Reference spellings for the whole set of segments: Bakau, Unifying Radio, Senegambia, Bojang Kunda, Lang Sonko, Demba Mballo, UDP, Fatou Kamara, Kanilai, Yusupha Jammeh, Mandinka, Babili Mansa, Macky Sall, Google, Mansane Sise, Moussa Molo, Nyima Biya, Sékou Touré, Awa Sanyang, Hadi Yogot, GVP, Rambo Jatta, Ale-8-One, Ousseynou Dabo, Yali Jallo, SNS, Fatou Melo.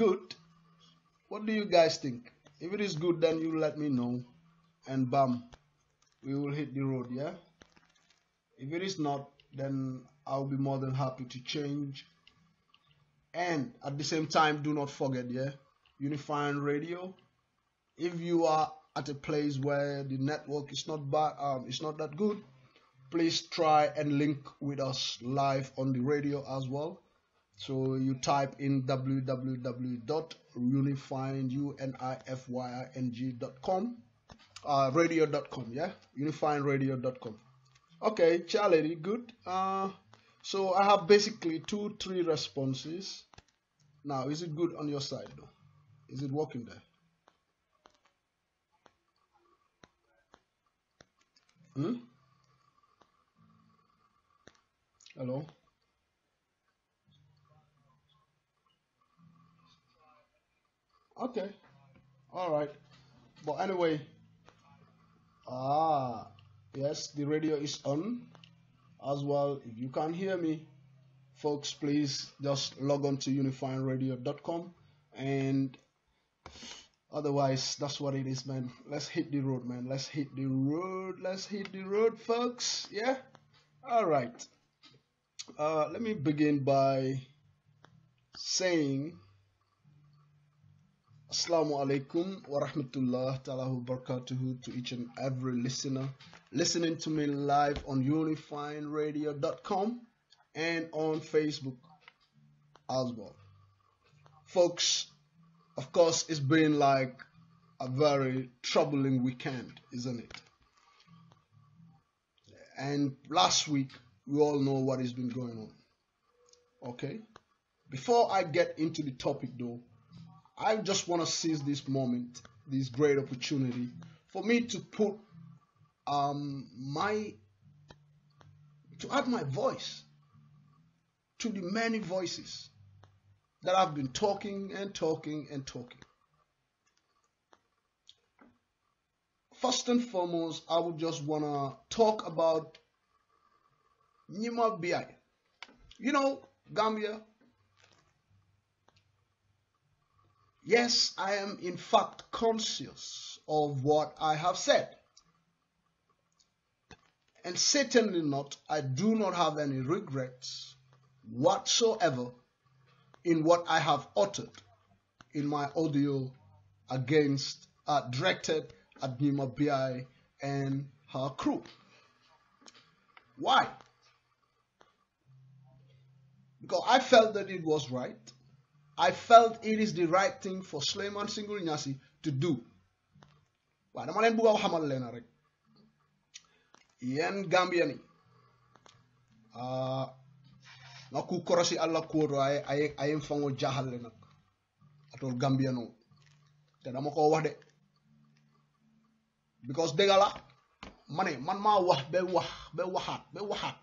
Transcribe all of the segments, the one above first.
good. What do you guys think? If it is good, then you let me know, and bam, we will hit the road, yeah? If it is not, then I'll be more than happy to change. And at the same time, do not forget, yeah? Unifying Radio. If you are at a place where the network is not bad, it's not that good, please try and link with us live on the radio as well. So you type in www.unifying.com, radio.com, yeah? Unifyingradio.com. Okay, Charlie, good. So I have basically 2-3 responses. Now, is it good on your side though? Is it working there? Hello? Okay, all right, but anyway, yes, the radio is on as well. If you can't hear me, folks, please just log on to unifyingradio.com, and otherwise, that's what it is, man. Let's hit the road, man. Let's hit the road. Let's hit the road, folks. Yeah, all right. Let me begin by saying Assalamu alaikum wa rahmatullah ta'ala wa barakatuhu to each and every listener listening to me live on unifyingradio.com and on Facebook as well. Folks, of course, it's been like a very troubling weekend, isn't it? And last week, we all know what has been going on. Okay? Before I get into the topic, though, I just want to seize this moment, this great opportunity, for me to put to add my voice to the many voices that I've been talking and talking and talking. First and foremost, I would just want to talk about Nyima Biya. You know, Gambia. Yes, I am in fact conscious of what I have said. And certainly not, I do not have any regrets whatsoever in what I have uttered in my audio against, directed at Nyima Biya and her crew. Why? Because I felt that it was right. I felt it is the right thing for Sulayman Shyngle Nyassi to do. But I'm going to go to the Yen Gambiani. Naku korasi Allah koro ay fango jahal lenak. Atol Gambiano. Tena moko wahde. Because degala mane man ma wah be wah be wahat be wahat.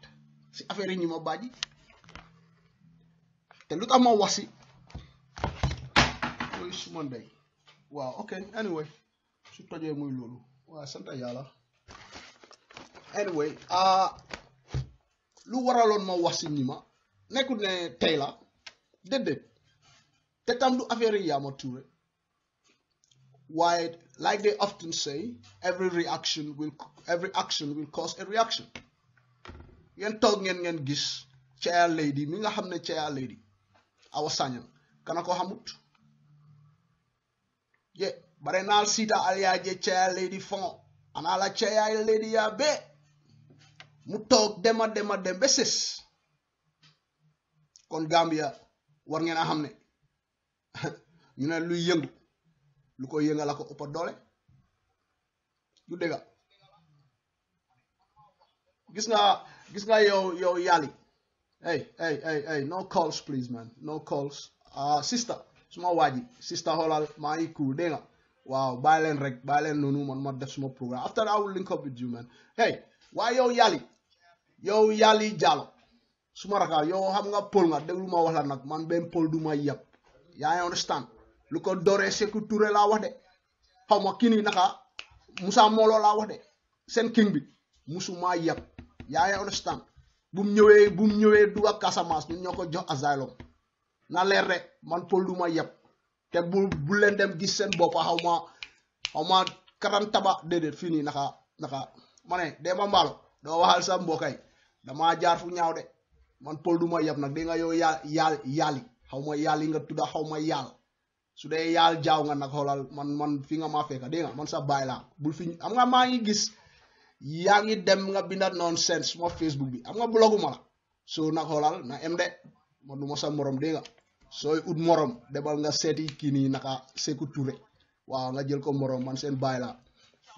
Si affaire Nyima Baji. Te luta ma wasi Monday. Wow, okay, anyway. Anyway, lu waralon ma wasi Nyima nekul ne tay la dedet te tam du affaire ya ma touré. Why, like they often say, every action will cause a reaction. Yen tok ngeen gis ci Our Lady mi nga xamne ci Our Lady Awa Sanyang kanako xamut. Yeah, but then I'll see that I'll chair lady phone and I'll chair lady a bit. Mutok dem basis. Kon Gambia, war ngeen a xam ne ñu ne luy yëngu lu ko yëngal ak ëpp doole du dégg. Gis nga yow Yali. Hey, no calls please, man. No calls. Sister. Suma waji sister holal my cool dinga. Wow, Bylen Rek, Bylen Nunu man ma def suma program. After that I will link up with you, man. Hey, why yo Yali Jalo. Suma raka yo ham nga pol nga deglu ma wax la nak man ben pol duma yeb. Ya understand. Lu ko doré Sékou Touré la wax de. Xawma kini naka Moussa Molo la wax de. Sen king bi musuma yeb. Ya understand. Bum ñëwé du ak Casamance ñun ñoko jox asylum. Na leer rek man Paul duma yeb te bu leen dem gis seen bopp xaw ma karantaba déedéet fii nii naka ma ne Demba Mballo dama waxal sa mbokay dama jaar fu ñaaw de man Paul duma yab nag de nga yow yaali xaw ma yaali nga tudda xaw ma yaal su dee yaal jaaw nga nag xoolal man fi nga ma fekk de nga man sa baay laa bul fi am nga maa ngi gis yaa ngi dem nga binda nonsense ma Facebook bi am nga bloguma la so nag xoolal na em de man duma sa morom de nga sooy ut morom debal nga seeti kii nii naka Sékou Touré waaw nga jël ko morom man seen baay laa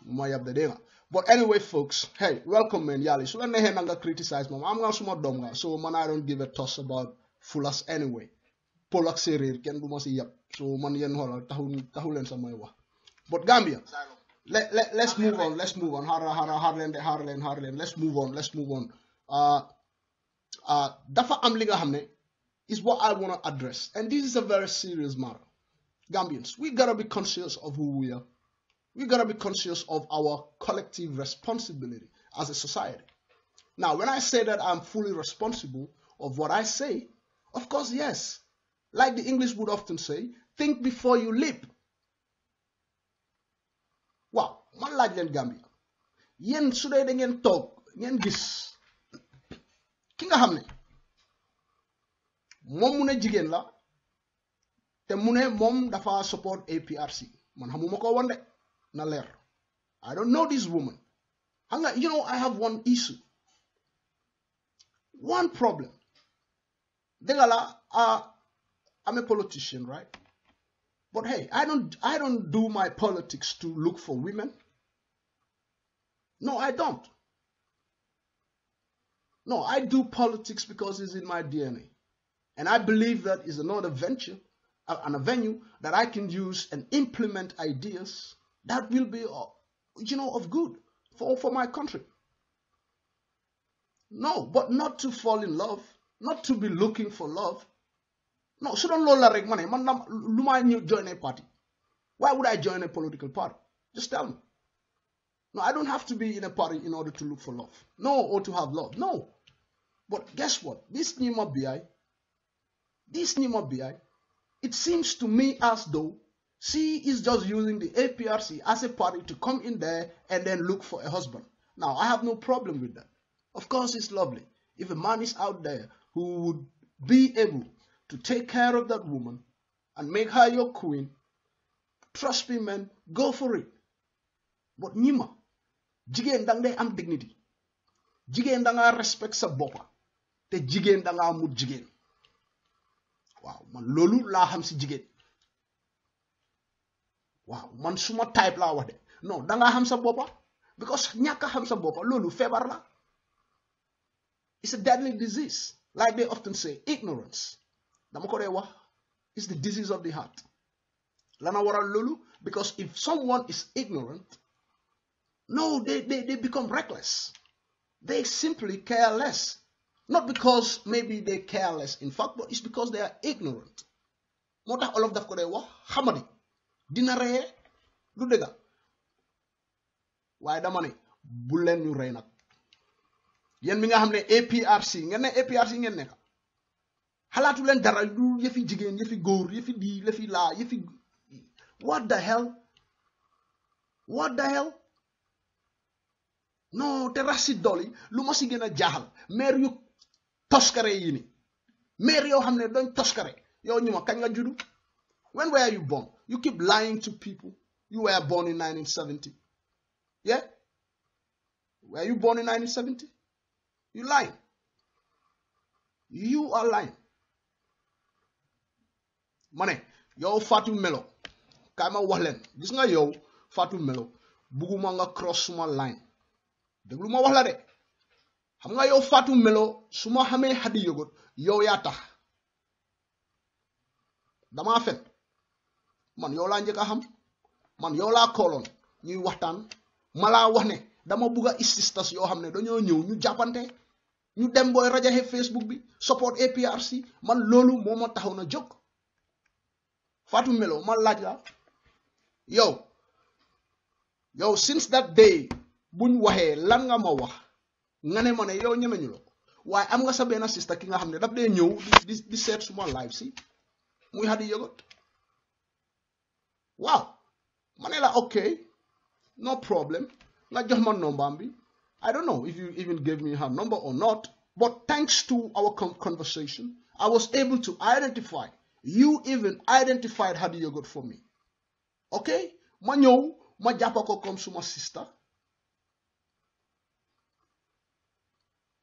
ma yab de nga but anyway folks hey welcome man yàlla su la neexee na nga criticize moom am nga suma doom nga so man I don't give a toss about fulas anyway Paul ak séeréer kenn du ma si yab so man yéen xoolal taxul leen samay wax but Gambia let's move on xaar leen let's move on dafa am li nga xam ne is what I want to address. And this is a very serious matter. Gambians, we gotta be conscious of who we are. We gotta be conscious of our collective responsibility as a society. Now, when I say that I'm fully responsible of what I say, of course, yes. Like the English would often say, think before you leap. Wow, man like that Gambia. Yen suday da ngeen tok, ngeen gis. Ki nga xamne mom mu ne jigéen la te mu ne mom dafa support APRC man xamuma ko won de na leer I don't know this woman hanga you know I have one issue one problem dégg la I'm a politician right but hey I don't do my politics to look for women no I don't no I do politics because it's in my DNA and I believe that is another venture, an avenue that I can use and implement ideas that will be, you know, of good for my country. No, but not to fall in love, not to be looking for love. No, so don't lola rek mane man luma ñu join a party. Why would I join a political party? Just tell me. No, I don't have to be in a party in order to look for love. No, or to have love. No. But guess what? This Nyima Biya. This Nyima Biya, it seems to me as though she is just using the APRC as a party to come in there and then look for a husband. Now, I have no problem with that. Of course, it's lovely. If a man is out there who would be able to take care of that woman and make her your queen, trust me, man, go for it. But Nyima, jigéen dang day am dignity. Jigéen da nga respect sa boppa. Te jigéen da nga mut jigéen. Wow, man lolu la xam ci jigen wow man suma type la wax de non da nga xam sa bopa because ñaka xam sa bopa lolu febar la it's a deadly disease like they often say ignorance dama ko day wax is the disease of the heart lana waral lolu because if someone is ignorant no they become reckless they simply care less not because maybe they're careless, in fact, but it's because they are ignorant. Moo tax olof daf ko day wax xamadi dina reye du dëgg waaye dama ne bu leen ñu rey nag yéen mi nga xam ne APRC ngeen ne APRC ngeen nekk xalaatu leen dara du yëfi jigéen yëfi góor yëfi di yëfi laa yëfi what the hell no te rax si doli lu ma si gën a jaaxal meer yu toskare yi ni meer yoo xam ne dañ toskare yow ñu ma kañ nga juddu when were you born you keep lying to people you were born in 1970 yeah were you born in 1970 you lie you are lying ma ne yow Fatou Melo kaay ma wax leen gis nga yow Fatou Melo bugguma nga cross suma line déglu ma wax la de xam nga yow Fatou Melo su ma xamee Hadi Yogot yow yaa tax dama fen man yow laa njëkk a xam man yow laa kooloon ñuy waxtaan ma laa wax ne dama bugg a ististas yoo xam ne dañoo ñëw ñu jàppante ñu dem booy rajaxe Facebook bi support APRC man loolu moo ma taxaw na jóg Fatou Melo ma laaj la yow since that day buñ waxee lan nga ma wax nga ne ma ne yow ñemeñu la ko waaye am nga sa benn sister ki nga xam ne daf dee ñëw di seet suma live si muy Hadi Yogot Wow. Manela, okay, no problem. Not just my number. I don't know if you even gave me her number or not, but thanks to our conversation, I was able to identify. You even identified Hadi Yogot for me. Okay? Manyo, my Japako comes to my sister.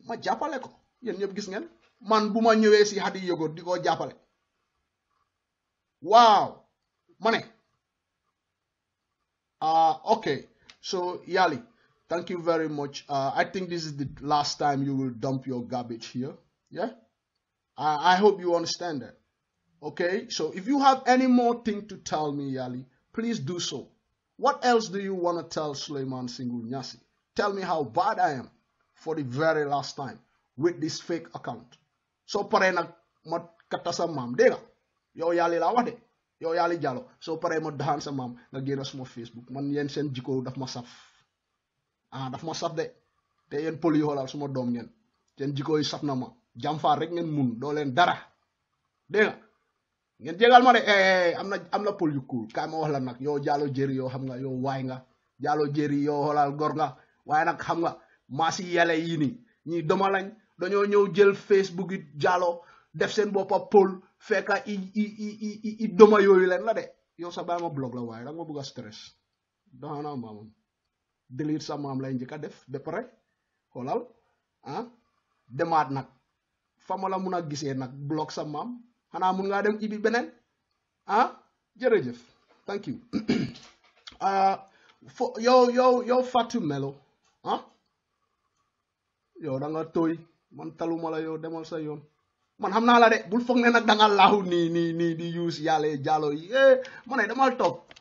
My Japaleko. Yen yep gisngen. Man buma nyoe si Hadi Yogot di go Japale. Wow. Mane. Okay. So Yali, thank you very much. I think this is the last time you will dump your garbage here. Yeah? I hope you understand that. Okay? So if you have any more thing to tell me, Yali, please do so. What else do you want to tell Sulayman Shyngle Nyassi? Tell me how bad I am for the very last time with this fake account. So pare nak ma katta sa mam dega yow Yali la wax de yow Yali Jallo so pare ma dahan sa mam nga gëna sama Facebook man yeen seen jikko daf ma saf daf ma saf de te yeen poli xolal suma dom ngeen seen jikko yi saf na ma jam fa rek ngeen mun do leen dara dega ngeen jégal ma de amna pol yu cool ka ma wax la nak yow Jallo Jerry yow xam nga yow way nga Jallo Jerry yow xolal gor nga way nak xam nga ma ci yele yi ni ñi dama lañ dañu ñëw jël Facebook yi Jallo def seen boppa pol fekk i doma yoyu len la de yow sa baama blog la way rang ma bëgg stress doona mama delete sa mam lay ñëk def de paré xolal han demaat nak fama la mëna gisé nak blog sa mam xana mën nga dem ibi benen han jërëjëf thank you yo Fatou Melo han yo da nga toy man taluma la yo demal sa yoon man xamna la de bul fogg ne nak da nga lahu ni di use Yale Jallo yi mané demal tok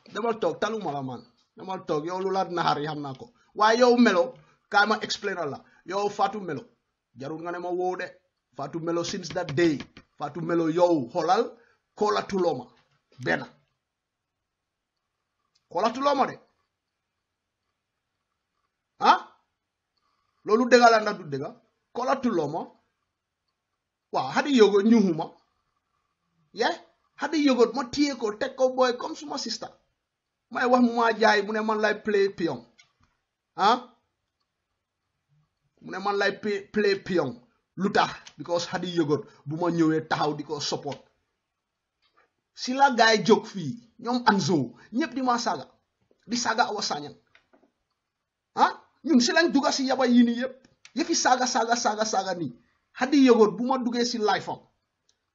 taluma la man demal tok yow lu la nahar yi xamna ko way yow Melo ka ma explain la yow Fatou Melo jarul nga ne ma wo de Fatou Melo since that day Fatou Melo yow xolal kolatuloma ben kolatuloma de ha lolu degal la ndu degal kolatuloma wa Hadi Yogot ñuhuma yeah Hadi Yogot mo tie ko tek ko boy comme suma sister may wax muma jaay mu ne man lay play pion han mu ne man lay play pion lutax because Hadi Yogot buma ñewé taxaw diko support si la gaay jog fi ñom anzo ñep di ma saga di saga Awa Sanyang han ñun ci lañ dugga ci yaba yi ni yeb yefi saga ni Hadi Yogot buma duggé ci life am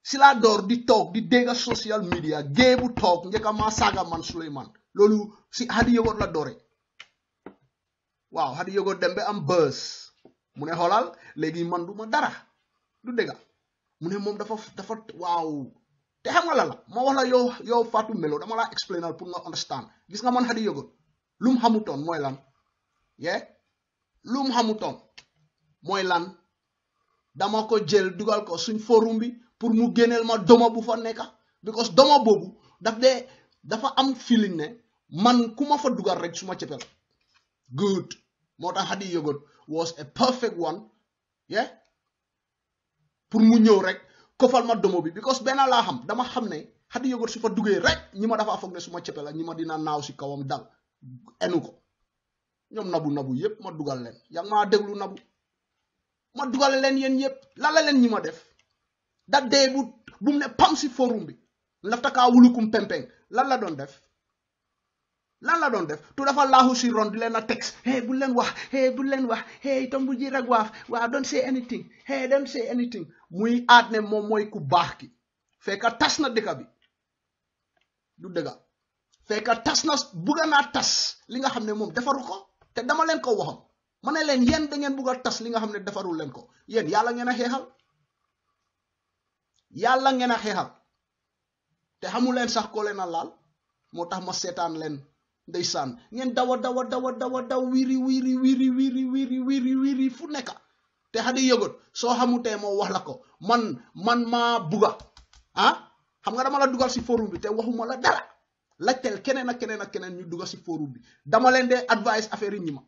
ci la door di tok di déga social media gébu tok ñeka ma saga man Sulayman lolu ci Hadi Yogot la doré waaw Hadi Yogot dem be am buzz mune xolal légui man duma dara du déga mune mom dafa waaw té xam nga la mo wax la yow Fatou Melo dama la explainer pour nga understand gis nga man Hadi Yogot lum xamuton moy lan yeah lum xamuton moy lan dama ko jël dugal ko suñ forum bi pour mu gënel ma doma bu fa nekk because doma bobu dafa am feeling ne man kuma fa dugal rek suma ciëpel good motax Hadi Yogot was a perfect one yeah pour mu ñew rek ko fal ma domo bi because ben la xam dama xam ne Hadi Yogot su fa duggé rek ñima dafa fogg ne suma ciëpel la ñima dina naaw ci kawam dal enuko ñom nabu yépp ma dugal len yang ma déglu nabu ma dugal len yeen yépp la la len ñima def da day bu ne pam ci forum bi laftaka wulukum pempeng lan la don def tu dafa lahu ci ron di len na text hey bu len wax hey tombu ji rek waaf wa don't say anything muy adne mom moy ku bax ki fekka tasna deka bi du dega fekka tasna bugana tas li nga xamne mom defaru ko te dama len ko waxam mané len yeen da ngeen bëgga tass li nga xamné defarul len ko yeen yalla ngeena xéxal té xamul len sax ko leena laal motax ma sétane len ndaysan ngeen dawa wiri fu nekka té Hadi Yogot so xamuté mo wax la ko man ma bëgga xam nga dama la duggal ci forum bi té waxuma la dara lactel kenen ak kenen ñu duggal ci forum bi dama len dé advice affaire ñima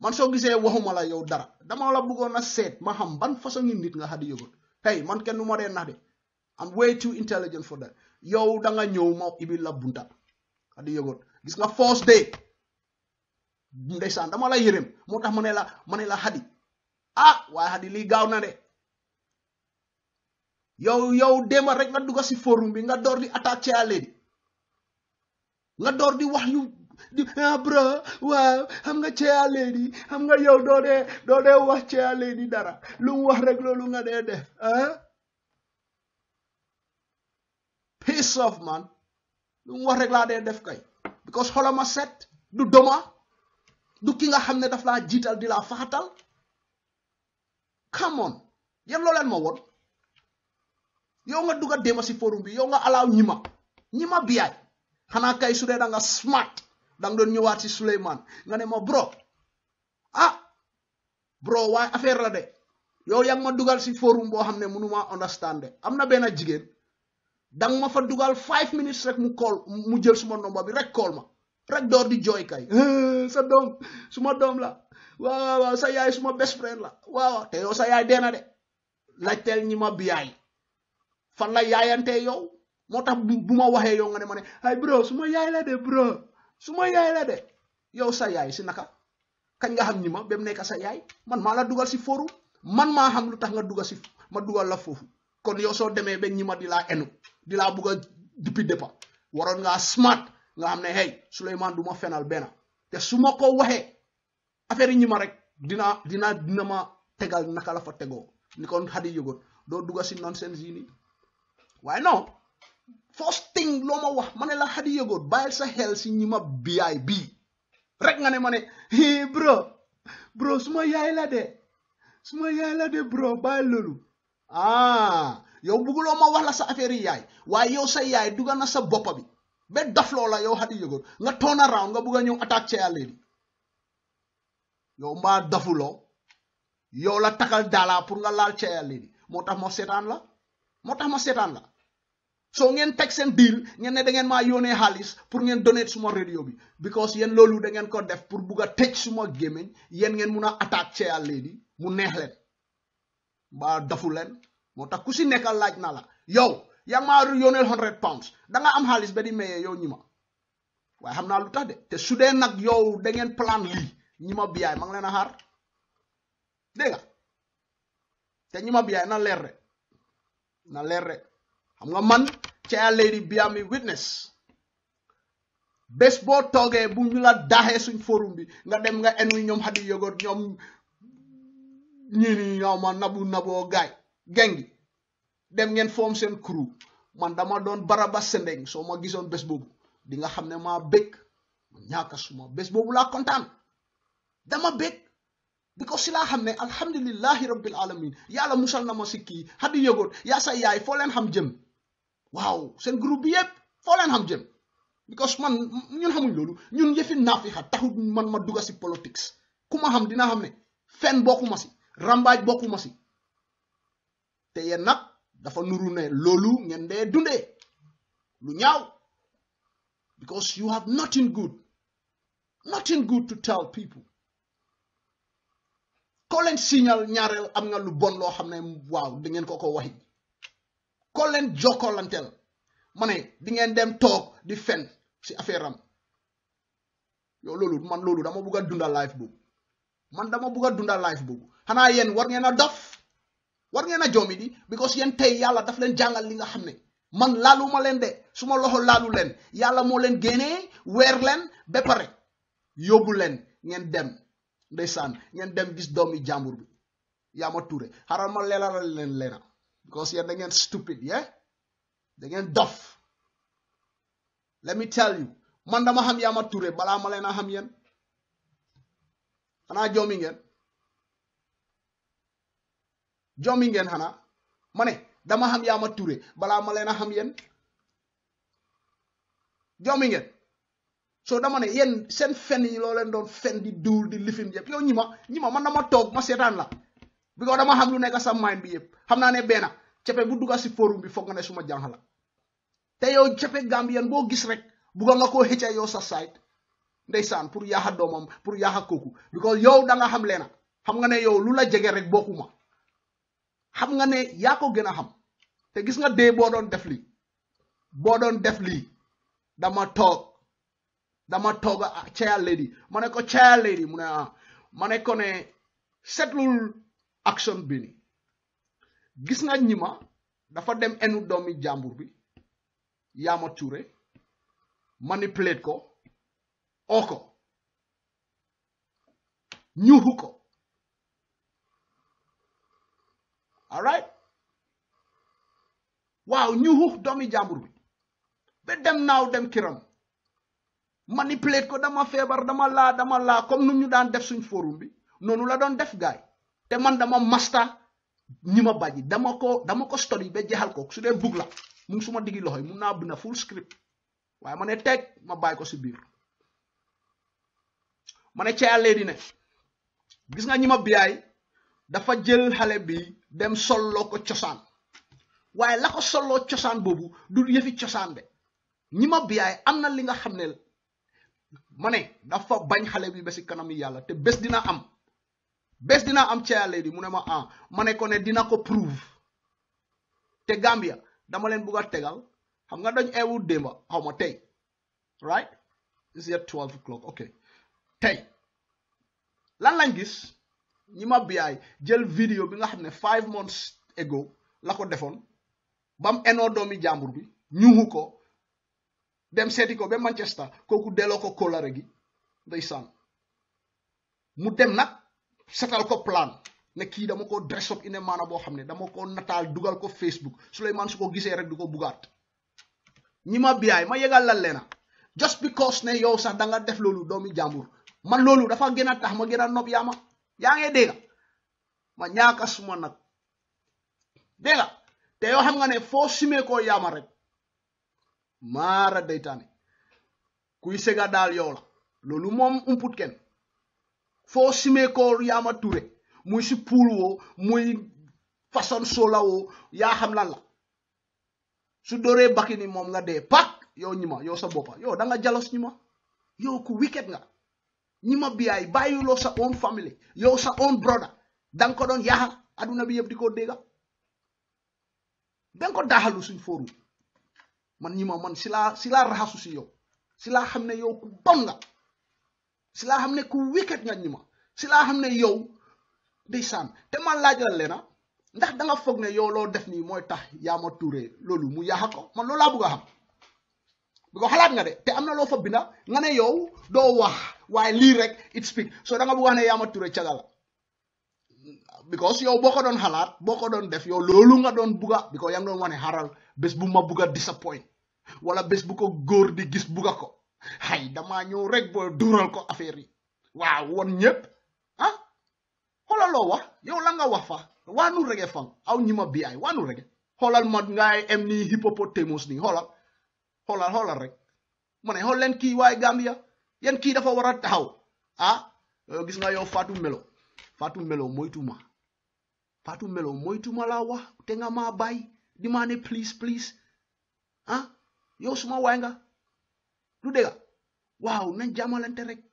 man so gisé waxuma la yow dara dama la bëggona sét ma xam ban façon nit nga Hadi Yogot hey man kenn duma dé nax dé I'm way too intelligent for that yow da nga ñew mo ibil la bunta Hadi Yogot gis nga force day ndeysaan dama la yërëm moo tax ma ne la Hadi ah waaye Hadi lii gaaw na de yow demal rek nga dugg ci forum bi nga door di attaquer àlle di nga door di wax yu di bro waaw xam nga ci àlle di xam nga yow doo dee wax ci àlle di dara lu mu wax rek loolu nga dee def piss off man lu mu wax rek laa dee def kay because xolama set du doma du ki nga xam ne daf laa jiital di laa faxatal come on yéen loo leen ma woon yow nga duga dema ci forum bi yow nga alaaw Nyima Biya xanaa kay su dee da nga smart dang doon ñëwaat ci Sulayman nga ne ma bro ah bro waaye affaire la de yow yaa ma dugal ci forum boo xam ne mënuma understand de am na benn jigéen dang ma fa dugal 5 minutes rek mu call mu jël suma nomba bi rek call ma rek door di jooy kay sa doom suma doom la waaw sa yaay suma best friend la waaw te yow sa yaay dee na de laajteel Nyima Biya fan la yaayante yow moo tax bu ma waxee yow nga ne ma ne ay bro suma yaay la de bro suma yaay la de yow sa yaay si naka kañ nga xam ñi ma ba mu nekk sa yaay man maa la dugal si forum man maa xam lu tax nga dugal si ma dugal la foofu kon yow soo demee ba ñi ma di laa enu di laa bugg a depuis départ waroon ngaa smart nga xam ne hey Sulayman du ma fenal benn te su ma ko waxee affaire yi ñi ma rek dina ma tegal naka la fa tegoo ni kon Hadi Yogot doo dugal si nonsense yi nii. Why no? First thing loma wax mané la Hadi Yogot bayal sa xel ci Nyima Biya bi rek nga né mané hey bro suma yaay la de bro bayal lolu yow bugulo ma wax la sa affaire yaay way yow sa yaay duga na sa boppa bi be daf lola yow Hadi Yogot nga turn around nga buga ñew attack ci yalla di yow ma dafulo yow la takal dala pour nga laal ci yalla di motax ma sétane la so ngeen tek sen deal ngeen ne da ngeen ma yone xaliss pour ngeen donate suma radio bi because yeen lolu da ngeen ko def pour buga tej suma gemeñ yeen ngeen mëna attaque ci yalla di mu neex len ba dafu len motax ku ci nekkal laaj na la yow ya ma yone 100 pounds da nga am xaliss ba di meye yow ñima way xamna lu tax de te sudé nak yow da ngeen plan li Nyima Biya ma ngi leena xaar de nga te Nyima Biya na leer rek xam nga man ci lady biya mi witness bés boo toogee bu ñu la daxee suñ forum bi nga dem nga enu ñoom Hadi Yogot ñoom ñi ni ñoom naboo gaay gengi dem ngeen form seen crew man dama doon baraba sendeng soo ma gisoon bés boobu di nga xam ne maa bég ñaaka suma bés boobu laa kontaan dama bég because sila xam ne alhamdulillahi rabbil alamin yàlla musal na ma si kii Hadi Yogot yaa sa yaay foo leen xam jëm waaw seen groupe bi yëpp foo leen xam jëm because man ñun xamuñ loolu ñun yëfi naafixa taxut man ma dugga si politics ku ma xam dina xam ne fen bokkuma si rambaaj bokkuma si te yéen nag dafa nuru ne loolu ngeen dee dundee lu ñaaw because you have nothing good to tell people. Ko len signal ñaarel am nga lu bon lo xamne waaw di ngeen ko waxi ko len jokolantel mané di ngeen dem tok di fen ci affaire am yo lolu dama bëgga dundal life bobu xana yeen war ngeen a dof war ngeen a jomi di because yeen tay yalla daf len jangal li nga xamne man laaluma len de suma loxo laalu len yalla mo len gene wer len be pare yobu len ngeen dem ndeysaan ngeen dem gis doomi jàmbur bi yaa ma tuure xaral ma leeral leen leena because yéen da ngeen stupid yeah da ngeen dof let me tell you man dama xam yaa ma tuure balaa ma leena xam yéen xanaa joomi ngeen xanaa ma ne dama xam yaa ma tuure balaa ma leena xam yéen joomi ngeen so dama ne yéen seen fen yi loo leen doon fen di duul di lifin yëpp yow ñima man dama toog ma seetaan la bi ko dama xam lu nekk sa mind bi yëpp xam naa ne benn cepe bu dugga si forum bi foog nga ne suma jànq la te yow cepe gambien boo gis rek bugga nga koo xëcca yow sa site ndeysaan pour yaaxa doomam pour yaaxa kooku because yow da nga xam leena xam nga ne yow lu la jege rek bokkuma xam nga ne yaa ko gën a xam te gis nga dee boo doon def lii dama toog Damatoga chair lady. Maneko chair lady. Maneko ne settlul action bini. Gis nga Nyima dafa dem enu doomi jàmbur bi Yama Touré manipulate ko oko ñuhu ko. All right? Wow, ñuhu doomi jàmbur bi be dem naaw dem kiram manipulate ko dama feebar dama la comme nu ñu daan def suñ forum bi nonu la doon def gaay te man dama master Nyima Baji dama ko study be jehal ko su de book la mu suma digi loxoy mu na bina full script waye mané tek ma bay ko ci bir mané ci yalla di ne gis nga Nyima Biya dafa jël xalé bi dem solo ko ciosan waye la ko solo ciosan bobu du yefi ciosan be Nyima Biya amna li nga xamné mané dafa bañ xalé bi be ci kanam yalla te bes dina am bes dina am chair lady mu ne ma ah mané ko ne dina ko prove te Gambia dama len buga tegal xam nga dañ ewu demba xawma tay right it's at 12 o'clock okay tay lan lañ gis Nyima Biya jël video bi nga xamne 5 months ago la ko defon bam eno doomi jambour bi ñuhu ko dem séti ko be Manchester koku delo ko kolare gi ndaysan mu dem nak setal ko plan ne ki dama ko dress up in a manner bo xamne dama ko natal dugal ko Facebook Sulayman su ko gisee rek duko bugat Nyima Biya ma yegal la leena just because ne yow sax da nga def lolu doomi jambour man lolu dafa gëna tax ma gëna nob yama ya ngey deega ma ñaaka suma nak deega te yow xam nga ne fo simé ko yama rek mara deytane kuy sega dal yow la lolu mom umput ken fo simé ko Yama Touré muy ci pool wo muy façon sola wo ya xam lan la su doré bakini mom nga dé pak yow Nyima yow sa bopa yow da nga jalos Nyima yow ku wicked nga Nyima Biya bayulo sa own family yow sa own brother dang ko don ya aduna bi yeb diko dega dang ko dahalu suñ foru man Nyima man sila rahasu ci yow sila xamné yow ku bon nga sila xamné ku wicked nga Nyima sila xamné yow Desan, te man laaj la leena ndax da nga fogg ne yow lo def ni moy tax Yama Touré lolu mu yaxako man lo la bëgg xam biko xalaat nga de te amna lo fa bina nga ne yow do wax way li rek it speak so da nga bu wax ne Yama Touré ciagala because yow boko don xalaat boko don def yow lolu nga don buga biko yang don wone haral bes bu ma buga disappoint wala bes bu ko gor di gis buga ko hay dama ñew rek bo dural ko affaire yi waaw won ñepp ah holal lo wax yow la nga wax fa wanu rege fang aw Nyima Biya wanu rege holal mod ngay em ni hippopotamus ni holal rek mané hol len ki way Gambia yen ki dafa wara taxaw ah gis nga yow Fatou Melo moytuma la wax te nga ma bay di mané please ah yow suma way nga lu dega waaw nañ jamalante rek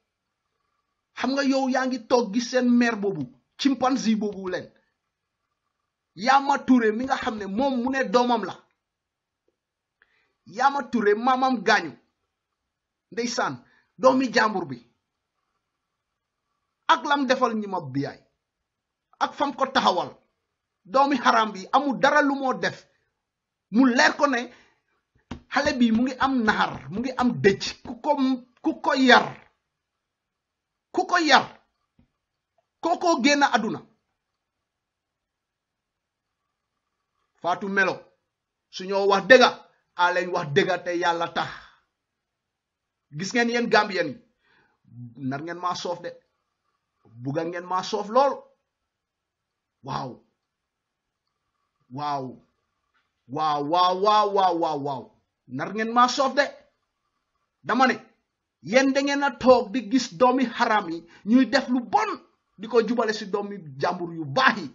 xam nga yow yaangi tok gi sen mère bobu chimpanzee bobu len Yama Touré mi nga xamne mom mu ne domam la Yama Touré mamam gañu ndeysan doomi jambour bi ak lam defal Nyima Biya ak fam ko taxawal doomi haram bi amu dara lu mo def mu leer ko ne xalé bi mu ngi am nahar mu ngi am decc ku ko yar kuko yar koko gena aduna Fatou Melo suñu wax dega alay wax dega te yalla tax gis ngeen yeen Gambien yi nar ngeen ma sof de buga ngeen ma sof lol wow nar ngeen ma sof de dama ne yen da ngena tok di gis doomi haram yi ñuy def lu bon diko jubale ci doomi jambour yu bahi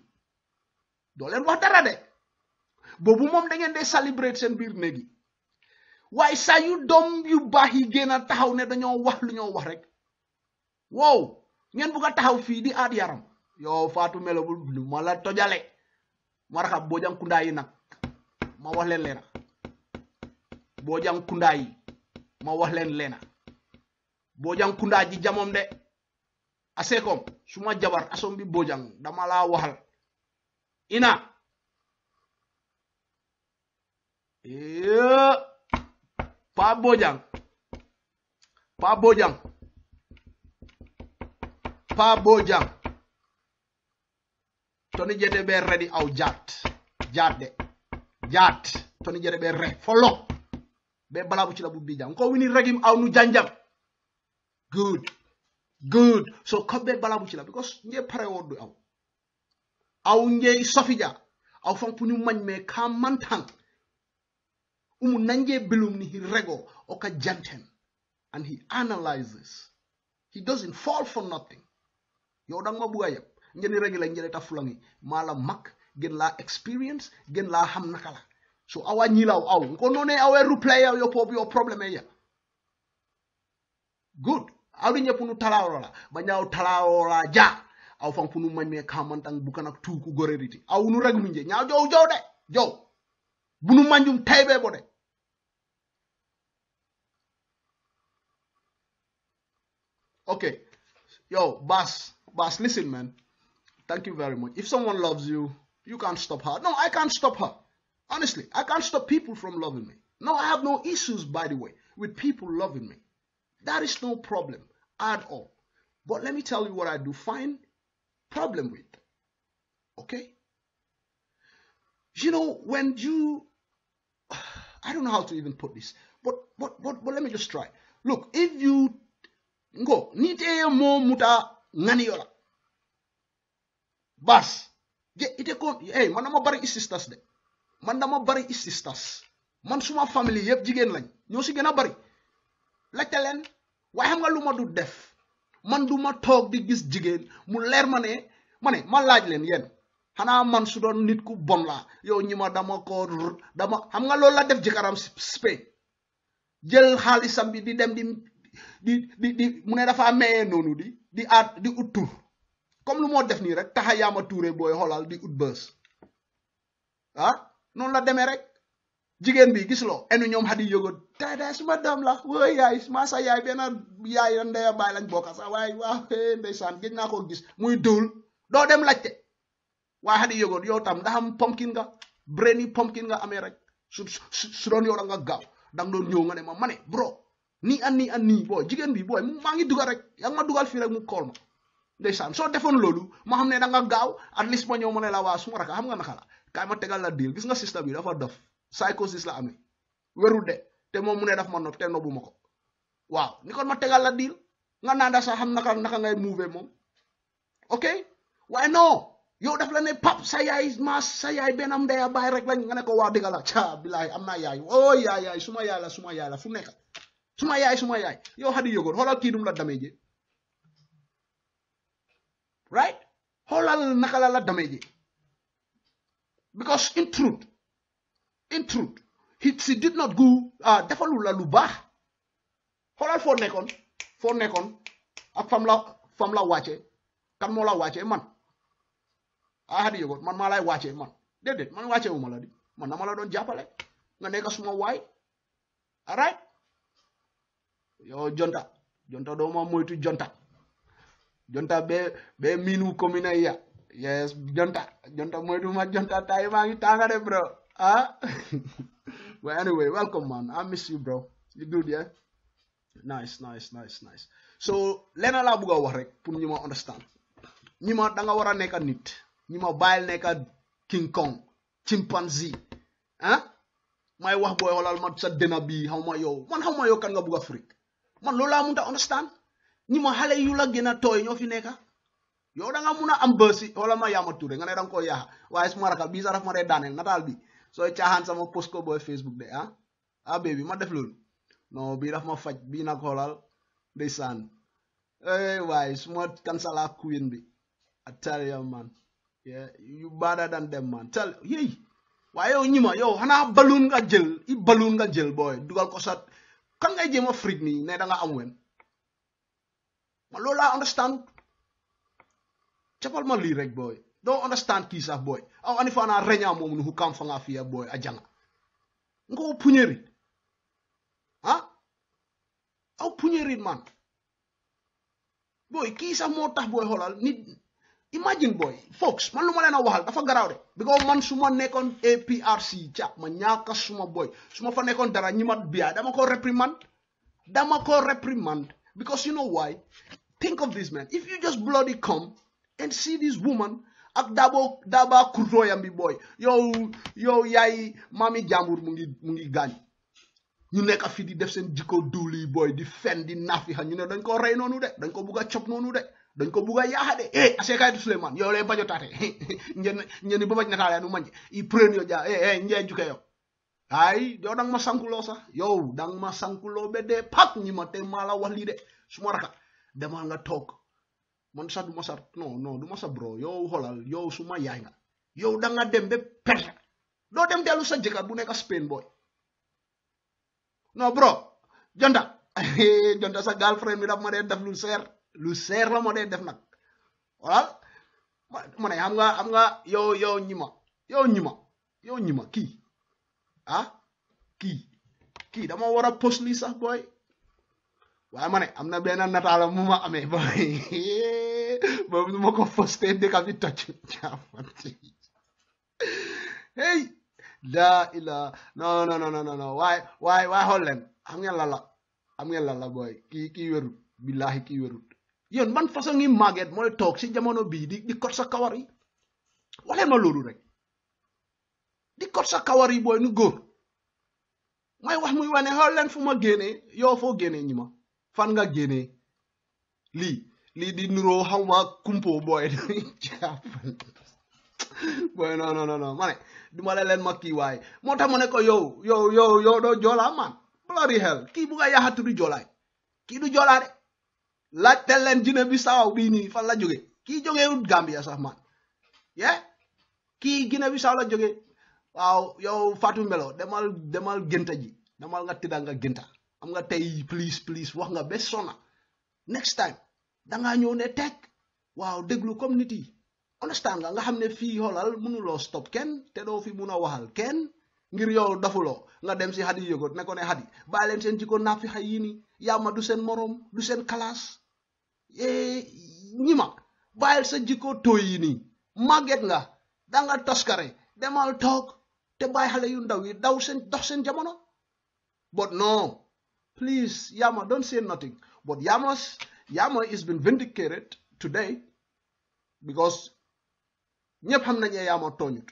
do len wax dara de bobu mom da ngeen day celebrate sen bir neegi way sa yu doom yu bahi geena taxaw ne dañoo wax lu ñoo wax rek wow ngeen bu ko taxaw fi di ad yaram yo Fatou Melo bu mala tojale maraka bojang kundayi nak ma wax len leena bojang kundayi ma wax len leena Bojang kunda ji jamom de asekom suma jabar asombi Bojang dama la waxal ina Pa Bojang toni jete be ready aw jat toni jete be re follow be bala bu ci la bu bijang ko wini regim aw nu janjam good so ko be bala bu ci la because nge pare wod du aw nge sofija aw fam puni magn me kam mantan umu nanje bilum ni rego o ka jantem and he analyzes. He doesn't fall for nothing. Yow dang ma buga yeb ngeen regular ngeen ta fulangi mala mak ngeen la experience ngeen la xam nakala so awa ñilaw aw ko noné awé replay yo pop yo problem ya good aw di ñepp nu talaawlo la ba ñaaw talaawlo la ja aw fam fu nu mañé xamantang bu kan ak tu ku gorérité aw nu reg mu ñé ñaaw jow de jow bu nu mañum taybé bo de okay. Yo, Bass, listen, man. Thank you very much. If someone loves you, you can't stop her. No, I can't stop her. Honestly, I can't stop people from loving me. No, I have no issues, by the way, with people loving me. That is no problem at all. But let me tell you what I do find problem with. Okay? You know, when you... I don't know how to even put this. But let me just try. Look, if you... Go, nite mo muta nganiola. Bas, ite ko, hey, manama bari is sisters de. Manama bari is sisters. Man suma family yep jigen lañ. Ñoo ci gëna bari. Laccé len, way xam nga luma du def. Man duma tok di gis jigen mu leer mané ma laaj len yeen. Xana man su doon nit ku bon la. Yow ñima dama xam nga lool la def jikaram spé. Jël xaalisam bi di dem di mune dafa meye nonu di at di utur comme lu mo def ni rek taxa yama touré boy holal di ut beus ah non la démé rek jigen bi gis lo enu ñom Hadi Yogot dada suma dom la way yaay ma sa yaay bena yaay ndeya bay lañ bokka sa way wa ndeysan gis na ko gis muy doul do dem lacce wa Hadi Yogot yow tam da am pumpkin nga brainy pumpkin nga amé rek su don yow nga gaw dang don ñew nga né ma mané bro ni boy jigen bi boy mu mangi dugal rek ya ma dugal fi rek mu call ma ndeysan so defone lolu ma xamne da nga gaaw at least ma ñew mo ne la wa suma raka xam nga nakala kay ma tegal la deal gis nga sister bi dafa dof psychosis la amé wëru de té mom mu ne daf ma nopp té nobumako waaw ni kon ma tegal la deal nga nanda sa xam naka ngay move mom okay why no yow daf la ne pap sa yaay ma sa yaay benam deya bay rek lañ nga ne ko wa digal la cha billahi amna yaay oh yaay suma yaay la fu nekk suma yaay yow Hadi Yogot holal ki dum la damage right holal nakala la damage because in truth he did not go defalu la lu bax holal fo nekon ak fam la wacce kan mo la wacce man Hadi Yogot man ma lay wacce man dedet man wacce wuma la di man dama la don jappale nga nek suma way all right yo jonta do ma moytu jonta be minu commune ya yes jonta moytu ma jonta tay ma ngi tanga de bro ah well anyway welcome man I miss you bro you good yeah nice so lena la buga wax rek pour ñima understand ñima da nga wara nekk nit ñima bayal nekk King Kong chimpanzee hein may wax boy holal ma sa dena bi xawma yow kan nga buga Afrique man lola munta understand ni ma xalé yu la gëna toy ño fi nekk yow da nga mëna am beusi wala ma yama touré nga né dang ko yaa waye suma raka bi saraf ma re danel natal bi so tiahan sama post ko boy Facebook de ah baby ma def lool no bi daf ma faj bi nak holal ndeysan waye suma kansala queen bi atariya man yeah you better than them man tell hey waye yow ñima yow xana balun nga jël i balun nga jël boy dugal ko sat kan ngay jema freak ni né da nga am wen ma lola understand chapal ma li rek boy don't understand ki sax boy aw ani fa na reña mom nu kam fa nga fiya boy a janga ngo puñeri ha aw puñeri man boy kii sax moo tax booy xoolal nit imagine boy folks man lu ma leen a waxal dafa garaaw de because man su ma nekkoon APRC cap ma ñaaka suma boy su ma fa nekkoon dara Nyima Biya dama ko reprimand because you know why. Think of this, man. If you just bloody come and see this woman ak daba kurtoyam bi boy yow yaay mami jàmbur mu ngi gaañ ñu nekk fi di def seen jikko duuli boy di fen di nafi ha ñu ne dañ ko rey noonu de dañ ko bugg a cop noonu de dañ ko bugg a yaaxa de asekaytu Sulayman yow lay bajo taate ñen ni babaj nataale nu mañ i preneur ja ñay juke yow ay yow dang ma sankulo sax yow dang ma sankulo be de pak ñi ma te ma la wax li de suma raka dama nga tok man sa duma sa non duma sa bro yow xolal yow suma yaay nga yow da nga dem be perte do dem delu sa jëkkat bu nekk Spain boy no bro jonda sa girlfriend mi daf ma def lu seer la ma def nak xolal mo ne xam nga yow Nyima ki dama wara post li sax boy waaye ma ne am na benn nataala mu ma amee boy boobu nu ma ko posté dëkk bi toj jaafati hey laa ilaa non waaye xool leen xam ngeen la boy kii wérut billahi kii wérut yéen man façon ni màgget mooy toog si jamono bii di kot sa kawar yi waleen ma loolu rek di kot sa kawar yi boy nu góor may wax muy wane xool leen fu ma génnee yow foo génnee ñi ma fan nga génne lii di nuroo xawma kumpo boy boy non ma ne duma leen ma kii waaye moo tax ma ne ko yow doo joolaa man bloody hell kii bu nga yaxatu du joolaay kii du joolaa de laajte leen jine bi saaw bii nii fan la jóge kii jógeewut Gambia sax man kii Gine bi saaw la jóge waaw yow Fatou Melo demal gënta ji demal nga tëdda nga gënta am nga tey please wax nga be sona next time danga ñëw ne teg waaw déglu comme nit yi understand nga xam ne fii xoolal mënuloo stop kenn te doo fi mun a waxal kenn ngir yow dofuloo nga dem si Hadi Yogot ne ko ne Hadi bàyyi leen seen jikko naaf fi xay yii ni yàmma du seen morom du seen kalaas Nyima bàyyil sa jikko tooy yi nii màgget nga danga toskare demal toog te bàyyi xale yu ndaw yi daw seen dox seen jamono but no. Please, Yama, don't say nothing. But Yama has been vindicated today because ñepp xam nañ Yama toñut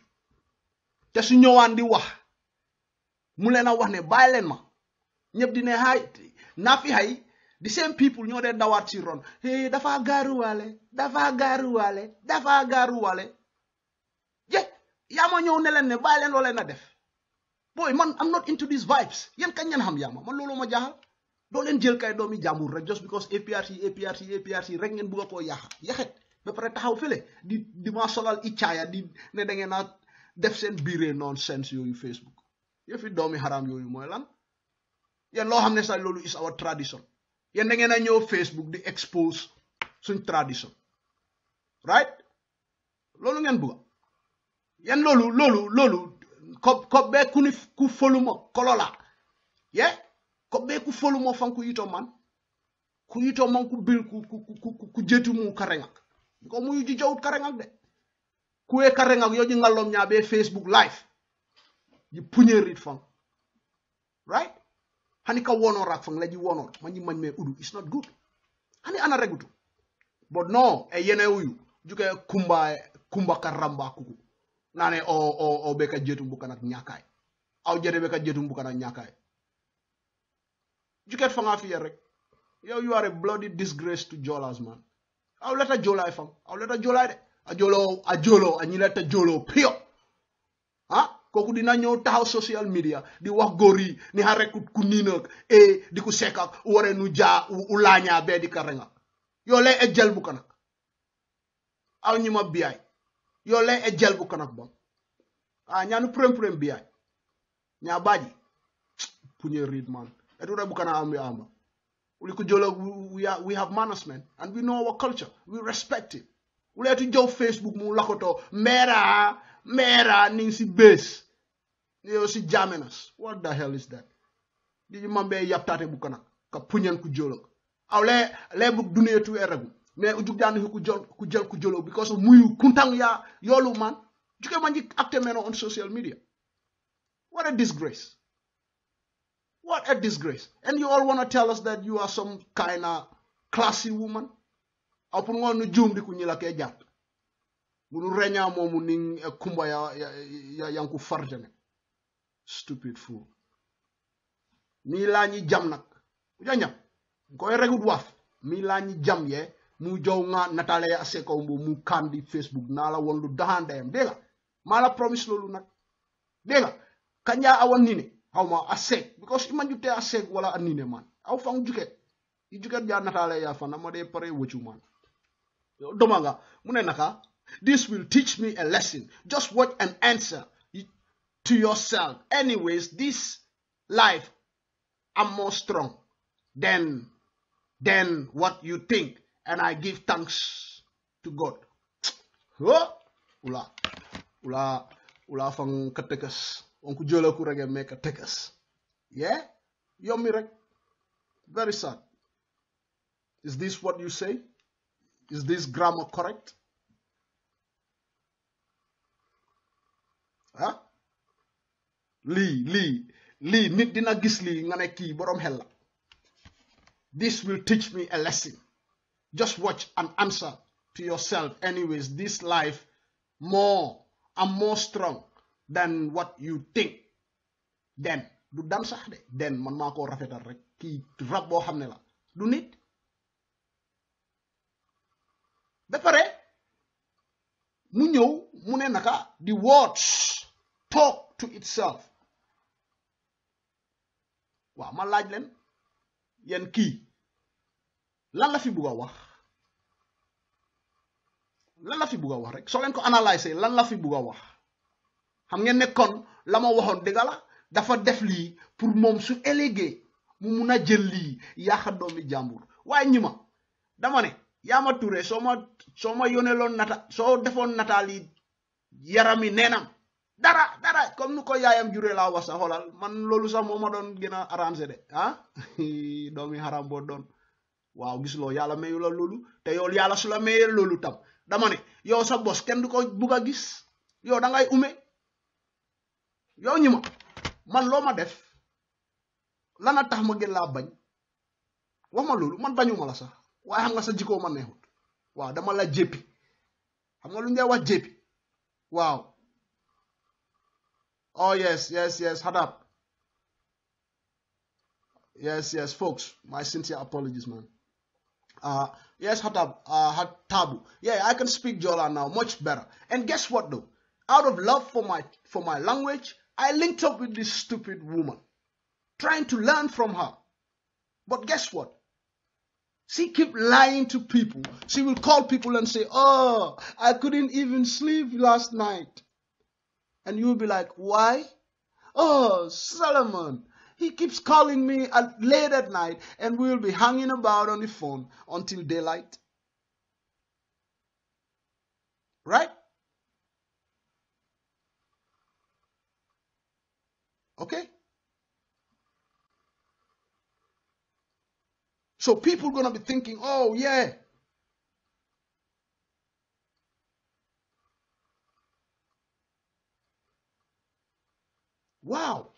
te su ñëwaan di wax mu leen a wax ne bàyyi leen ma ñepp di ne hay na fi hay the same people ñoo dee dawaat ci ron dafa gaaruwaale je Yama ñëw ne leen ne bàyyi leen loo leen a def. Boy, man, I'm not into these vibes. Yen kan yen ham Yama. Man lolo ma jahal. Do len jël kay doomi jàmbur rek just because APRC rek ngeen bëgg ko yaxet ba pare taxaw fele di ma solal icaya di ne da ngeen a def seen biré nonsense yooyu Facebook. Yëfi doomi haram yooyu mooy lan? Yen loo xam ne sax loolu is our tradition. Yen da ngeen a ñëw Facebook di expose suñ tradition. Right? Loolu ngeen bëgg. Yen loolu ko be ku foluma kolola ko be ku foluma fan ku yito man ku bil ku jetu mu karengak ko muy ji jawut karengak de ku e karengak yo ji ngalom nya be Facebook live yi puñerit fan right hani ka wono rak fan la ji wono man me udu it's not good hani ana regutu but no yene uyu juke kumba karamba kuku nane o beka jetum bukan ak nyakay aw jere beka jetum bukan ak nyakay juket fa nga fiye rek yow you are a bloody disgrace to jolas man aw leta jolay de a jolo a ñi leta jolo pio koku dina ñew taxaw social media di wax gori ni ha rek ku ninak di ku sekak wore nu ja u laña be di karenga yo lay ejjal bukan ak aw Nyima Biya yo lay ejjal bu kanak bon ñaanu prem biya ñaa baaji puñe read man etura bu kana am yaama uli ku jolo we have manners man and we know our culture we respect it uli tu jow Facebook mu lakoto mera ning si base yo si jamenas what the hell is that di mambe yaptate bu kanak ka puñen ku jolo aw le bu dunetu eragu mais ujuk dan ku jël because muyu kuntang ya yolu man juke man di acte meno on social media. What a disgrace. What a disgrace. And you all want to tell us that you are some kind of classy woman. Apun wonu joom di ku ñi la kay japp. Munu reña momu ni kumba ya yanku farjane. Stupid fool. Ni lañi jam nak. Uja ñam ngoy regut waf. Mi lañi jam ye mu jow nga natale ya seko mu kandi Facebook na la won lu dahandem dega. Mala promise lolu nak. Dega kanya awan ni ne hawma asek because iman jute asek wala anine man. Aw fang juket. I juket ya natale ya fana mo de pare wochu man. Domanga mune naka. This will teach me a lesson. Just watch and answer to yourself. Anyways, this life, I'm more strong than what you think. And I give thanks to God. Oh, ula fang katekas. Onku jolo kurege me katekas. Yeah, yomirek. Very sad. Is this what you say? Is this grammar correct? Huh? Li nit dina gis li nga ne ki borom xel la. This will teach me a lesson. Just watch and answer to yourself. Anyways, this life I'm more strong than what you think. Then du dam sax de den man ma ko rafetal rek ki rab bo xamne la du nit ba pare mu ñew mu ne naka di words talk to itself. Wa ma laaj len yen ki lan la fi bëgg wax lan la fi bëgg wax rek so len ko analyser lan la fi bëgg wax xam ngeen ne kon lama waxon de gala dafa def li pour mom su élégué mu mëna jël li ya xa doomi jambour waye ñima dama ne yama touré soma yonelon nata so defon natali yarami nenam dara comme nuko yayam juré la wasa xolal man lolu sax moma don gëna arranger dé ha doomi haram bo don waaw gis lo yalla meyu la lolu té yow yalla su la meyer lolu tam dama né yow sa boss kenn duko buga gis yow da ngay umé yow ñima man loma def lana tax ma gën la bañ wama lolu man bañuma la sax way xam nga sa jiko man neexut waaw dama la jéppi xam nga lu ñay wax jéppi waaw. Oh, yes, Hadap. Yes, folks. My sincere apologies, man. Yes, Hadap, Hatabu. Yeah, I can speak Jola now much better. And guess what, though? Out of love for my language, I linked up with this stupid woman, trying to learn from her. But guess what? She keep lying to people. She will call people and say, oh, I couldn't even sleep last night. And you'll be like, why? Oh, Solomon, he keeps calling me late at night and we'll be hanging about on the phone until daylight. Right? Okay? So people are going to be thinking, oh, yeah. Wow.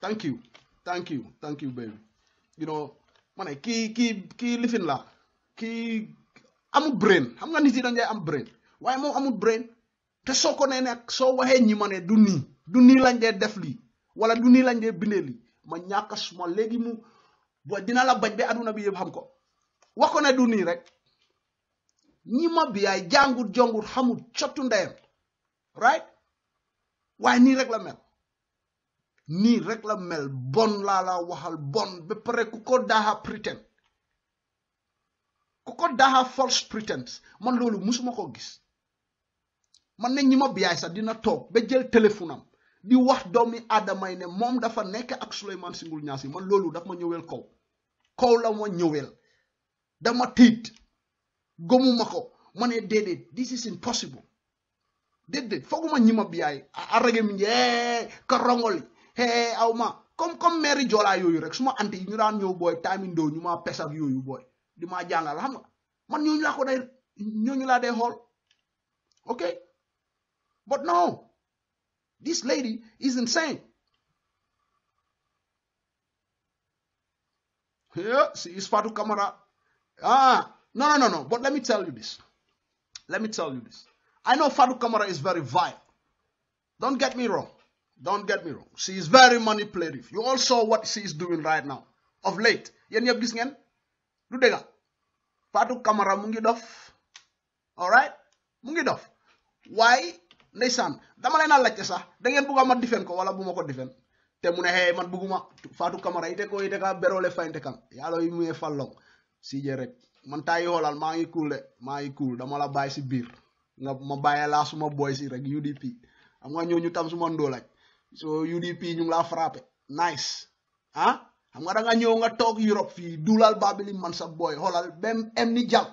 Thank you, baby. You know, man, ki living la, ki amu brain. I'm gonna need it am brain. Why mo amu brain? Te so ko ne nek so waxe ñi mané du ni lañ dé def li wala du ni lañ dé bindé li ma ñaka suma légui mu bo dina la bañ be aduna bi yeb xam ko wax ko né du ni rek ñi ma bi ay jangut jongur xamul ciottu ndayam right way ni rek la mel. Ni rek la mel bon la wahal bon be pare ku ko daha pretend ku ko daha false pretense man lolu musuma ko gis man ne ñima biay sa dina tok be jël telephone am di wax doomi adamay ne mom dafa nek ak Sulayman Shyngle Nyassi man lolu daf ma ñewel kaw la mo ñewel dama tit gomuma ko mané dédé this is impossible dédé foguma ñima biay aragé mi ñé ka rongoli. Hey, Auma, come Mary Jola yoyu rek suma anti ñu daan ñew boy time ndo ñu ma pess ak yoyu boy di ma jangal xam nga man ñooñu laa ko day ñooñu laa day xool. Okay? But no, this lady is insane. Yeah, she is Fatou Kamara. No. But let me tell you this. I know Fatou Kamara is very vile. Don't get me wrong. She is very manipulative. You all saw what she is doing right now. Of late. Yen yeb gis ngeen? Du dega. Fatou Kamara mu ngi dof. All right? Mu ngi dof. Why? Ndeysaan. Dama leen a laajte sax. Da ngeen bëgg ma defend ko wala bu ma ko defend. Te mu ne hey man bëgguma Fatou Kamara ite ka berole fayinte kan. Yalo yi muy fallong. Si je rek. Man tay holal ma ngi cool de. Ma ngi cool dama la bay ci bir. Nga ma baye la suma boys yi rek UDP. Am nga ñoo ñu tam suma ndo laaj. So UDP ñu ngi la frappé. Nice. Huh? Am nga da nga ñew nga tok Europe fi dulal Babili Mansa boy holal bem ni jam.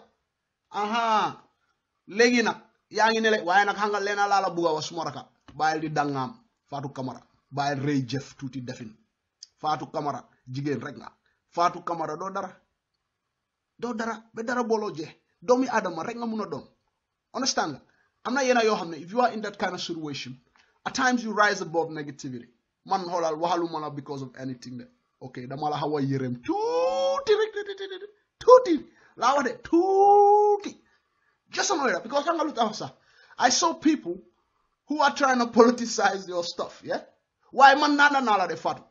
Aha. Legi nak yaangi ne le waye nak xangal leena la bu ga wax suma raka. Bayal di dangam Fatou Kamara. Bayal rey jëf tuuti defin. Fatou Kamara jigéen rek nga. Fatou Kamara do dara. Be dara bolo je. Doomi adama rek nga mëna doom. Understand? Amna yena yo xamne if you are in that kind of situation, at times you rise above negativity. Man holal waxaluma la because of anything there. Okay, dama la xawa yérem tuuti la wax de tuuti. Just something like that because I'm going to look after. I saw people who are trying to politicize your stuff, yeah? Why man nana de fatu?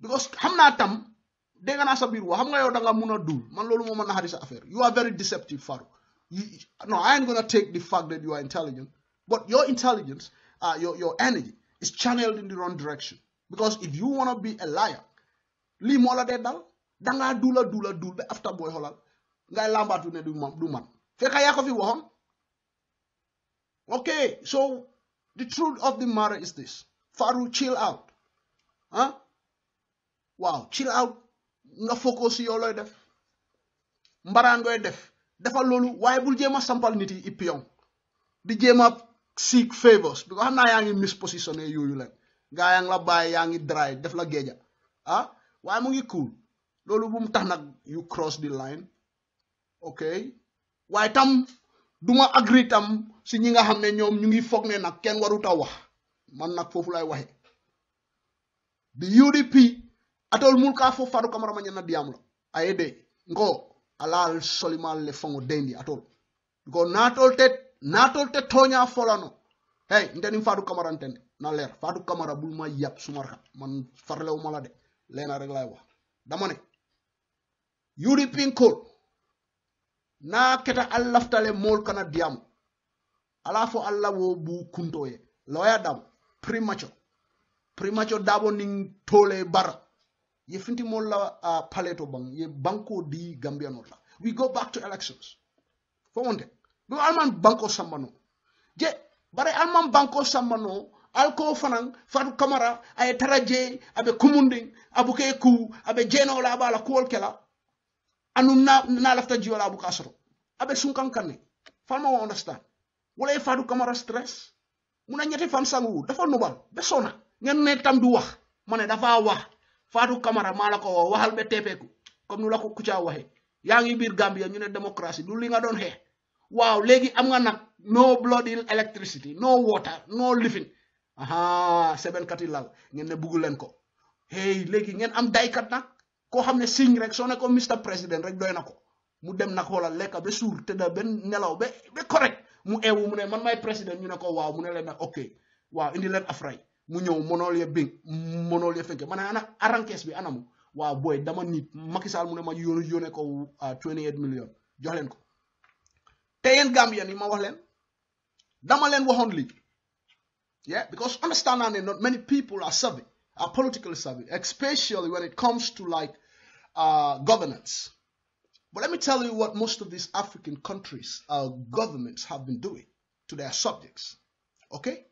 Because xamna tam de nga na sa bir wa xam nga yow da nga mëna dul. Man lolu mo mëna xadi sa affaire. You are very deceptive, Fatou. No, I ain't going to take the fact that you are intelligent, but your intelligence your energy is channeled in the wrong direction. Because if you want to be a liar, li mo la de dal da nga dula be after boy holal ngay lambatu ne du man fekka ya ko fi waxon. Okay, so the truth of the matter is this. Fatou, chill out. Huh? Wow, chill out. Nga focus yo loy def mbaran ngoy def defal lolu waye bul jema sampal nit yi ipion di jema seek favors because xamna yaangi mispositionné yoyu la ga yang la bay yaangi dry def la geja ah waye mu ngi cool lolu bu mu tax nak you cross the line. Okay, waye tam duma agree tam si ñi nga xamné ñom ñu ngi fogné nak ken waru ta wax man nak fofu lay waxé the UDP atol mulka fo Fatou Kamara ma ñana diam la ayede ngo alal solimal le fongo dendi atol because natol te tonya folano hey ndeni Fatou Kamara ntende na leer Fatou Kamara bul ma yab suma rat man farlewuma la de leena rek lay wax dama ne UDP ko na keta allaftale mol kana diam ala fo alla wo bu kuntoye loya dam primacho dabo ning tole bara ye finti mol la paleto bang ye banko di Gambia nota. We go back to elections for one day do alman banko sambano je bare alman banko sambano alko fanan Fatou Kamara ay taraje abe kumunding abuke ku abe jeno la bala kool kala anu na lafta jiola abu kasro abe sunkan kanne falma won understand wala Fatou Kamara stress muna ñetti fan sangu dafa nubal be sona ngeen ne tam du wax mané dafa wax Fatou Kamara ma la ko waxal be tepeku comme nu la ko kucha waxe yaangi bir Gambia ñu ne démocratie du li nga doon xé waaw légui am nga nak no bloody electricity no water no living aha seben katilal ngeen ne bugul len ko hey légui ngeen am daykat nak ko xamne signe rek so ne ko Mr President rek doyna ko mu dem nak xolal lekka be sour te da ben nelaw be correct mu ewu mu ne man may president ñu ne ko waaw mu ne len nak okay waaw indi len afray mu ñew monolé bing monolé fenké man ana arankes bi anamu waaw boy dama nit Macky Sall mu ne ma yone ko 28 millions jox len ko té yeen Gambien ni ma wax len dama len waxon li yeah because understanding not many people are savvy are politically savvy especially when it comes to like governance. But let me tell you what most of these African countries governments have been doing to their subjects. Okay,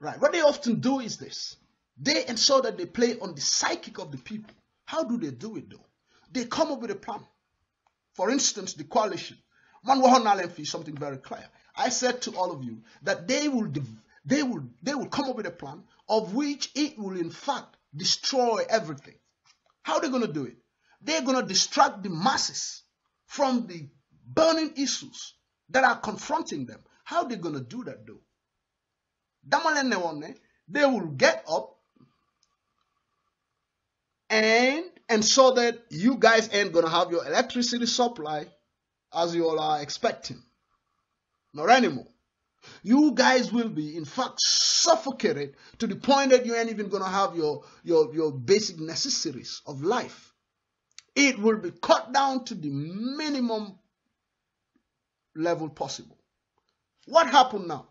right, what they often do is this. They ensure that they play on the psychic of the people. How do they do it though? They come up with a plan. For instance, the coalition. Man waxon na len fi something very clear. I said to all of you that they will come up with a plan of which it will in fact destroy everything. How are they going to do it? They're going to distract the masses from the burning issues that are confronting them. How are they going to do that, though? They will get up and so that you guys ain't going to have your electricity supply as you all are expecting. Not anymore. You guys will be, in fact, suffocated to the point that you ain't even going to have your basic necessities of life. It will be cut down to the minimum level possible. What happened now?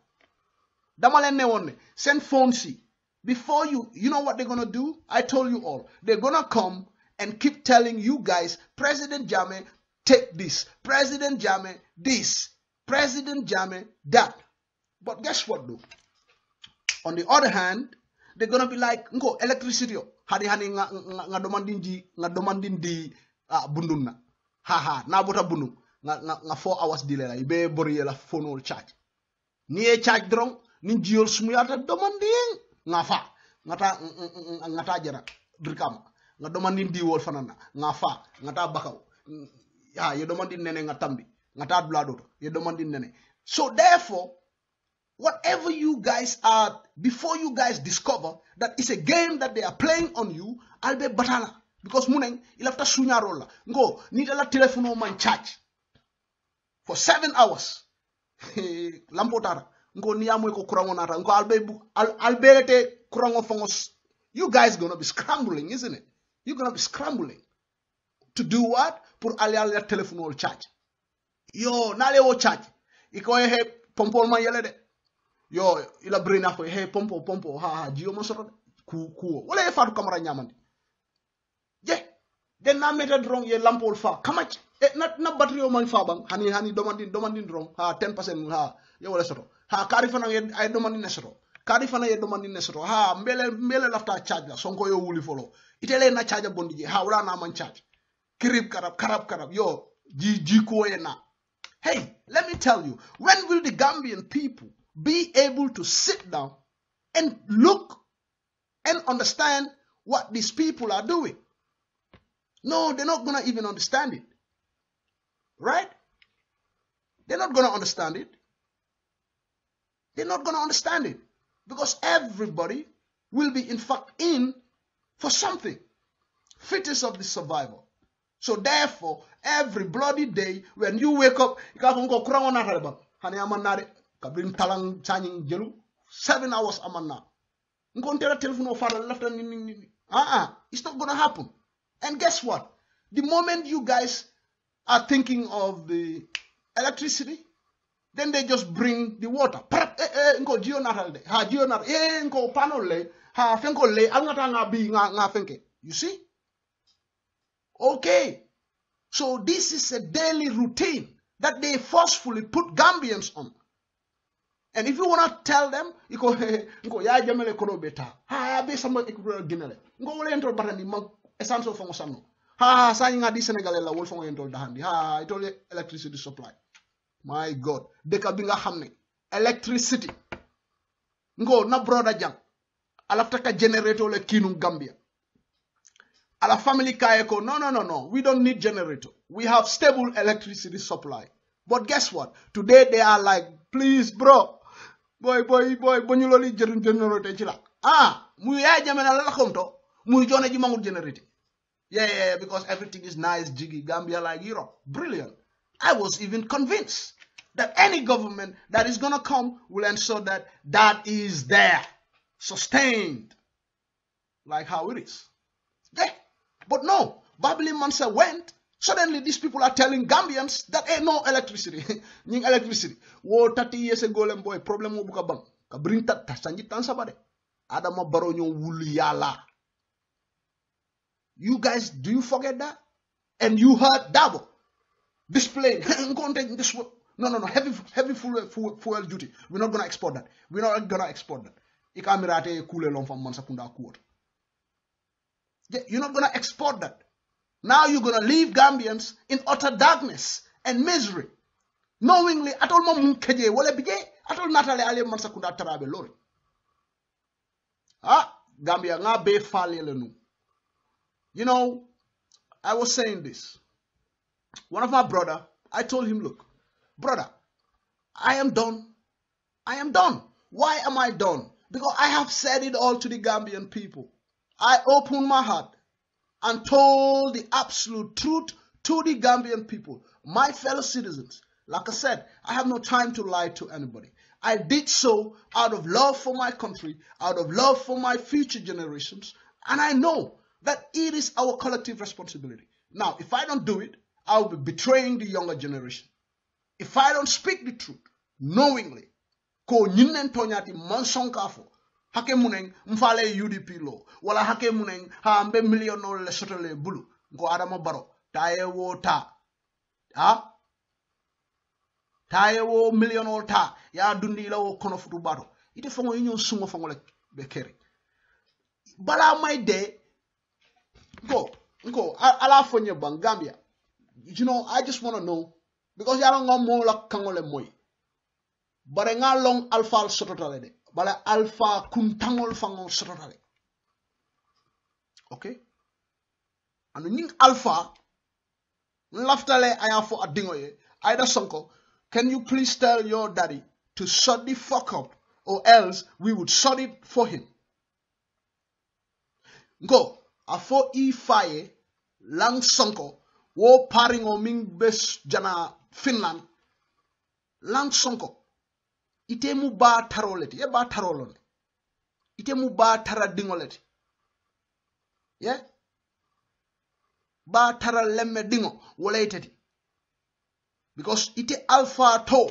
Send Fonsi. Before you know what they're going to do? I told you all. They're going to come and keep telling you guys, President Jammeh, take this. President Jammeh, this. President Jammeh, that. But guess what, though? On the other hand, they're going to be like, Nko, electricity. Hari-hari nga demandin di, nga demandin di bundun na. Haha, na bota bundu. Nga 4 hours delay la. Ibe bori la phone all charge. Niye charge drong, ni jiol smuyata demandin. Nga fa, nga ta jara, drikama. Nga demandin di wol fanana. Nga fa, nga ta bakaw. Ya, ye demandin nene nga tambi. Nga ta blado, ye demandin nene. So therefore, whatever you guys are, before you guys discover that it's a game that they are playing on you, albe batala. Because muneng, ilafta sunya rolla. Ngo, nidala telephone man charge. For 7 hours. Lampotara. Ngo, niyamwe ko kurango nara. Ngo, alberete kurango fongos. You guys gonna be scrambling, isn't it? You're gonna be scrambling. To do what? Pur alia telephone all charge. Yo, nale o charge. Iko ehe, pompol man yelede. Yo, ila brain ako, hey, pompo, ha, jiyo monsoro, kuo. Wala ye Fatou Kamara nyamandi. Ye, den na method wrong ye lampo fa. Kamach, na battery o man fa bang, hani, domandin wrong, ha, 10%, ha, ye wala soro. Ha, karifana ye, ay domandin nesoro. Karifana ye domandin nesoro, ha, mbele lafta charge la, Sonko yo wuli follow. Itele na charge bondi je, ha, wala na man charge. Kirib karab, yo, jiko ye na. Hey, let me tell you, when will the Gambian people be able to sit down and look and understand what these people are doing? No, they're not going to even understand it. Right? They're not going to understand it. They're not going to understand it. Because everybody will be, in fact, in for something. Fittest of the survivor. So therefore, every bloody day, when you wake up, you can't go cry on a harbor. Kabrin talang changing jelu 7 hours amana. Nkontera telephone offer left and it's not gonna happen. And guess what? The moment you guys are thinking of the electricity, then they just bring the water. Nko jio naralde, ha jio nar, nko panole, ha fenko le, angata nga bi nga fenke. You see? Okay. So this is a daily routine that they forcefully put Gambians on. And if you want to tell them, you go, hey, ya jamele kono beta. Ha, be someone ekuro ginele. Ngo wole entol barani man essential for ngosano. Ha, sa nga di Senegal la wol fo entol dahandi. Ha, itole electricity supply. My God, deka bi nga xamne electricity. Ngo na broda jam. Ala taka generator le kinu Gambia. Ala family kayeko. No. We don't need generator. We have stable electricity supply. But guess what? Today they are like, please, bro. Boy, bonyololi generate chila. Muya jamena la konto, muyjone ji mangul generate. Yeah, because everything is nice, jiggy, Gambia like Europe. Brilliant. I was even convinced that any government that is gonna come will ensure that that is there, sustained, like how it is. Yeah. But no, Babili Mansa went. Suddenly, these people are telling Gambians that ain't no electricity. Ning electricity. Wo 30 years ago, lem boy problem wo buka bang. Ka bring tat sanjit tan sabade. Adama Barrow nyo wuliyala. You guys, do you forget that? And you heard Dabo displaying this. No. Heavy fuel duty. We're not gonna export that. We're not gonna export that. Ikamirate kule lomfam man sakunda kuot. You're not gonna export that. Now you're going to leave Gambians in utter darkness and misery. Knowingly, at all mumkeje wole bije, at all natale ale man sakunda tarabe lori. Gambia nga be fali lenu. You know, I was saying this. One of my brother I told him, look, brother, I am done. I am done. Why am I done? Because I have said it all to the Gambian people. I opened my heart and told the absolute truth to the Gambian people, my fellow citizens. Like I said, I have no time to lie to anybody. I did so out of love for my country, out of love for my future generations, and I know that it is our collective responsibility. Now, if I don't do it, I will be betraying the younger generation. If I don't speak the truth knowingly, ko nyinen tonyati mansonkafo hake muneng mfale UDP law, wala hake muneng haambe milliono le sotole bulu ko Adama Barrow tae wo ta, ha? Taewo million or ta ya dundi la wo kono futu baro ite fongo inyo sungo fongo le bekere bala my day go ala fonye bang Gambia. You know, I just want to know because ya long mo la kangole moy bare nga long alpha sototale de bala alpha kuntangol fango sototale. Okay, anu ning alpha laftale ayafo adingo ye Aida Sonko. Can you please tell your daddy to shut the fuck up or else we would shut it for him? Go, afo ifaye, Lang Sonko, wo paringo ming bes jana Finland, Lang Sonko, itemu ba taroleti, ye ba tarolon, itemu ba taradingoleti, yeah? Ba taralemme dingo, woleteti. Because ite alpha to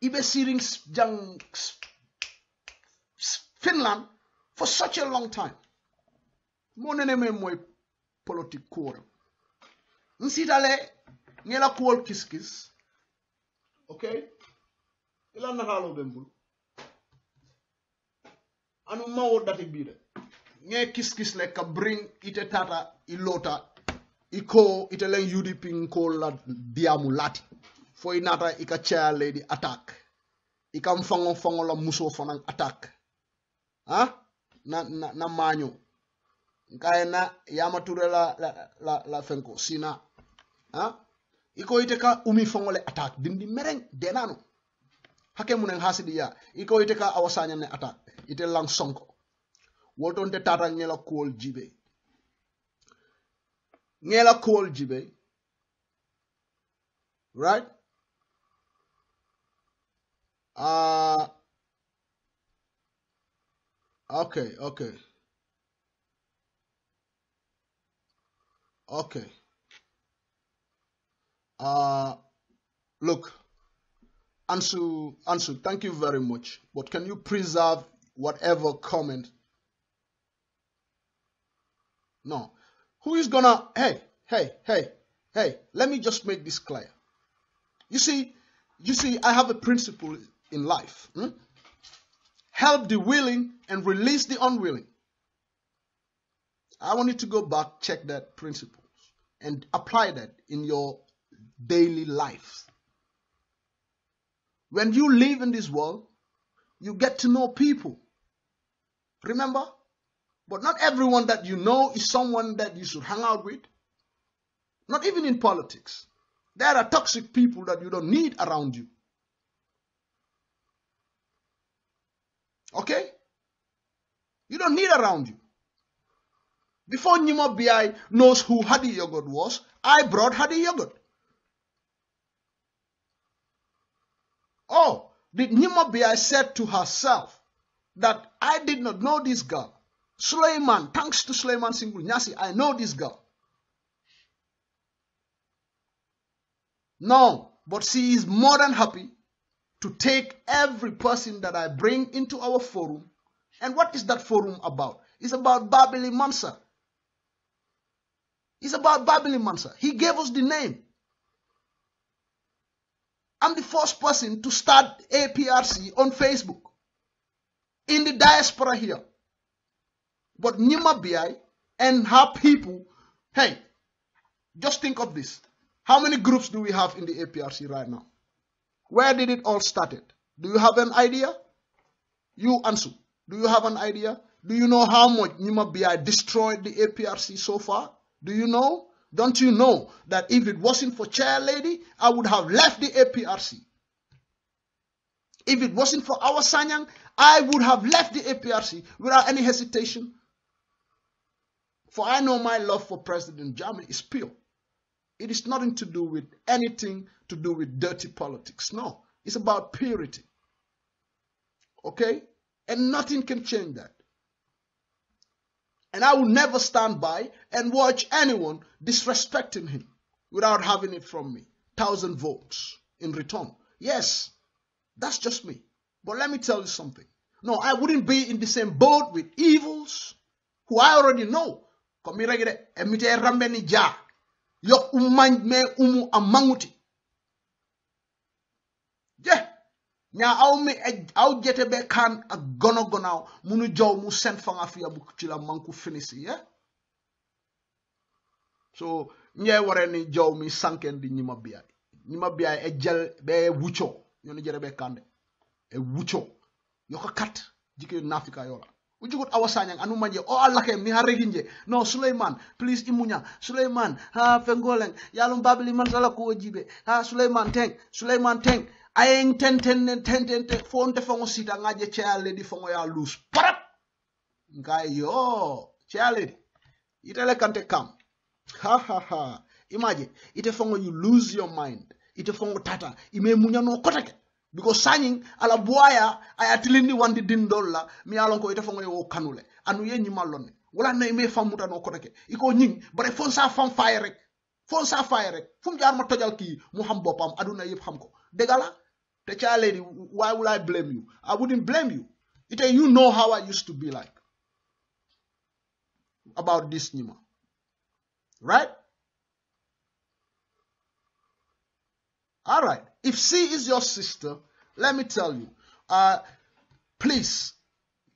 ibe searing jang Finland for such a long time. Monene me moy politic core. Nsidale ngela kuol kiskis. Okay? Ila nakalo bembul. Anu mawo dati bide. Nge kiskis le ka bring ite tata ilota. Iko itelen UDP nkola diamulati for inata ikacha lady attack ikamfango fango la muso fanang attack ha na manyo nkaena yamature la fenko sina ha iko iteka umi fango le attack dimdi mereng denano hakemunen hasidiya iko iteka Awa Sanyang ne attack ite Lang Sonko wotonte tata nyela kool jibe Ngela Kool Jibe, right? Okay. Look, Ansu, thank you very much. But can you preserve whatever comment? No. Who is gonna, hey, let me just make this clear. You see, I have a principle in life. Help the willing and release the unwilling. I want you to go back, check that principle, and apply that in your daily life. When you live in this world, you get to know people. Remember? But not everyone that you know is someone that you should hang out with. Not even in politics. There are toxic people that you don't need around you. Okay? You don't need around you. Before Nyima Biya knows who Hadi Yogot was, I brought Hadi Yogot. Oh, did Nyima Biya said to herself that I did not know this girl. Sulayman, thanks to Sulayman Shyngle Nyassi, I know this girl. No, but she is more than happy to take every person that I bring into our forum. And what is that forum about? It's about Babili Mansa. It's about Babili Mansa. He gave us the name. I'm the first person to start APRC on Facebook. In the diaspora here. But Nyima Biya and her people, hey, just think of this. How many groups do we have in the APRC right now? Where did it all started? Do you have an idea? You, Ansu, do you have an idea? Do you know how much Nyima Biya destroyed the APRC so far? Do you know? Don't you know that if it wasn't for Chair Lady, I would have left the APRC? If it wasn't for Awa Sanyang, I would have left the APRC without any hesitation. For I know my love for President Jammeh is pure. It is nothing to do with anything to do with dirty politics. No, it's about purity. Okay? And nothing can change that. And I will never stand by and watch anyone disrespecting him without having it from me. 1,000 votes in return. Yes, that's just me. But let me tell you something. No, I wouldn't be in the same boat with evils who I already know. Yeah. Nya awmi aw jete be kan ak gono gonaw munu jow mu sen fa nga fiya bu ci la manku finish yeah so ñe waré ni jow mi sanken di Nyima Biya e jël be wucho ñone jere be kande e wucho yoko kat jike nafika yola ujugut Awa Sanyang anu manje o allakem mi hareginje no Sulayman please imunya Sulayman ha fengoleng yalum babili mansa la ko jibe ha Sulayman teng ayeng ten phone te fongo sita ngaje Chair Lady fongo ya loose parap ngai yo Chair Lady itele kante kam ha ha ha imagine ite fongo you lose your mind ite fongo tata ime munya no kotake because Sanying ala buaya ayatilindi wandi $1 mi alonko ite fongo yo kanule anu ye nyimalone wala na ime famuta no kotake iko nying bare phone sa fire rek fum jaar ma tojal ki mu xam bopam aduna yeb xam ko degala the Chair Lady, why would I blame you? I wouldn't blame you. You know how I used to be like about this Nyima. Right? Alright. If she is your sister, let me tell you. Please,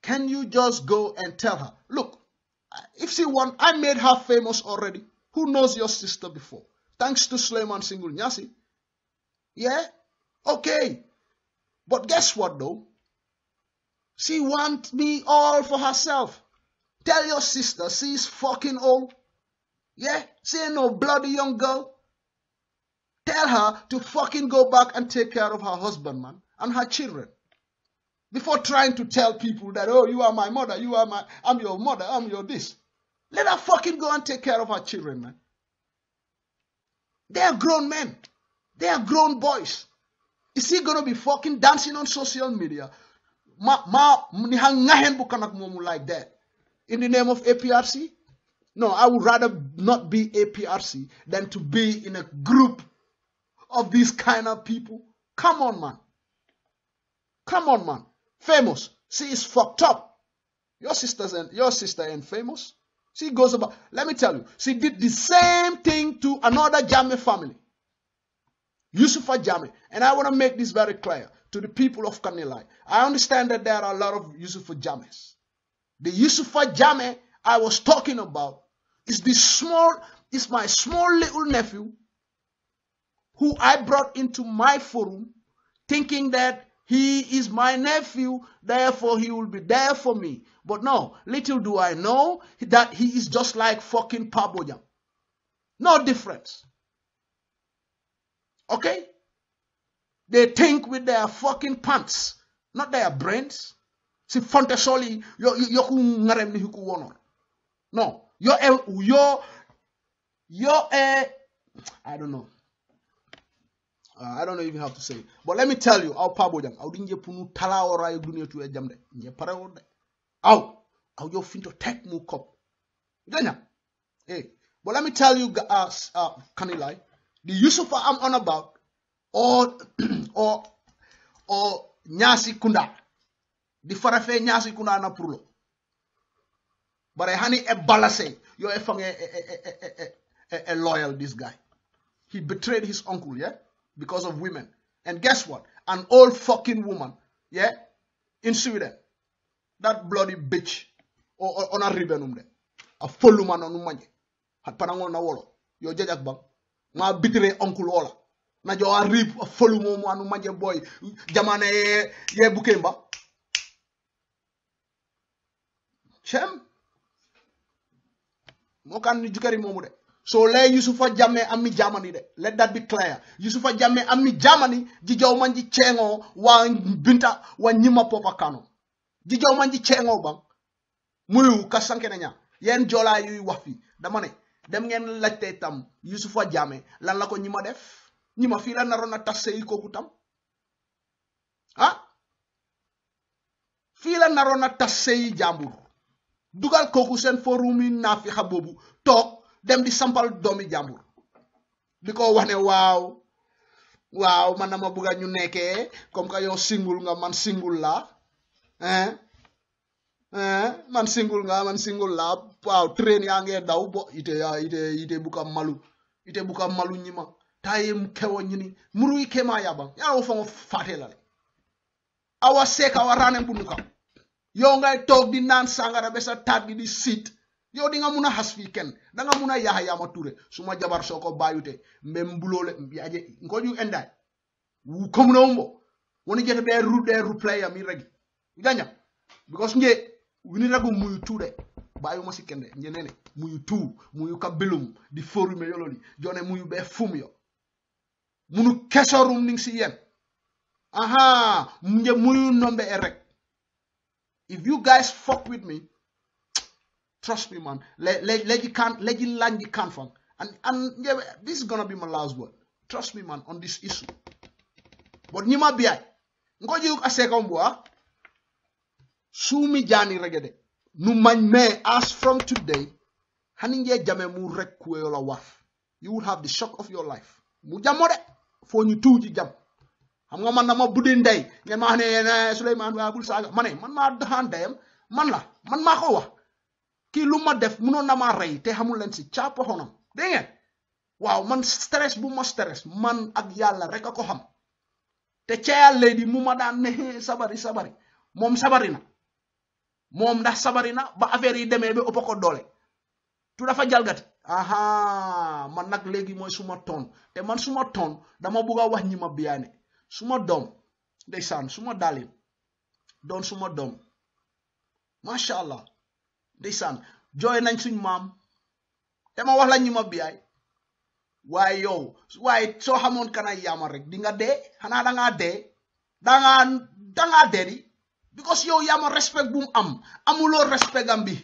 can you just go and tell her? Look, if she wants, I made her famous already. Who knows your sister before? Thanks to Sulayman Shyngle Nyassi. Yeah? Okay, but guess what though? She wants me all for herself. Tell your sister she's fucking old. Yeah, she ain't no bloody young girl. Tell her to fucking go back and take care of her husband, man, and her children. Before trying to tell people that, oh, you are my mother, I'm your mother, I'm your this. Let her fucking go and take care of her children, man. They are grown men. They are grown boys. Is he gonna be fucking dancing on social media? Like that in the name of APRC? No, I would rather not be APRC than to be in a group of these kind of people. Come on, man. Come on, man. Famous. She is fucked up. Your sister ain't famous. She goes about. Let me tell you, she did the same thing to another Jammeh family. Yusupha Jammeh, and I want to make this very clear to the people of Kanilai. I understand that there are a lot of Yusupha Jammehs. The Yusupha Jammeh I was talking about is my small little nephew who I brought into my forum thinking that he is my nephew, therefore he will be there for me. But no, little do I know that he is just like fucking Pabojam. No difference. Okay? They think with their fucking pants, not their brains. Si fonte soli yo ku ngarem ni ku wono. No, I don't know if you have to say it. But let me tell you, aw Pabojam, aw di ñepunu tala ora yu duniya tu ejam de. Ñe pare won de. Aw yo finto tek mu kop. Danya. Hey, but let me tell you Kanilai, the Yusupha I'm on about, or Nyassi Kunda, the Farafe Nyassi Kunda na prulo. But I honey a balase, you're a loyal this guy. He betrayed his uncle, yeah, because of women. And guess what? An old fucking woman, yeah, in Sweden, that bloody bitch, or on a ribbon there, a full woman on umanje, had panangon na wolo, yo jajak bang. Ma bitre uncle ola na jowa rip folu momu anu manje boy jamane ye bukemba chem mo kan ni jukari momu de So le Yusupha Jammeh ami Germany de. Let that be clear. Yusupha Jammeh ami Germany jijaw manji chengo wa binta wa nyima popa kano. Jijaw manji chengo bang. Muyu kasanke nanya. Yen jola yu wafi. Damane. Dem ngeen latte tam Yusupha Jammeh lan la ko ñima def ñima fi la narona tassé yi ko tam ha fi la narona tassé yi jambour dugal koku sen forum yi nafiha bobu tok dem di sampal doomi jambour diko wax ne waaw waaw man dama bëgga ñu nekké comme ka yow single nga man single la hein man single nga man single la wow train ya ngey daw bo ite buka malu nyima tayem kewo nyini muru ikema yaba ya wo fo fatela awa seka warane bunuka yo ngay tok di nan sangara be sa tabbi di sit yo di nga muna hasfi ken da nga muna yahaya ma touré suma jabar soko bayute mem bulole biaje ngoju enday wu ko muna wombo woni jete be ru player mi regi ganya because nge wini ragu muyu touré bayo ma sikende ñenene muyu tu muyu kabelum di forume yololi jone muyu be fum yo munu kesorum ning si yen aha nge muyu nombe erek. If you guys fuck with me, trust me man, leji can't and yeah, this is gonna be my last word, trust me man, on this issue. But Nyima Biya ngoji aseka mbwa sumi jani regede. No man may ask from today, Haninge Jammeh mu rekweola waf. You will have the shock of your life. Mujamore, for you two jam. Hamgamanama budin day, Yamane, Sulayman, Abu Saga, Mane, Manma Handem, Manla, Manmahoa. Kiluma def, Munonama Ray, Tehamulensi, Chapo Honam. Dang it. Wow, man stress, boomer stress, man agyala, Rekakoham. The chair lady, Mumadan, Sabari, Mom Sabarina. Mom da sabarina ba affaire yi deme be opoko dole tu dafa jalgati aha man nak legi moy suma ton te man suma ton dama buga wax Nyima Biya ne suma dom ndeysan suma dalim don suma dom mashallah ndeysan joy nañ suñ mam te ma wax la Nyima Biya way yow way so xamone kana yama rek di nga de xana da nga de because yo yama respect boom amulo respect ambi.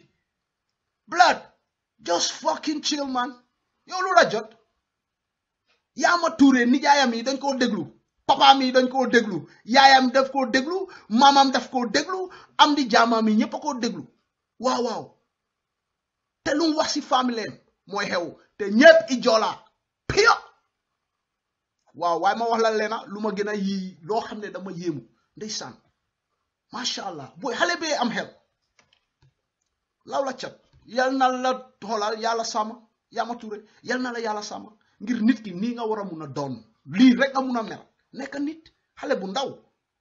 Blood, just fucking chill man. Yo lula jot. Yama ture ni yayami don't go deglu. Papa mi don't go deglu. Yayam def ko deglu. Mamam def ko deglu. Am di jama mi nyepo ko deglu. Wow. Telung wasi family moy hew. Te nyep ijola. Pio. Wow, why ma wala lena luma gena yi lo xamne dama yemu. Ndeysan. Mashallah, boy, halebe am hel. Laula chat. Yal na la holal yala sama, yama ture. Yal na la yala sama. Ngir nit ki ni nga wara muna don. Li rek nga muna mer. Nek nit xale bu ndaw.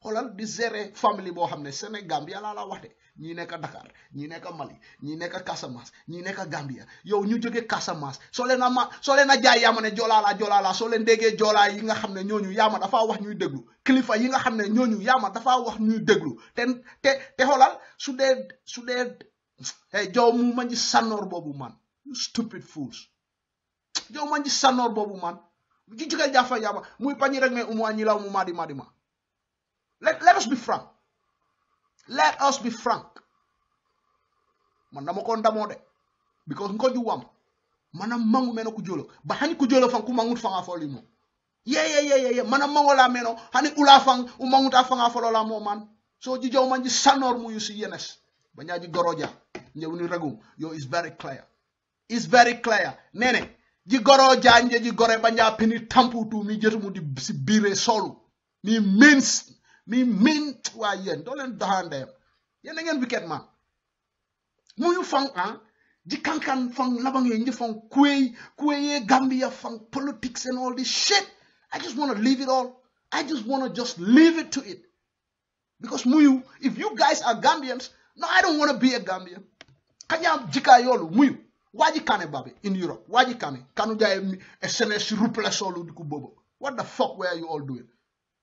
Holal di gérer family bo xamne Sénégal yalla la waxte. Ñi nek Dakar, ñi nek Mali, ñi nek Casamance, ñi nek Gambia. Yow ñu joge Casamance. So lena jaay yama ne jola la so len dege jola yi nga xamne ñoñu yama dafa wax ñuy deglu. Kilifa yi nga xamne ñoñu yama dafa wax ñuy deglu. Te holal su de jow mu manji sanor bobu man. You stupid fools. Jow manji sanor bobu man. Gi jogal jafa yama muy pañi rek me umu añi law mu madi ma. Let us be frank. Let us be frank. Man namoko ndamode because ngoju wam manam mangu meno kujolo ba hani kujolo fan ku mangut fanga folimo yeah manam mangola meno hani ula fang u manguta fanga folola mo man so jijo man ji sanor mu yusi yenes ba nyaaji goroja ñewuni ragum yo is very clear nene ji goroja nje ji gore ba nya pini tamputu mi jetu mu di bire solu mi means Me mean to a yen, don't let the hand them. Yen again, wicked man. Mu you fang, ah, the cancan fang labang, you fang quay, Gambia fang politics and all this shit. I just want to leave it all. I just want to just leave it to it. Because Muyu, if you guys are Gambians, no, I don't want to be a Gambian. Kanya jika yolu, Muyu. Waji kane babe in Europe. Waji kane. Kanuja SNS rupla solu diku bobo. What the fuck were you all doing?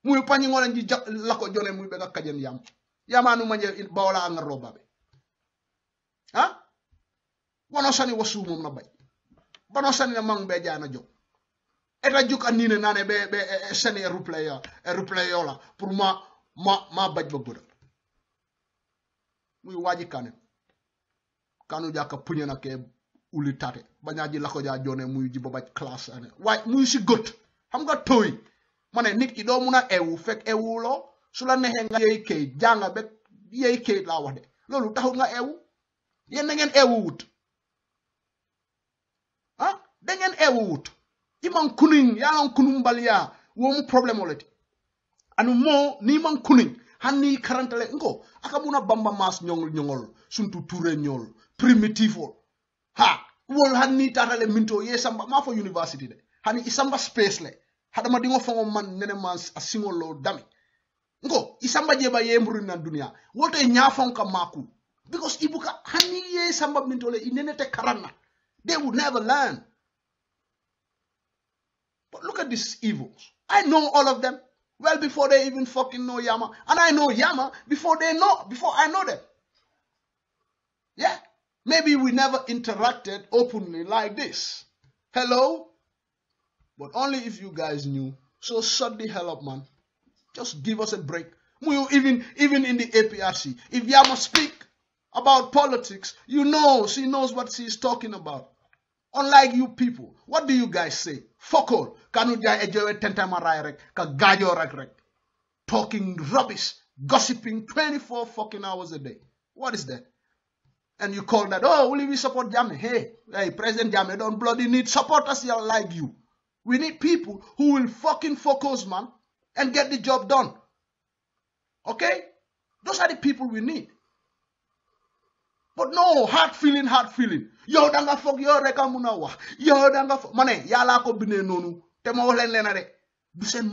Muy pani ngolen di lako jone muy be ka kajen yam yamanu manje bawla ang roba be ha wono sani wasu mum na bay Bano sani na mang beja na jo. Eta juk anine nane be sani replay yola pour ma bajba buda. Mui waji kane. Kanu jaka punya na ke uli tate. Banyaji lako ja jone mui jibabaj class ane. Wai mui si gut. Hamga toi. Mane nit ido muna ewu fek ewu lo. Sula nehenga yeike janga bek yeike la wade. Lolu tahu nga ewu. Yen nengen ewu ut. Dengen ewu iman kuning yalan kunum balia wo mu problem oleti anu mo ni man kuning hanni karantale ngo akamuna bamba mas nyongol nyongol suntu toure nyol primitive ha wol hanni tatale minto ye samba ma fo university de hani isamba space le hadama dingo fongo man nene mas asingolo dami ngo isamba jeba ye mburu na dunia wote nyafon ka maku because ibuka hanni ye samba minto le inenete karana they would never learn. But look at these evils. I know all of them well before they even fucking know Yama. And I know Yama before I know them. Yeah. Maybe we never interacted openly like this. Hello? But only if you guys knew. So shut the hell up, man. Just give us a break. Even in the APRC. If Yama speak about politics, you know she knows what she's talking about. Unlike you people, what do you guys say? Fuck all. Kanuja ejowe tentamara rek, ka gajo rek. Talking rubbish, gossiping 24 fucking hours a day. What is that? And you call that, oh, will we support Jammeh? Hey, President Jammeh don't bloody need supporters here like you. We need people who will fucking focus, man, and get the job done. Okay? Those are the people we need. But no, hard feeling. Yo danga fuck yo reka munawa. Yo danga fuck. Mane, yala ko bine nonu. Tema wolen lenare. Du sen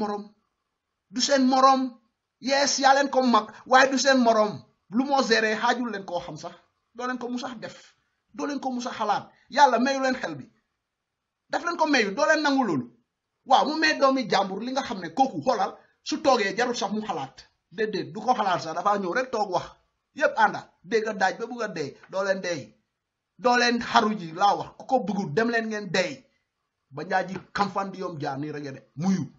morom. Yes, yalen ko mak. Why du sen morom? Lumo zere hajul len ko hamsa. Dolen ko musa def. Dolen ko musa halan. Yala meyu len helbi. Def len ko meyu. Dolen nangululu. Wa mu me domi jambur li nga xamne koku holal su toge jaru sax mu halat. Dede du ko halal sa dafa ñew rek tok wax. Yep, anda dega daj be buga day dolen day dolen haruji lawa ko bugu dem len ngeen day ba ñaaji kamfandi yom jaar ni rege de muyu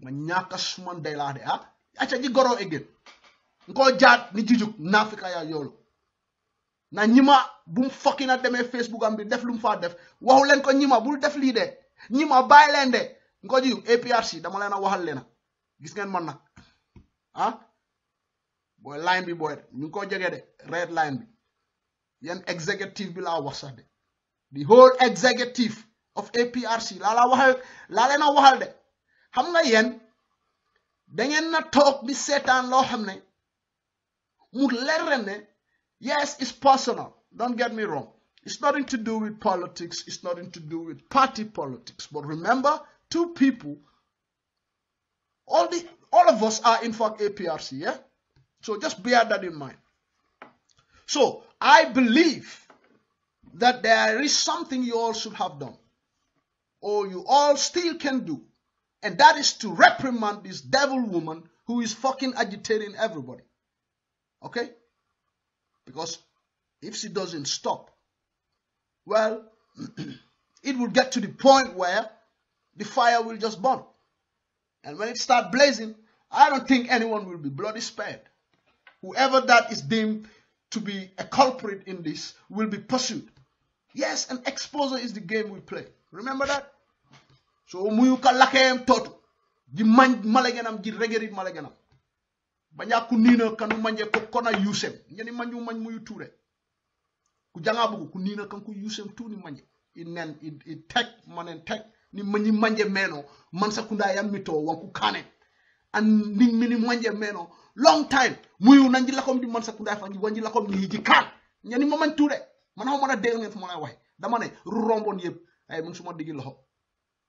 ma ñaka suma day la de ha acca ji goro egen ko jaat ni jijuk nafika ya yolu na ñima bu fokina deme Facebook am bi def lu fa def waxu len ko ñima bul def li de ñima bay len de ko ji APRC dama leena waxal leena gis ngeen man nak ha boy line bi boy ñu ko jege de red line bi yen executive bi la wax sax de the whole executive of APRC la lena waxal de xam nga yen da ngeen na talk bi setan lo xamne mu lerene yes it's personal don't get me wrong it's nothing to do with politics it's nothing to do with party politics but remember two people all of us are in fact APRC yeah. So just bear that in mind. So I believe that there is something you all should have done, or you all still can do, and that is to reprimand this devil woman who is fucking agitating everybody. Okay? Because if she doesn't stop, well, it will get to the point where the fire will just burn. And when it starts blazing, I don't think anyone will be bloody spared. Whoever that is deemed to be a culprit in this will be pursued. Yes, an exposure is the game we play. Remember that? So muyuka lakem totu. Di man malagenam di regerit malagenam. Banyaku nina kanu manje kokona yusem. Nyani manju man muyu ture. Ku jangabu ku nina kanku yusem tu ni manje. Inen it tek manen tek ni manji manje meno man sakunda yam mito wanku kane. And ning mini manje meno long time muyu nanji lakom di man sakunda fanji wanji lakom ni hiji kan ñani moman touré man xamana dégg ngeen fu ma lay wax dama né rombon yeb ay mu suma digi loxo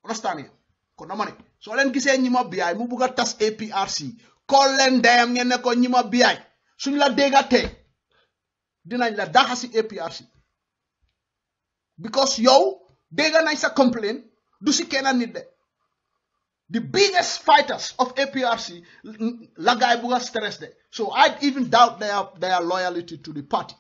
understand ngeen ko dama né so len gisé Nyima Biya mu bëgga tas APRC ko len dayam ngeen né ko Nyima Biya suñ la dégaté dinañ la daxasi APRC because yow dégg nañ sa complain du ci kenan nit de. The biggest fighters of APRC, Lagai Buga stressed there. So I even doubt their loyalty to the party.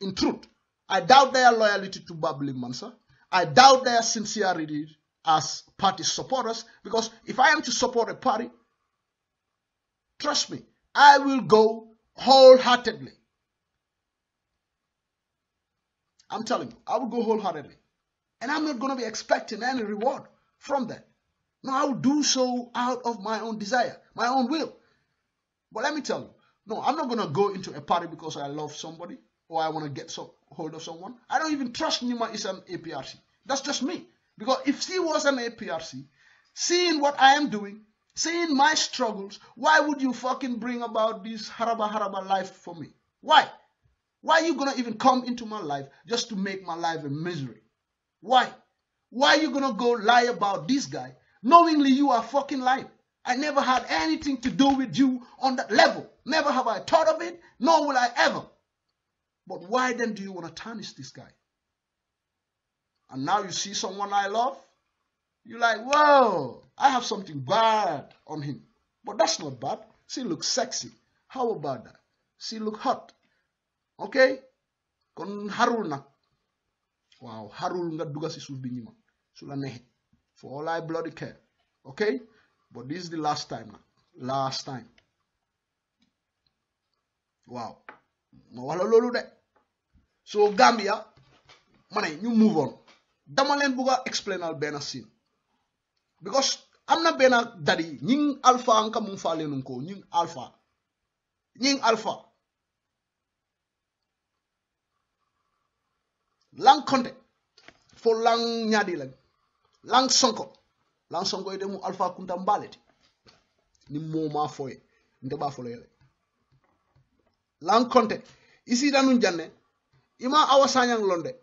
In truth, I doubt their loyalty to Babili Mansa. I doubt their sincerity as party supporters, because if I am to support a party, trust me, I will go wholeheartedly. I'm telling you, I will go wholeheartedly. And I'm not going to be expecting any reward from that. No, I will do so out of my own desire, my own will. But let me tell you, no, I'm not going to go into a party because I love somebody or I want to get hold of someone. I don't even trust Nyima is an APRC. That's just me. Because if she was an APRC, seeing what I am doing, seeing my struggles, why would you fucking bring about this haraba life for me? Why? Why are you going to even come into my life just to make my life a misery? Why? Why are you going to go lie about this guy? Knowingly, you are fucking lying. I never had anything to do with you on that level. Never have I thought of it, nor will I ever. But why then do you want to tarnish this guy? And now you see someone I love, you're like, whoa, I have something bad on him. But that's not bad. She looks sexy. How about that? She looks hot. Okay? Kon harul nak. Wow, harul nga duga si suuf bi ñima. Su la neexé. For all I bloody care. Okay? But this is the last time now. Last time. Wow. Ma wala lolu de. So Gambia, mané ñu move on. Dama len bëgga explain al ben scene. Because amna ben daddy ñing alpha anka mu fa lenum ko ñing alpha. Ñing alpha. Lang Konte for Lang Nyadi Lang Sonko ite mu alpha kunta mbaleti ni moma foye nte ba foye Lang Konte isi danu janne ima Awa Sanyang londe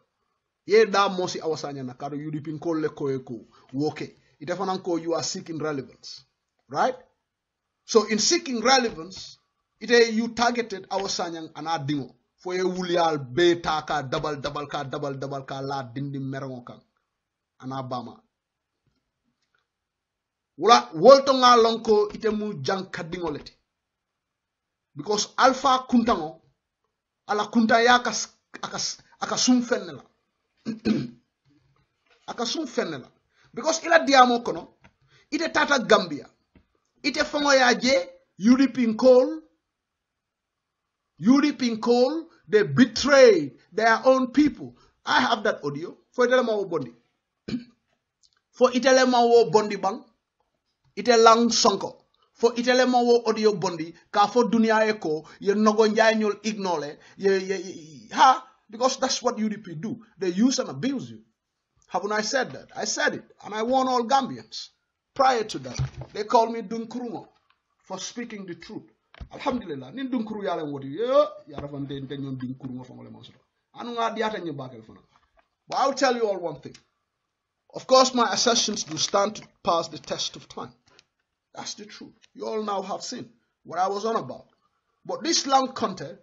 ye da mosi Awa Sanyang na kado UDP ko leko eko woke itefana ko you are seeking relevance, right? So in seeking relevance ite you targeted Awa Sanyang anadingo for a wulial beta ka double ka la dindi merongo kan anabama wala wolto nga lonko itemu janka dingolete because alpha kuntango ala kunta yaka akasum fenela akasum fenela because ila diamo kono ite tata Gambia ite fongo yaje UDP in coal, they betrayed their own people. I have that audio. For Itelemawo Bondi. For Itelemawo Bondi Bang. Itelang Sonko. For Itelemawo audio Bondi. Ka for Dunia Eko. Ye nogonjanyol ignore. Ha. Because that's what UDP do. They use and abuse you. Haven't I said that? I said it. And I warn all Gambians. Prior to that, they called me Dunkurumo. For speaking the truth. Alhamdulillah, nin dun kuru yalla wodi ya rafa ndente ñom dun kuru mo famo le mo soto anu nga diata ñu bakel fana. But I'll tell you all one thing. Of course my assertions do stand to pass the test of time. That's the truth. You all now have seen what I was on about. But this Lang Konte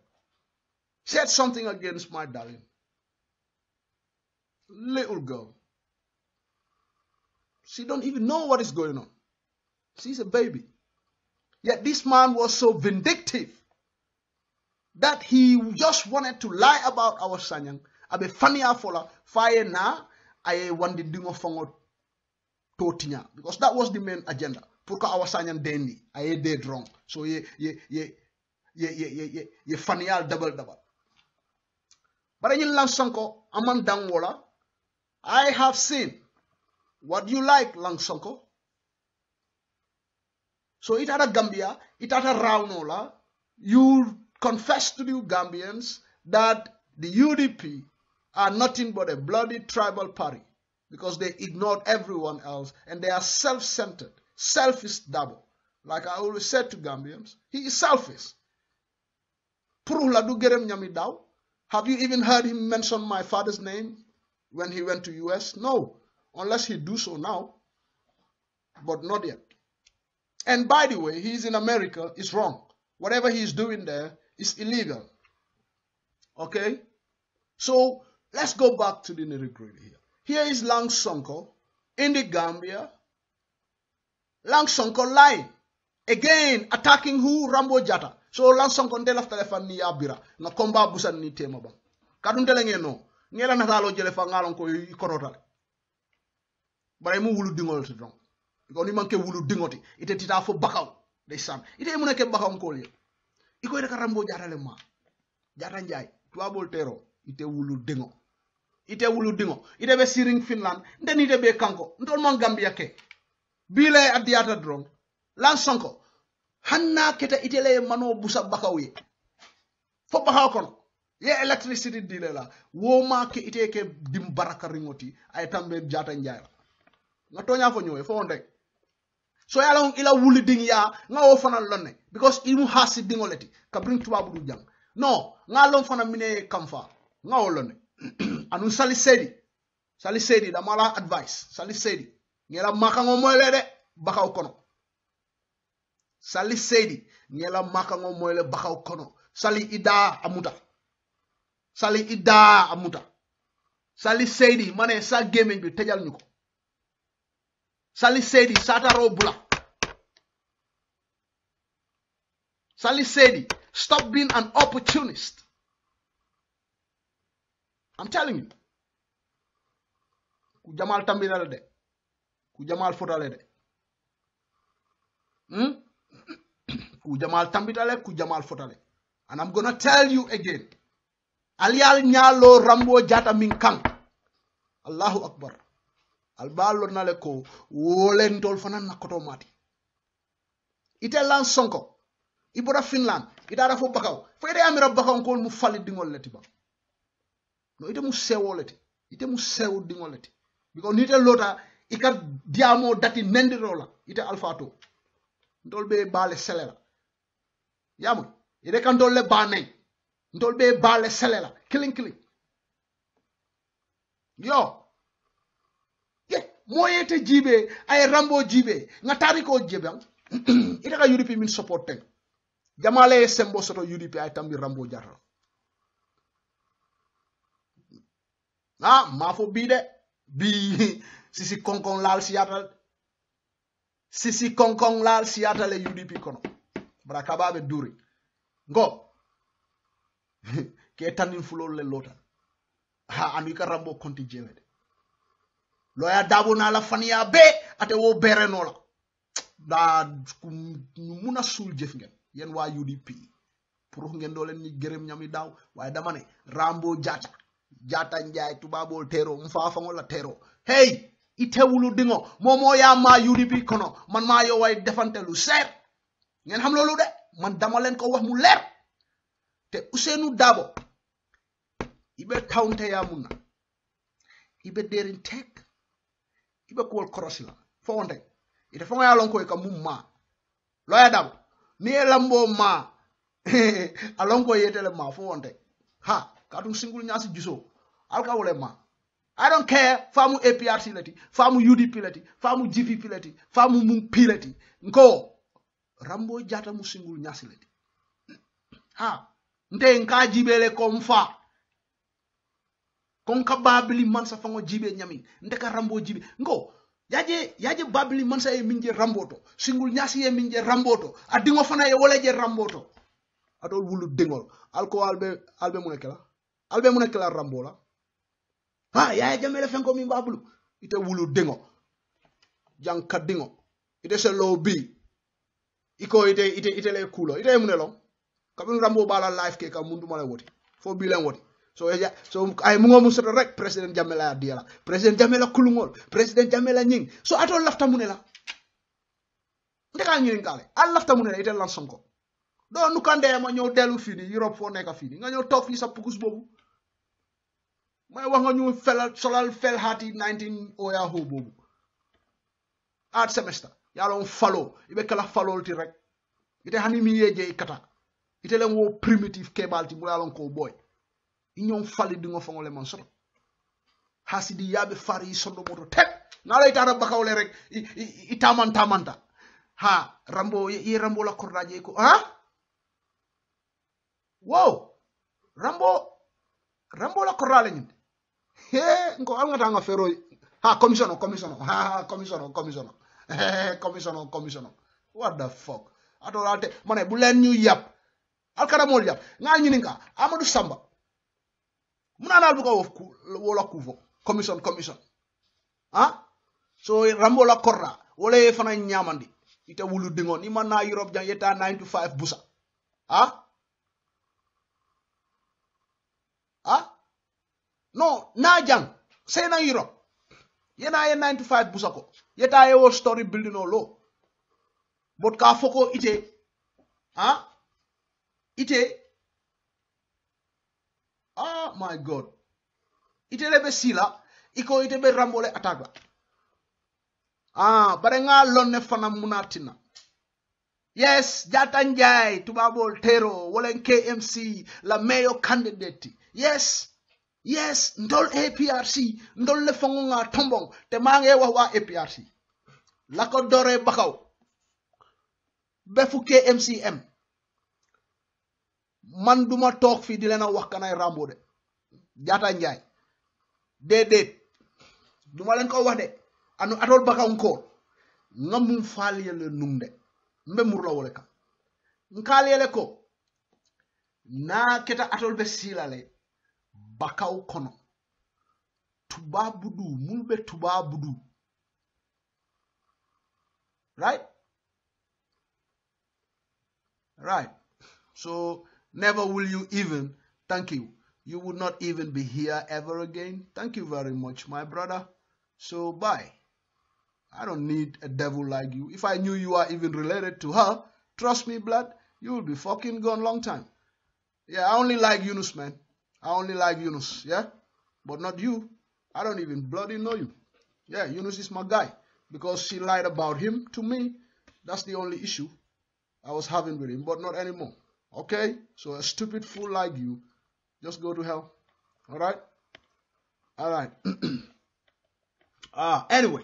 said something against my darling. Little girl. She don't even know what is going on. She's a baby. Yet this man was so vindictive that he just wanted to lie about Awa Sanyang. Abe fania fola faye na aye wandi dingo fango totinya, because that was the main agenda. Puka Awa Sanyang dendi aye dead wrong. So ye fanial double. But any Lang Sonko aman dangwola. I have seen what you like, Lang Sonko. So it had a Gambia, it had a Raunola. You confess to the Gambians that the UDP are nothing but a bloody tribal party because they ignored everyone else and they are self-centered, selfish double. Like I always said to Gambians, he is selfish. Have you even heard him mention my father's name when he went to US? No, unless he do so now, but not yet. And by the way, he's in America, it's wrong. Whatever he's doing there is illegal. Okay? So, let's go back to the nitty-gritty here. Here is Lang Sonko in the Gambia. Lang Sonko lying. Again, attacking who? Rambo Jatta. So, Lang Sonko nde lafta lefa ni abira. Na komba busa ni tema bang. Kadun telenge no. Ngela natalo jelefa ngalonko yikorotale. Bara mu wulu dingol to don ko ni manke wulu dingoti ite tita fo bakaw de sam ite mu neke bakaw ko le iko de Rambo Jatta le ma Jatta Njay tuwa bol tero ite wulu dingo ite be siring Finland nden ite be kanko ndol man Gambia ke bile adiata drone Lang Sonko hanna keta ite le mano busa bakaw ye fo bakaw kono ye electricity dile la wo ma ke ite ke dim baraka ringoti ay tambe Jatta Njay ngatonya fo nyowe fo ndek so yala on ila wuli ding ya ngawo fana lonne because imu hasi dingoleti ka bring tuba budu jang no ngalon fana mine kamfa ngawo lonne anu sali sedi da mala advice sali sedi ngela makango moyle de bakaw kono sali sedi ngela makango moyle bakaw kono sali ida amuta sali sedi mane sa gaming bi tejal ñuko Sali Sedi, stop being an opportunist. I'm telling you. Kujamal tambinale de. Kujamal fotale de. Kujamal tambitale, kujamal fotale. And I'm gonna tell you again. Alial nyalo Rambo Jatta minkang. Allahu Akbar. Albalo naleko wolentol fanan nakotomati ite Lang Sonko ibora Finland idara fo bakaw fo ide amira bakaw ko mu fali dingol leti ba no ite mu sewo dingol leti because nite lota ikar diamo dati nendiro la ite alfato ndol be bale selela yamu ide kan dol le banay ndol be bale selela killing yo moyete jibe ay Rambo jibe ngatari ko jebang ita ka UDP min support teng jamale sembo soto UDP ay tambi Rambo Jatta na mafo bi de bi sisi konkon lal siatal le UDP kono bra kababe duri go ke tanin fulol le lotan ha anu ka Rambo konti jewede Loya dabo na la fania be ate wo bere no la da muna sul jëf ngeen yen wa UDP pour ngeen do len ni gërem ñami daw waye dama ne Rambo Jatta Njay tubabol tero mfa fa ngol la tero hey itewulu dingo momo ya ma UDP kono man ma yo way defante lu ser ngeen xam lolu de man dama len ko wax mu leer te Ousseynou Dabo ibe tawnte ya muna ibe derin tek ibe kool cross la fo wonde ite fo nga lon koy ka mumma loya dam ni Lambo ma alon koy yetele ma fo wonde ha Fatou Shyngle Nyassi juso alka wole ma I don't care famu APRC lati famu UDP lati famu GVP lati famu mung pilati nko Rambo Jatta mu Shyngle Nyassi lati ha nte nka jibele kom fa konka Babili Mansa fango jibe nyami ndeka Rambo jibe ngo yaje Babili Mansa ye minje Ramboto Shyngle Nyassi ye minje Ramboto adingo fana ye woleje Ramboto adol wulu dingol alko albe munekela Rambola ha yaje jamele fanko mi babulu ite wulu dingo janka dingo ite se lobby iko ite le kulo ite munelo kabin Rambo bala life ke ka mundu male woti fo bilen woti So ay mungo musoro rek President Jammeh la dia la President Jammeh la kulungol President Jammeh la nying so atol lafta munela ndeka ngirin kale al lafta munela itel Lang Sonko do nu kande ma ñew delu fi ni Europe fo neka fi ni nga ñew tok fi sa pukus bobu may wax nga ñu felal solal fel hati 19 oya ho bobu art semester yalla on falo ibe kala falol ti rek ite hani mi yeje kata ite len wo primitive kebalti mo yalla on ko boy Inyon fali dingo fango le manso. Hasidi yabe fari isondo moto tep. Nala itara baka ole rek. Itamanta. Ha. Rambo. Ye Rambo la kordaje iko. Ha? Wow. Rambo la kordaje nyinde. He. Nko angata anga fero. Ha. Komisono. Ha. Komisono. What the fuck. Ato alte. Mane bulen nyu yap. Alkara mol yap. Nga nyininka. Amadou Samba. Muna na buka wo la kuvo commission ah So Rambo la korra wole fana nyamandi ite wulu dingon ima na Europe jan yeta 9 to 5 busa ha no na jan say na Europe yena ye 9 to 5 busa ko yeta ye wo story building olo but ka foko ite ha ite oh my god ite lebe sila iko ite be Rambo le atagwa. Ah, barenga lonne fana munatina. Yes, Jatanjai, Tubabol Tero, Wolen KMC, La Mayo candidate. Yes, yes, ndol APRC, ndol le fangunga tombong, temange wawa APRC. Lakodore bakaw. Befu KMCM. Manduma talk fi dilena wakana Rambo de. Jatanjai. Dede. Dumalenko wade. Anu atol baka unko ngam faali le numde mbe murla wole kam nkalele ko na keta atol be silale bakaw kono tubabudu mulbe tubabudu right so never will you even thank you you would not even be here ever again thank you very much my brother so bye. I don't need a devil like you. If I knew you are even related to her, trust me, blood, you will be fucking gone long time. Yeah, I only like Yunus, man. I only like Yunus, yeah? But not you. I don't even bloody know you. Yeah, Yunus is my guy. Because she lied about him to me. That's the only issue I was having with him, but not anymore. Okay? So a stupid fool like you, just go to hell. Alright? Alright. Anyway.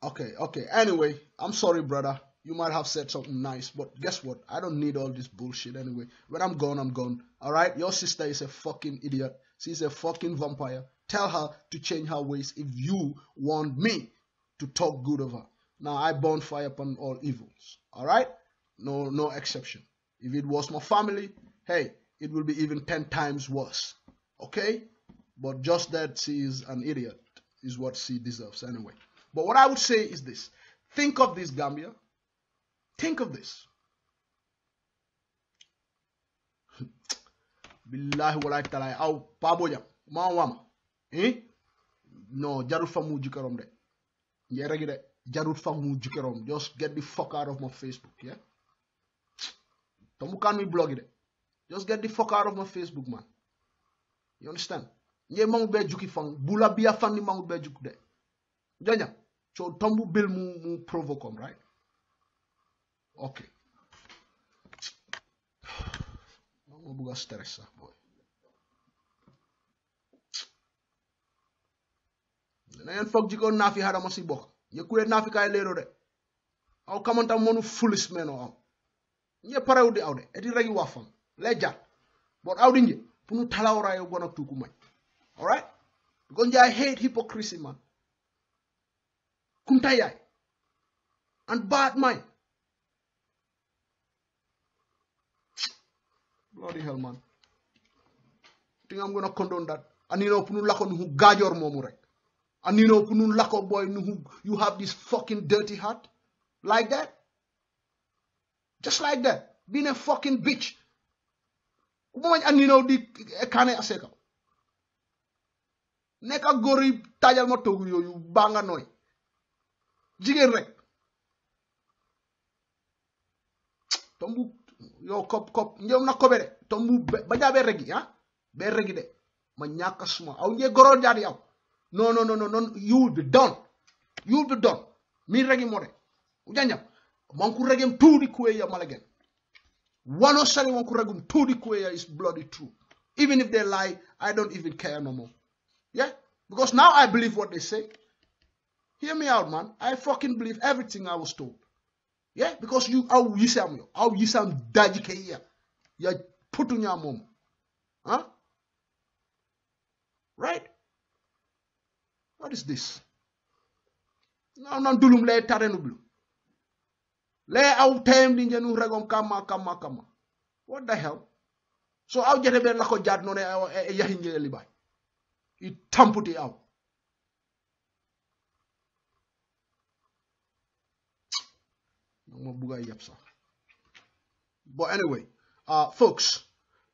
Okay. Anyway, I'm sorry, brother. You might have said something nice, but guess what? I don't need all this bullshit anyway. When I'm gone, I'm gone. All right? Your sister is a fucking idiot. She's a fucking vampire. Tell her to change her ways if you want me to talk good of her. Now, I burn fire upon all evils. All right? No exception. If it was my family, hey, it will be even 10 times worse. Okay? But just that she is an idiot is what she deserves anyway. But what I would say is this. Think of this, Gambia. Think of this. Billahi walai talai aw paboja ma wama. Eh? No, jarut famu jikarom de. Yeregi de jarut famu jikarom. Just get the fuck out of my Facebook, yeah? Tomu kan mi blog de. Just get the fuck out of my Facebook, man. You understand? Ye mangu be juki fang bula biya fan ni mangu be juki de janya so tombu bill mu provoke right okay mangu buga stressa boy na en fok jiko nafi hada mo si bok ye kure nafi kay leero de aw kamanta monu foolish men o am ye parawdi awde e di regi wafam le jat bon awdi nge punu talawra yo bonok tu ku may. Alright? Because I hate hypocrisy, man. Kuntayai. And bad mind. Bloody hell, man. I think I'm going to condone that. And you know, you have this fucking dirty heart. Like that. Just like that. Being a fucking bitch. And you know, the Kane Aseka. Neka gori tajal ma togu yoyu banga noy jigen rek tombu yo kop ñew na kobere tombu ba jabe regi ha be regi de ma ñaka suma aw ñe goror jaadi aw no you be done mi regi mo de ujanjam man ku regem tuudi kueya malagen wano sari man ku regum tuudi kueya is bloody true even if they lie I don't even care no more. Yeah, because now I believe what they say. Hear me out, man. I fucking believe everything I was told. Yeah, because you aw yisam yo, aw yisam daji ke ya, ya putunya mom, huh? Right? What is this? Now nan dulum le tarenu blu, le aw time dinjenu regom kama. What the hell? So aw jerebe lako jad no ne yahinge libay. He tumbled it out. But anyway, folks,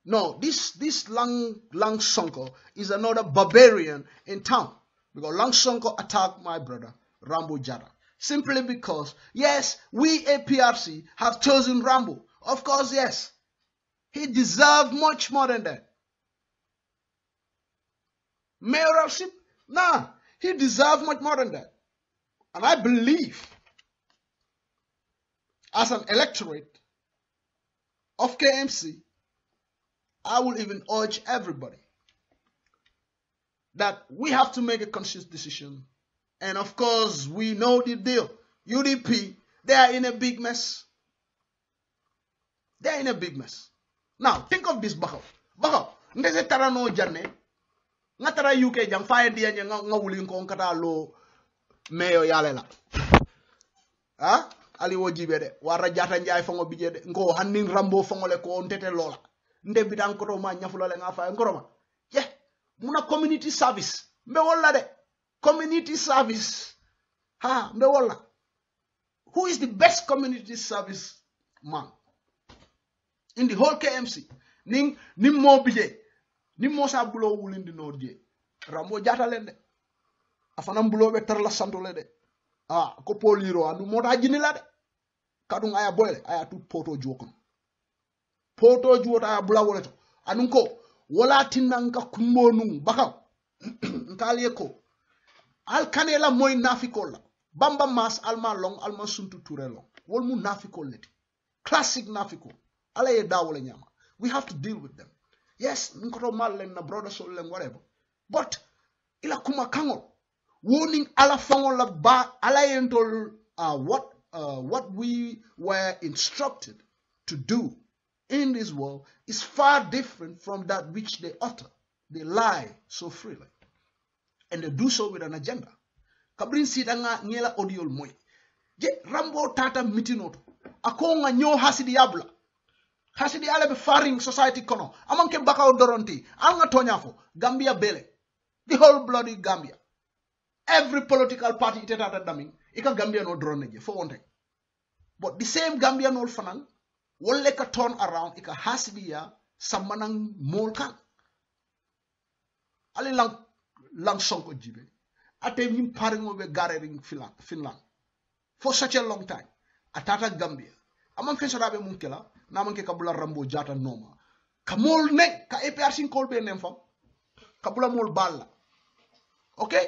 no, this Lang Sonko is another barbarian in town. Because Lang Sonko attacked my brother, Rambo Jatta. Simply because, yes, we APRC have chosen Rambo. Of course, yes. He deserved much more than that. Mayoralship? Nah, he deserved much more than that. And I believe, as an electorate of KMC, I will even urge everybody that we have to make a conscious decision. And of course, we know the deal. UDP, they are in a big mess. They are in a big mess. Now, think of this, Bakhaw. There's a Tarano Jane. Natara UK jam fire dia nga ngawulin ko kata lo meyo yalela ha ali wojibe de wara jata njay fongo bije de ngo hanning Rambo fongo le ko ntete lola nde bidan ko ma nyafula le nga fay ngoroma ye muna community service mbe wolla de community service ha mbe wolla who is the best community service man in the whole KMC ning mo bije ni mosa bulo wulindi no die Rambo Jatta len de afanam bulo be tar la santo le de ah ko poliro anu moda jini la de kadun aya boyle aya tu poto juwota aya bula woleto anun ko wala tinanka kumbonu bakaw ntalie ko al kanela moy nafikol la bamba mas alma long alma suntu touré long wol mu nafikol leti classic nafikol ala ye dawole nyama. We have to deal with them. Yes, nkoto malen na brother sollen whatever. But ila kuma kango warning ala fango la ba ala yentol what we were instructed to do in this world is far different from that which they utter. They lie so freely. And they do so with an agenda. Kabrin sidanga ngela odiol moy. Je Rambo tata mitinoto. Akonga nyo hasi diabla. Hasidi alebe faring society kono. Amanke bakao doronti. Anga tonyafo. Gambia bele. The whole bloody Gambia. Every political party itetata daming. Ika Gambia no droneje. For one thing. But the same Gambia no fanang. Wolle ka turn around. Ika hasidi ya. Samanang molkan. Ali lang Sonko jibe. Ate mim paring obe garering Finland. For such a long time. Atata Gambia. Amanke sorabe munkela. Namanke kabula Rambo Jatta noma. Kamol ne ka APRC kolbe nemfam. Kabula mol balla. Okay?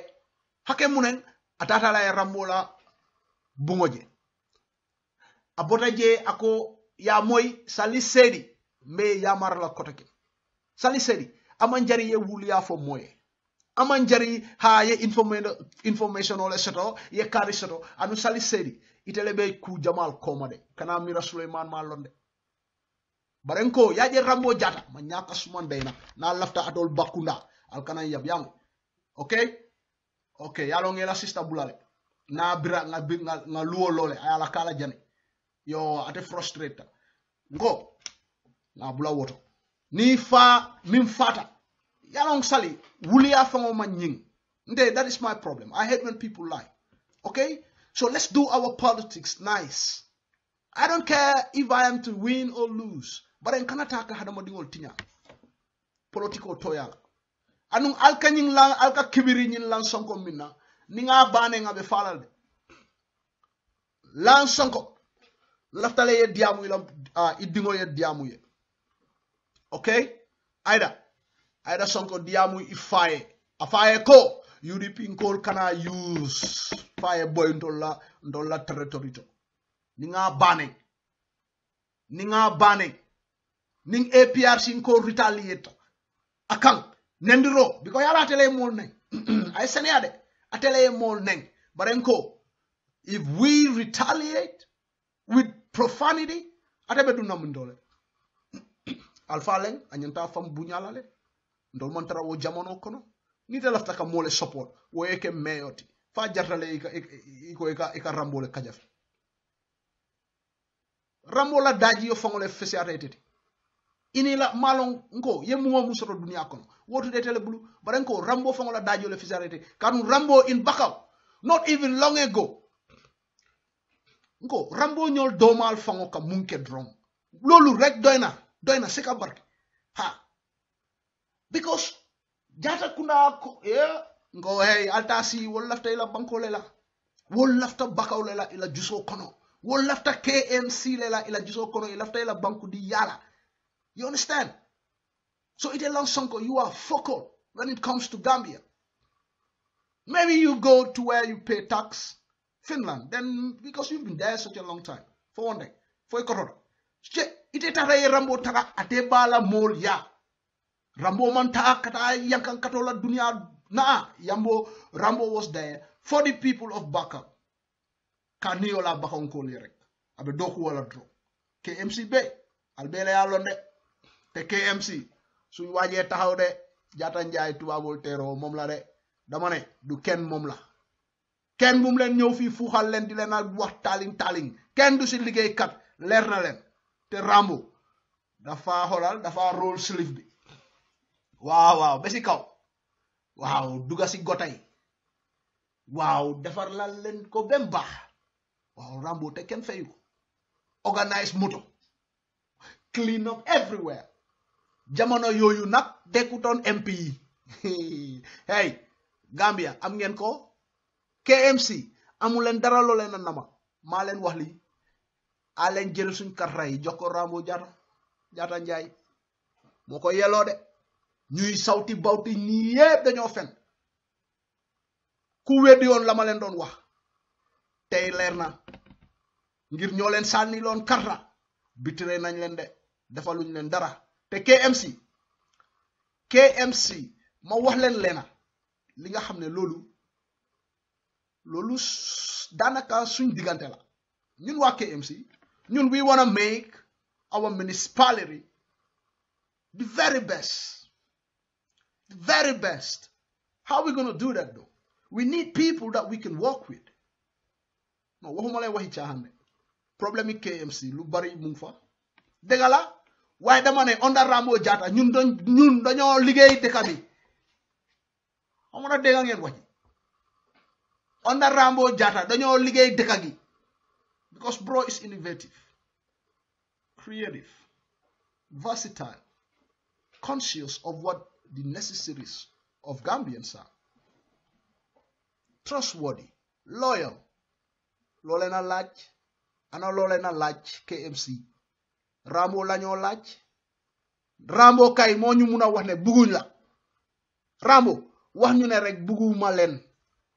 Hake munen atata la Rambo la bungoje. Abotaje ako ya moy salisedi me ya marla kotake. Salisedi amanjari ye wulia for moye. Amanjari ha ye information ole seto ye kari seto anu salisedi itelebe ku Jamal komade kana mira Sulayman malonde. Barenko yaje Rambo Jatta manyaka suman dayna na lafta adol bakunda alkana yabyam. Okay yalo ngela sister bulale na bira nga luo lole ayala kala jani yo ate frustrate ngo na bula woto ni fa min fata yalo sali wulia fango manying nde. That is my problem. I hate when people lie. Okay, so let's do our politics nice. I don't care if I am to win or lose. But I can't attack Hadamadi Oltinya. Political toyala. Anung alka nying lang, alka kibiri nying Lang Sonko minna. Ninga bane nga befalal de. Lang Sonko. Laftale ye diamu ilam, idingo ye diamu ye. Okay? Aida Sonko diamu ifaye. Afaye ko. UDP nkol kana use. Faye boy ndola territory to. Ninga banning. Ning APRC nko retaliate. Akang. Nendiro. Because yala atele mol neng. I seneyade. Atele mol neng. But enko. If we retaliate with profanity, atebe duna mundole. Alfa leng. Anyanta fam bunyala le. Ndol mantara wo jamono kono. Nite laftaka mole support. Wo eke meyoti. Fa jartale ika Rambo le kajafi. Rambo la daji yo fangole fese atete. inila malon nko ye muwa musoro dunia kono wotu detele bulu barenko Rambo fangola dajo le fisarete kanu Rambo in Bakau not even long ago nko Rambo nyol domal fangoka munke drum lolu rek doyna seka barke ha because Jatta kuna yeah nko hey altasi wol lafta ila banko lela wol lafta Bakau lela ila juso kono wol lafta KMC lela ila juso kono ila lafta ila banku di yala. You understand? So it's a Lang Sonko. You are focal when it comes to Gambia. Maybe you go to where you pay tax, Finland, then because you've been there such a long time. For one day. For a corona. It's a tare Rambo taga atebala mol ya. Rambo man taga kata yankan katola dunia na Yambo Rambo was there for the people of Bakau. Kaniola Bakonko lyric. Abe doku wala draw. KMC Bay. Albele alonde. The KMC, so you are yet how they Jatanjai to our terror, Momlare, Damane, do Ken Momla. Ken Mumlen, Yofi, Fuhal, Lendilena, what talling, Ken do Siligay cut, Lernalen, Terrambo, the far horal, the far roll sleeve. Wow, Bessico. Wow, Dugasi Gotai. Wow, the far Lalen Kobemba. Wow, Rambo taken for you. Organized motor. Clean up everywhere. Jamano yoyu nak dekuton MPE. Hey, Gambia, am ngeen ko KMC, amulen dara lo len nama. Ma len wax li, a len jël suñ karay joko Rambo Jatta Njay. Moko yelo de. Ñuy sawti bawti ñi yépp dañoo fen. Ku wéddi won lama len doon wax. Tay leer na. Ngir ñoo len sanni loon karra. Bitire nañ len de. Defaluñ len dara. Te KMC ma wax len lena li nga xamne lolu danaka suñ digante la ñun wa KMC ñun we want to make our municipality the very best. How are we going to do that though? We need people that we can work with. No waxuma lay waxi ciaxane problème KMC lu bari mu fa degala. Why the money under Rambo Jatta? Nyun don't you ligate the cabi? I'm gonna dig again. Why under Rambo Jatta? Don't you ligate the cabi? Because bro is innovative, creative, versatile, conscious of what the necessities of Gambians are. Trustworthy, loyal. Lolena Lach, and Lolena Lach KMC. Rambo laño laaj Rambo kay mo ñu mëna wax ne bëgguñ la Rambo wax ñu ne rek bëgguma leen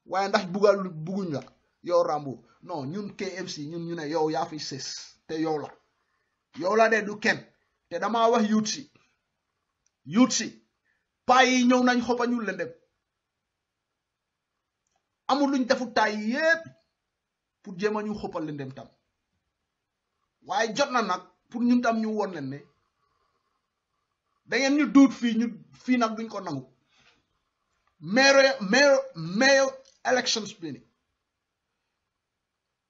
waye ndax bëggal bëgguñ la yow Rambo non ñun KMC ñun ñu ne yow ya fi ses te yow la de du ken te dama wax yutsi pay yi ñew nañ xopañu leen dem amul luñ defu tay yépp pour jema ñu xopal leen dem tam waye jot na nak pour ñun tam ñu won leen ne da ngeen ñu doot fi ñu fi nak duñ ko nangu mayor elections bi ni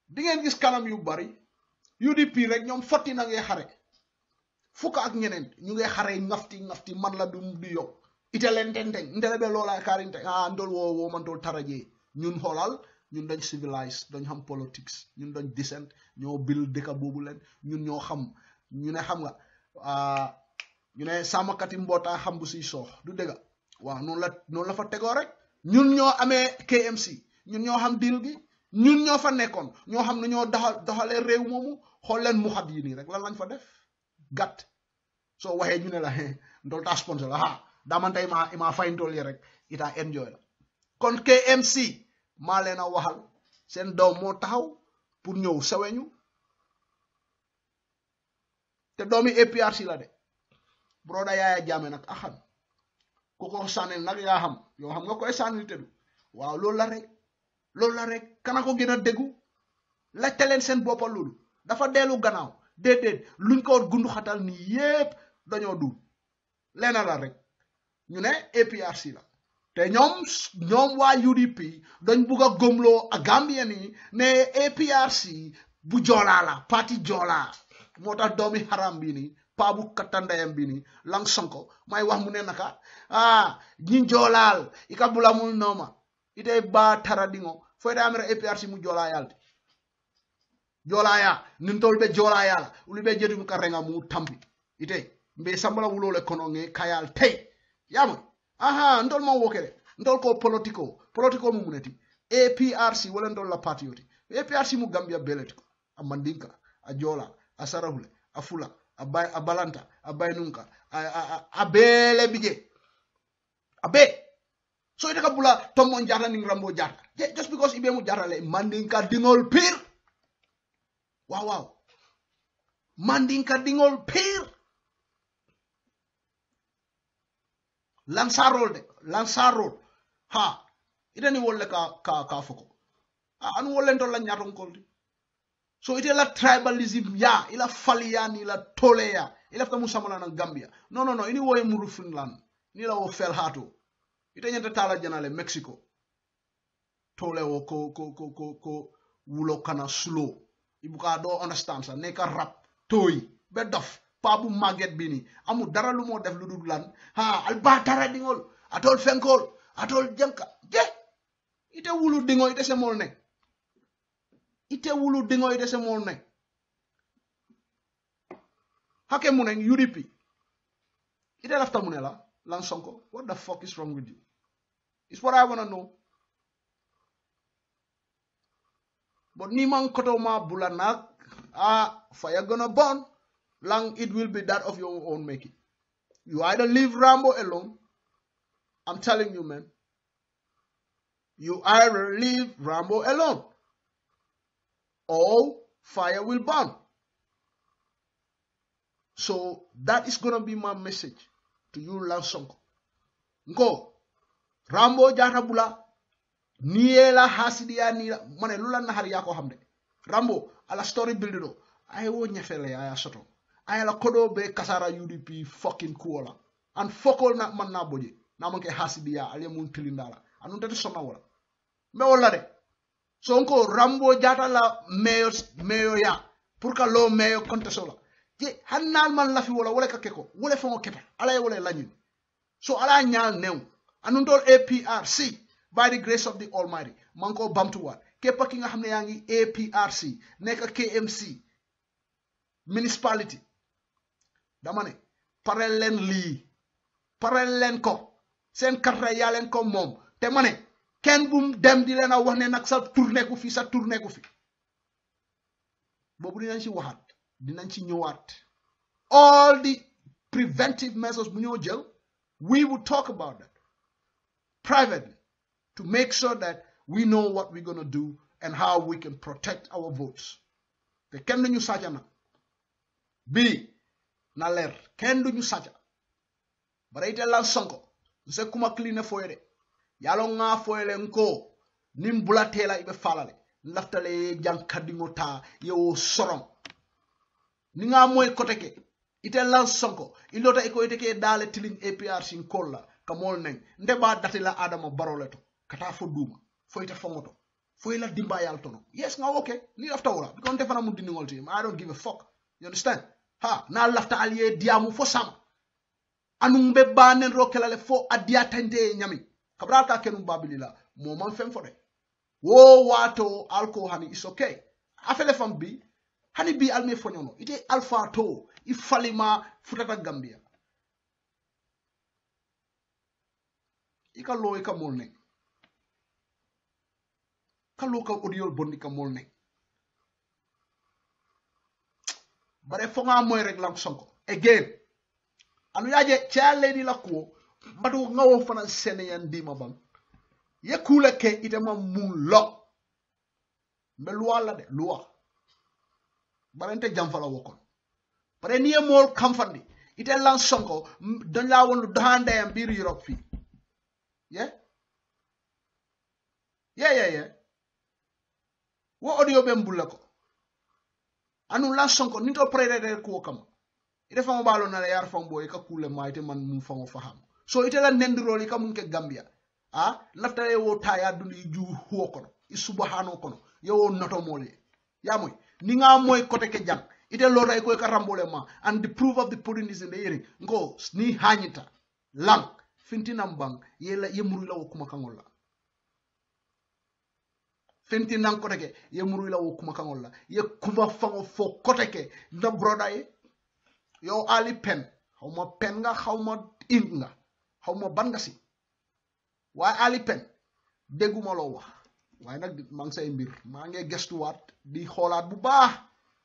di ngeen gis kanam yu bari UDP rek ñom 40 na ngay xare fuk ak ñeneen ñu ngay xare ngafti man la du yok italen tenteng ndelebe lola karinte ah ndol wo man dol taraje ñun xolal ñun dañ civilized dañ xam politics ñun dañ decent ñoo build deka bobu len ñun ñoo xam ñu ne xam nga ñu ne sama kati mbota xam bu ci sox du dega wa non la fa tego rek ñun ñoo amé KMC ñun ñoo xam deal gi ñun ñoo fa nekkon ñoo xam ñoo doxale rew momu xol len mu xab yi ni rek lan lañ fa def gat so waxe ñu ne la ndol ta sponsor la ha da man tay ma fay ndol yi rek ita enjoy la kon KMC ma lena waxal sen doom mo taxaw pour ñew saweñu te doomi APRC la de broda Yaya Jammeh nak axam ku ko sanel nak ya xam yo xam nga koy sanel te du waaw lool la rek kana ko gëna deggu laajte len sen boppa lool dafa delu gannaaw dedet luñ ko gundu xatal ni yépp dañoo du lena la rek ñu né APRC la te ñom wa UDP dañ bëgg gomlo ak Gambia ni né APRC bu jola la parti jola motax doomi haram bi ni Pabu Katanda Yambini, Lang Sonko, my Wamunenaka, Ninjolal, Ikabula Munoma, Ite Ba Taradingo, Fedamere APRC Mujolayal. Jolaya, Nintolbe Jolayal, Ulibe Jerim Karenga Mu Tambi. Ite, Be Sambala Wulole Kononge, Kayal Te. Yamu. Aha, Ndolma Wokere, Ndolko Politico, Politico Mumuneti, APRC, Walendola Patrioti, APRC Mugambia Beletico, a Mandinka, a Jola, a Sarahule, a Fula. A balanta, a bainunka, a bele bije, a be. So ite kabula tomon jara ning Rambo Jatta. Just because ibe mu jara le mandinka dingol pir. Wow wow. Mandinka dingol pir. Lansarol de, lansarol. Ha. Ite ni wolle ka foko. Anu wolle ndola nyaron koldi. So it is a tribalism, yeah, it is a falian, it is a tolea, it is a musamana in Gambia. No, it is a murufin land, it is a felhato. It is a tala janale, Mexico. Toleo ko, wulo kana slow. Ibuka do understands, neka rap, toi, bedof, pabu maget bini, amu daralumo def ludud land, ha, albata radingol, atol fenkol, atol janka, yeah. It is a wulu dingo, it is a molne. Ite wulu dingo ite se molne. Hake muneng UDP. Ite lafta munela, Lang Sonko. What the fuck is wrong with you? It's what I wanna know. But ni man koto ma bulanak, fire gonna burn. Lang, it will be that of your own making. You either leave Rambo alone. I'm telling you, man. You either leave Rambo alone. All fire will burn. So that is going to be my message to you, Lang Sonko. Go, Rambo Jatta bula niela hasidia niela mane lula nahari yako hamde. Rambo ala story builder. Ayo nyefele aya soto. Ayo la kodo be kasara UDP fucking kuola. And fuck all na man na boje. Na manke hasidia aliyemun tilindala. Anunte tu soma wala. Me wala de. So unko Rambo Jatta la mayor ya purka lo mayor kontesola ye hanal man la fi wala wala kakeko wala fongo keta ala wala lanyu so ala nyal new anundol APRC by the grace of the almighty manko bamtuwa kepa ki nga xamne yaangi APRC neka KMC municipality damane parel len li parel len ko sen karta ya len ko mom te mané Ken bum dem di lena wax ne nak sa tourner ko fi sa tourner ko fi bobu dinañ ci waxat dinañ ci ñëwaat all the preventive measures bu ñoo jël we will talk about that privately to make sure that we know what we're going to do and how we can protect our votes te ken duñu saja nak bi na leer ken duñu saja baray te Lang Sonko se kuma cleaner foyer Yalonga foelenko nimbula tela ibe falale laftale jankadingo ta yo sorong ninga moy koteke ite Lang Sonko ilota iko iteke dale tiling APRC nkolla kamol neng ndeba datila Adama Barrow leto kata fo duma fo ite fongoto fo ila dimba yal tono yes nga okay ni lafta wala because defana mu diningol team I don't give a fuck you understand ha na lafta aliye diamu fo sama anum be banen rokelale fo adiatande nyami Kabrata kenum babili la moman fem fore wo wato alko hani is okay afele fam bi hani bi alme fonyono ite alfa to ifalima futata Gambia ikalo ikamolne kallo ka odiol bonni kamolne bare fonga moy rek Lang Sonko again anu yaje chal lady la ko But we know for Sene and Dimabang. Ye kule ke itema moon lock. Meluala de lua. Barente jamfala wokon. But any more comforting. It a Lang Sonko. Don't la want to hand and be Europe fee. Yeah. What audio bembulako? Anu Lang Sonko nito prayed kuokam. It a fang balon and air from boy kakule mighty man mufang of ham. So itela nendroli kamunke Gambia lafta yewo taya duli ju huokono isubahano kono yewo noto mole ya moy ni nga moy kote ke jang ite lora iko karambolema, and the proof of the pudding is in the eating. Ngo sni hanyita lang fintinambang yela yemurila wokumakangola. Fintinang koteke yemurila wokumakangola. Ye kuva fango fo koteke na brodae yo ali pen. How much penga, how much inga, how much bangasi. Why ali pen? Begumalowa. Why not mang say mbir? Mange guess to what? Di holat bubah.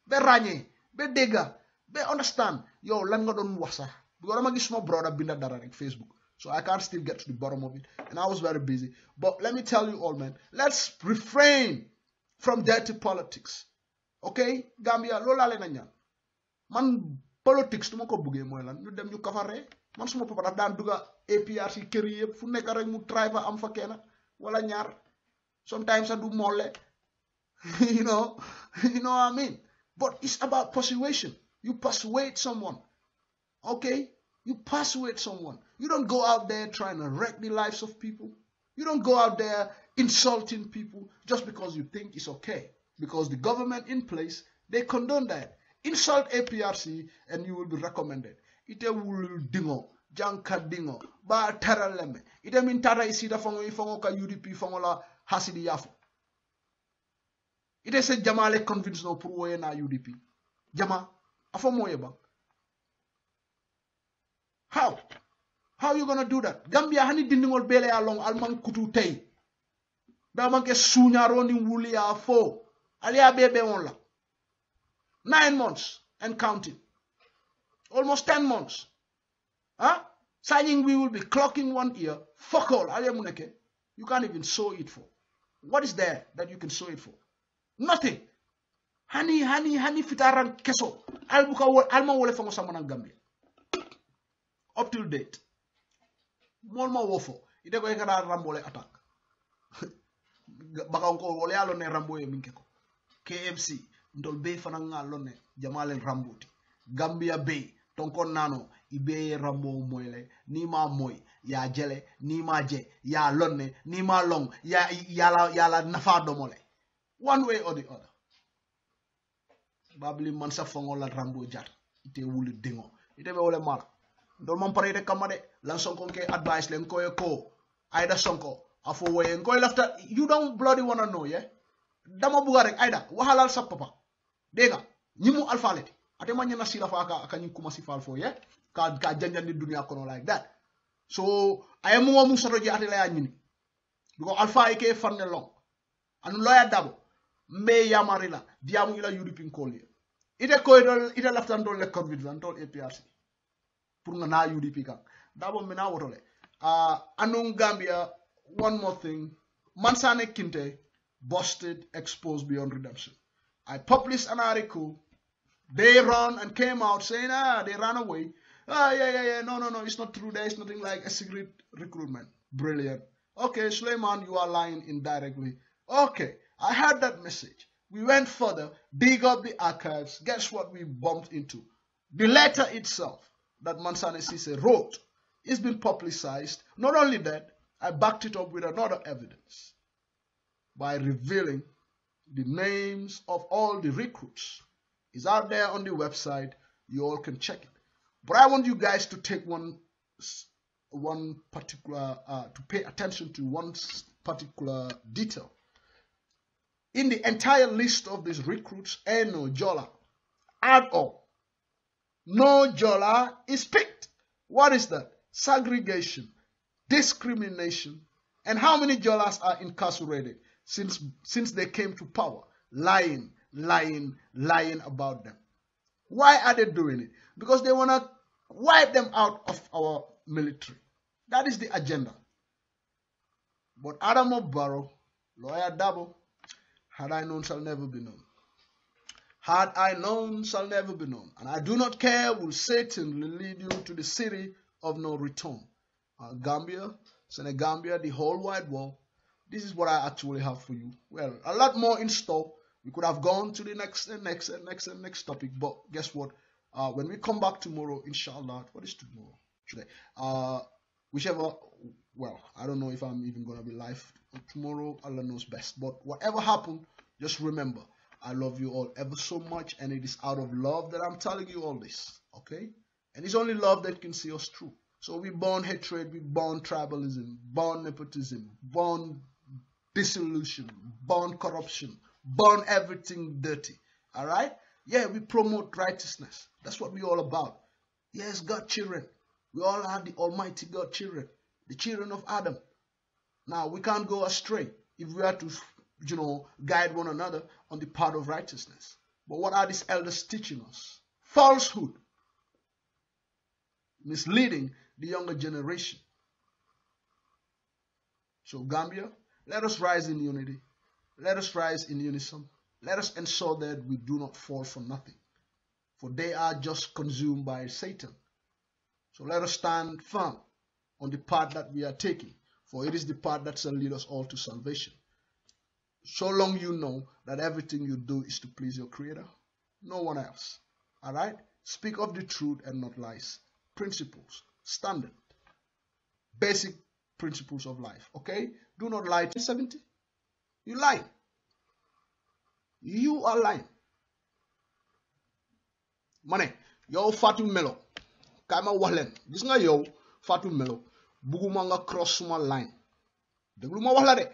Be ranye, be dega, be understand. Yo, let me go down wasa. Because I'm a small brother, been that on Facebook. So I can't still get to the bottom of it. And I was very busy. But let me tell you all, man. Let's refrain from dirty politics. Okay? Gambia, lola le nanyan. Man, politics, to moko buge mo elan. You dem you kafare. Man, sumo papa dan duga APRC keriye. Funeka reng mu driver am fakena. Wala nyar. Sometimes I do mole. You know what I mean? But it's about persuasion. You persuade someone. Okay? You persuade someone. You don't go out there trying to wreck the lives of people. You don't go out there insulting people just because you think it's okay. Because the government in place, they condone that. Insult APRC and you will be recommended. Ite wul dingo, janka dingo, ba tara leme. Ite min tara isida fango ifango ka UDP fango la hasidi yafo. It is a Jamale convinced no pro na UDP. Jama, afomoyeba. How? How are you gonna do that? Gambia hani dindingol bele along alman kutu tay. Damanke sunyaroni wuli afo. Alia bebe onla. 9 months and counting. Almost 10 months. Huh? Signing we will be clocking 1 year. Fuck all. Alia muneke. You can't even sow it for. What is there that you can sow it for? Nothing. Hani fitaran keso. Alma wole fango samanan Gambia. Up till date. Molma wofo. Ite ko ekana Rambole attack. Baka unko wole alone Rambo e minkeko. KMC. Ndol be fananga alone jamalen Ramboti. Gambia Bay. Tonko nano. Ibe Rambo moile. Nima moi. Ya jele. Nima je. Ya lone. Nima long. Ya la nafado mole. One way or the other. Babili Mansa fangola Rambo Jatta. Ite wuli dingo. Ite be wole mala. Dolman parede kamade. Lang Sonko ke advice le nkoye ko. Aida Sonko. Afo waye nkoye lafta. You don't bloody wanna know, yeah? Dama bugarek Aida. Wahalal sap papa. Dega. Nyimu alfaleti. Ate manye nasi lafa aka nyikuma sifal fo, yeah? Ka janjan di dunia kono like that. So, aye muwa musaroji ate la ya nyini. Because alfa ike fan long. Anu lawyer dabo. Me yamarila diamu ila European collier ite ko ite laftan don le conviction don APRC pour nga na UDP kan dabo mina wotole anung Gambia. One more thing, Mansane Kinte busted, exposed beyond redemption. I published an article. They ran and came out saying they ran away. No, it's not true. There is nothing like a secret recruitment. Brilliant. Okay, Sulayman, you are lying indirectly. Okay, I heard that message. We went further, dig up the archives. Guess what we bumped into? The letter itself that Mansane Sise wrote. It's been publicized. Not only that, I backed it up with another evidence by revealing the names of all the recruits. It's out there on the website. You all can check it. But I want you guys to take one particular, to pay attention to one particular detail. In the entire list of these recruits, no Jola at all. No Jola is picked. What is that? Segregation, discrimination, and how many Jolas are incarcerated since they came to power? Lying about them. Why are they doing it? Because they want to wipe them out of our military. That is the agenda. But Adama Barrow, Lawyer Dabo, had I known, shall never be known. Had I known, shall never be known. And I do not care, will Satan lead you to the city of no return. Gambia, Senegambia, the whole wide world. This is what I actually have for you. Well, a lot more in store. We could have gone to the next topic. But guess what? When we come back tomorrow, inshallah, what is tomorrow? Today. Whichever... Well, I don't know if I'm even going to be live tomorrow. Allah knows best. But whatever happened, just remember, I love you all ever so much, and it is out of love that I'm telling you all this, okay? And it's only love that can see us through. So we burn hatred, we burn tribalism, burn nepotism, burn dissolution, burn corruption, burn everything dirty, all right? Yeah, we promote righteousness. That's what we're all about. Yes, God children. We all are the Almighty God children, the children of Adam. Now, we can't go astray if we are to, you know, guide one another on the path of righteousness. But what are these elders teaching us? Falsehood. Misleading the younger generation. So Gambia, let us rise in unity. Let us rise in unison. Let us ensure that we do not fall for nothing, for they are just consumed by Satan. So let us stand firm on the path that we are taking, for it is the path that shall lead us all to salvation. So long you know that everything you do is to please your Creator, no one else. All right? Speak of the truth and not lies. Principles, standard, basic principles of life, okay? Do not lie to 70. You lie. You are lying. Mane, yow Fatou Melo, kama wahlen, gis nga yow Fatou Melo, buguma nga cross suma line. Deglu ma wax la de.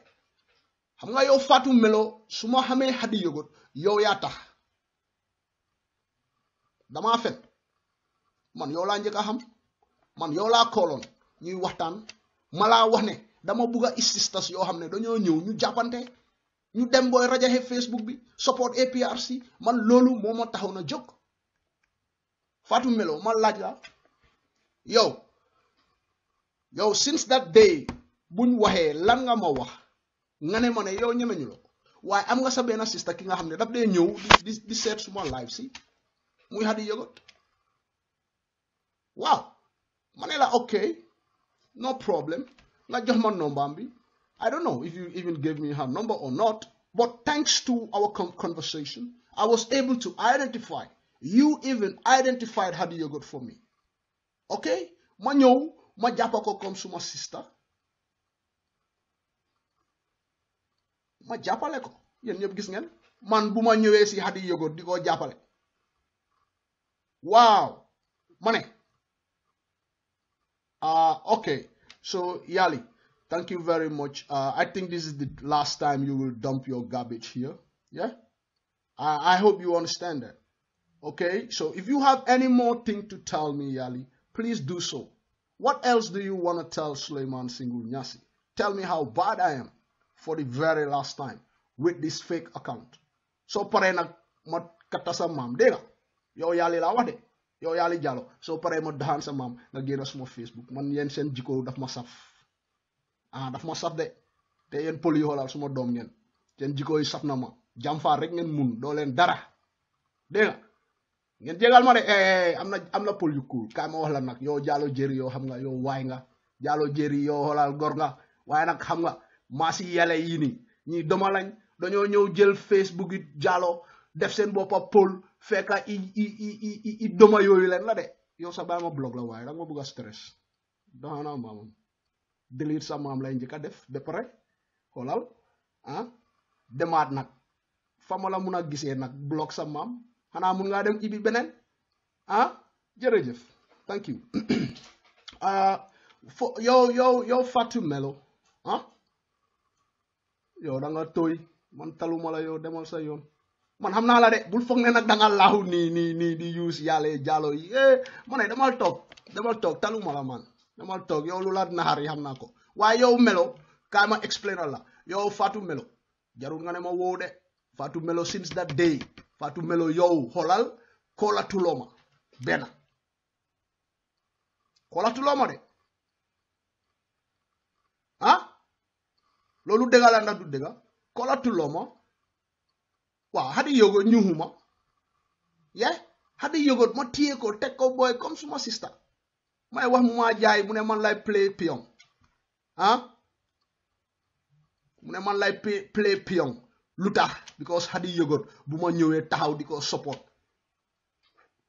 Xam nga yow Fatou Melo, suma xamé Hadi Yogot, yow ya tax. Dama fen. Man yow la njëkk a xam man yow la kooloon ñuy waxtaan ma laa wax ne dama bugg a ististas yoo xam ne dañoo ñëw ñu jàppante ñu dem booy rajaxe Facebook bi support APRC man loolu moo ma taxaw na jóg Fatou Melo ma laaj la yow since that day buñ waxee lan nga ma wax nga ne ma ne yow ñemeñu la ko waaye am nga sa benn sista ki nga xam ne daf dee ñëw di seet suma live si muy Hadi Yogot. Wow, Manela, okay, no problem. Not just my number, I don't know if you even gave me her number or not, but thanks to our conversation, I was able to identify. You even identified Hadi Yogot for me. Okay, Manyo, my Japako comes to my sister. My Japaleko, you know, Gisnel, Man Bumanyo, see Hadi Yogot, you go Japale. Wow, Mane. Okay, so Yali, thank you very much. I think this is the last time you will dump your garbage here. Yeah, I hope you understand that. Okay, so if you have any more thing to tell me, Yali, please do so. What else do you want to tell Sulayman Shyngle Nyassi? Tell me how bad I am for the very last time with this fake account. So pare nak ma katasa mam dega yo Yali la wade. Yo yali jalo so pare mo dahan sa mam nga gëna suma Facebook man yeen sen jiko daf ma saf de te yeen poli holal suma dom ngeen sen jiko yi saf na ma jam fa rek ngeen mun do len dara de ngeen jegal ma de amna poli yu cool ka ma wax la nak yo jalo jeri yo xam nga yo way nga jalo jeri yo holal gor nga waye nak xam nga ma ci yele yi ni ñi doma lañ dañu ñew jël Facebook yi jalo def sen boppa poli feka I doma yoyu len la de yow sa bama blog la way da nga bëgg stress do na mamam delete sa mam lay ñëk def de près xolal han demaat nak fama la mëna gisé nak blog sa mam xana mën nga dem ibi benen han jërëjëf thank you yo Fatou Melo han yo da nga toy man taluma la yo demal sa yoon man xamna la de bul fogg ne nak da nga laaw ni di use yalla jalo yi mané dama tok taluma la man dama tok yow lu la nahar yi xamna ko way yow Melo ka ma explainer la yow Fatou Melo jarul nga ne ma wo de Fatou Melo since that day Fatou Melo yow xolal kolatuloma bena kolatuloma de han lolu degal la du degal kolatuloma wa Hadi Yogot ñuhuma yeah Hadi Yogot ma tié ko tek ko boy comme suma sister may wax mu ma jaay mu ne man lay play pion han mu ne man lay play pion lutax because Hadi Yogot buma ñëwé taxaw diko support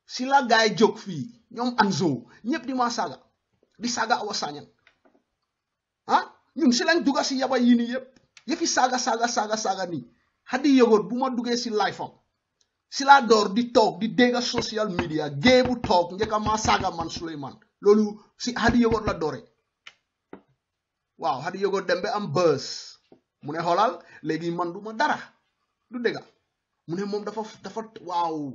si la gaay jog fi ñom anzo ñepp di saga Awa Sanyang han ñun si lañ duga si yaba yini yep yefi saga ni Hadi Yogot bu ma duggee si life am si laa door di toog di dégg social media géey bu toog njëkk a maa saaga man Sulayman loolu si Hadi Yogot la doore. Waaw Hadi Yogot dem ba am bës mu ne xoolal léegi man du ma dara du dégg mu ne moom dafa waaw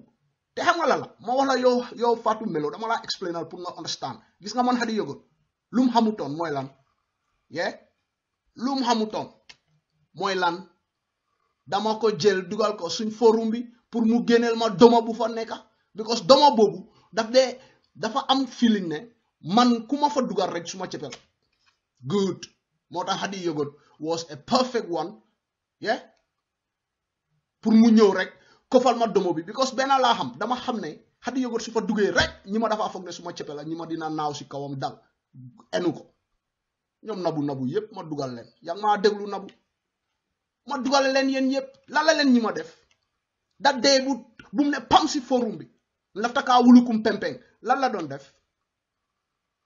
te xam nga la la ma wax la yow Fatou Melo dama laa explainal pour nga understand gis nga man Hadi Yogot lu mu xamutoon mooy lan ye lu mu xamutoon mooy lan. Dama ko jël dugal ko suñ forum bi pour mu génneel ma doma bu fa nekka because doma boobu dafa am feeling ne man ku ma fa dugal rek suma cëppel good moo tax Hadi Yogot was a perfect one yeah pour mu ñëw rek kofal ma domo bi because benn laa xam dama xam ne Hadi Yogot su fa duggee rek ñi ma dafa foog ne suma cëppel la ñi ma dina naaw si kawam dal enu ko ñoom nabu yépp ma dugal leen yaa ngi maa déglu nabu ma dugal leen yéen yëpp la la leen ñi ma def da dee bu mu ne pam si forum bi lafta kaa wulukum pempeng lan la doon def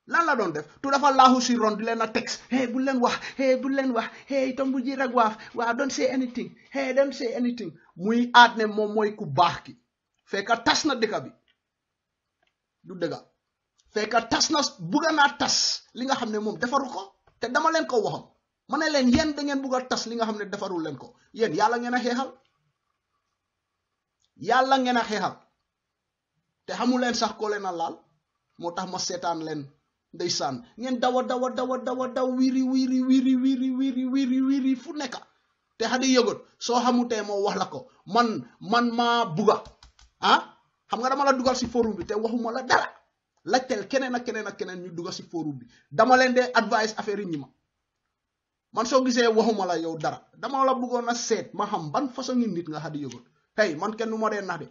lan la doon def tu dafa laaxu si ron di leen a text hey bu leen wax hey bu leen wax hey itam bu ji rek waaf waaw don't say anything hey don't say anything muy aat ne moom mooy ku baax ki fekka tas na dëkk bi du dëgga fekka tas na bugga naa tas li nga xam ne moom defaru ko te dama leen ko waxam ma ne leen yéen da ngeen bugg a tas li nga xam ne defarul leen ko yéen yàlla ngeen a xeexal yàlla ngeen a xeexal te xamu leen sax koo leen a laal moo tax ma seetaan leen ndeysaan ngeen daw wiri fu nekka te Hadi Yogot soo xamutee moo wax la ko man maa bugga ah xam nga dama la dugal si forum bi te waxuma la dara laajteel keneen ak keneen ak keneen ñu dugal si forum bi dama leen dee advice affaire yi ñi ma man soo gisee waxuma la yow dara dama la bëggoon a seet ma xam ban façon nit nga Hadi Yogot hey man kenn du ma dee nax de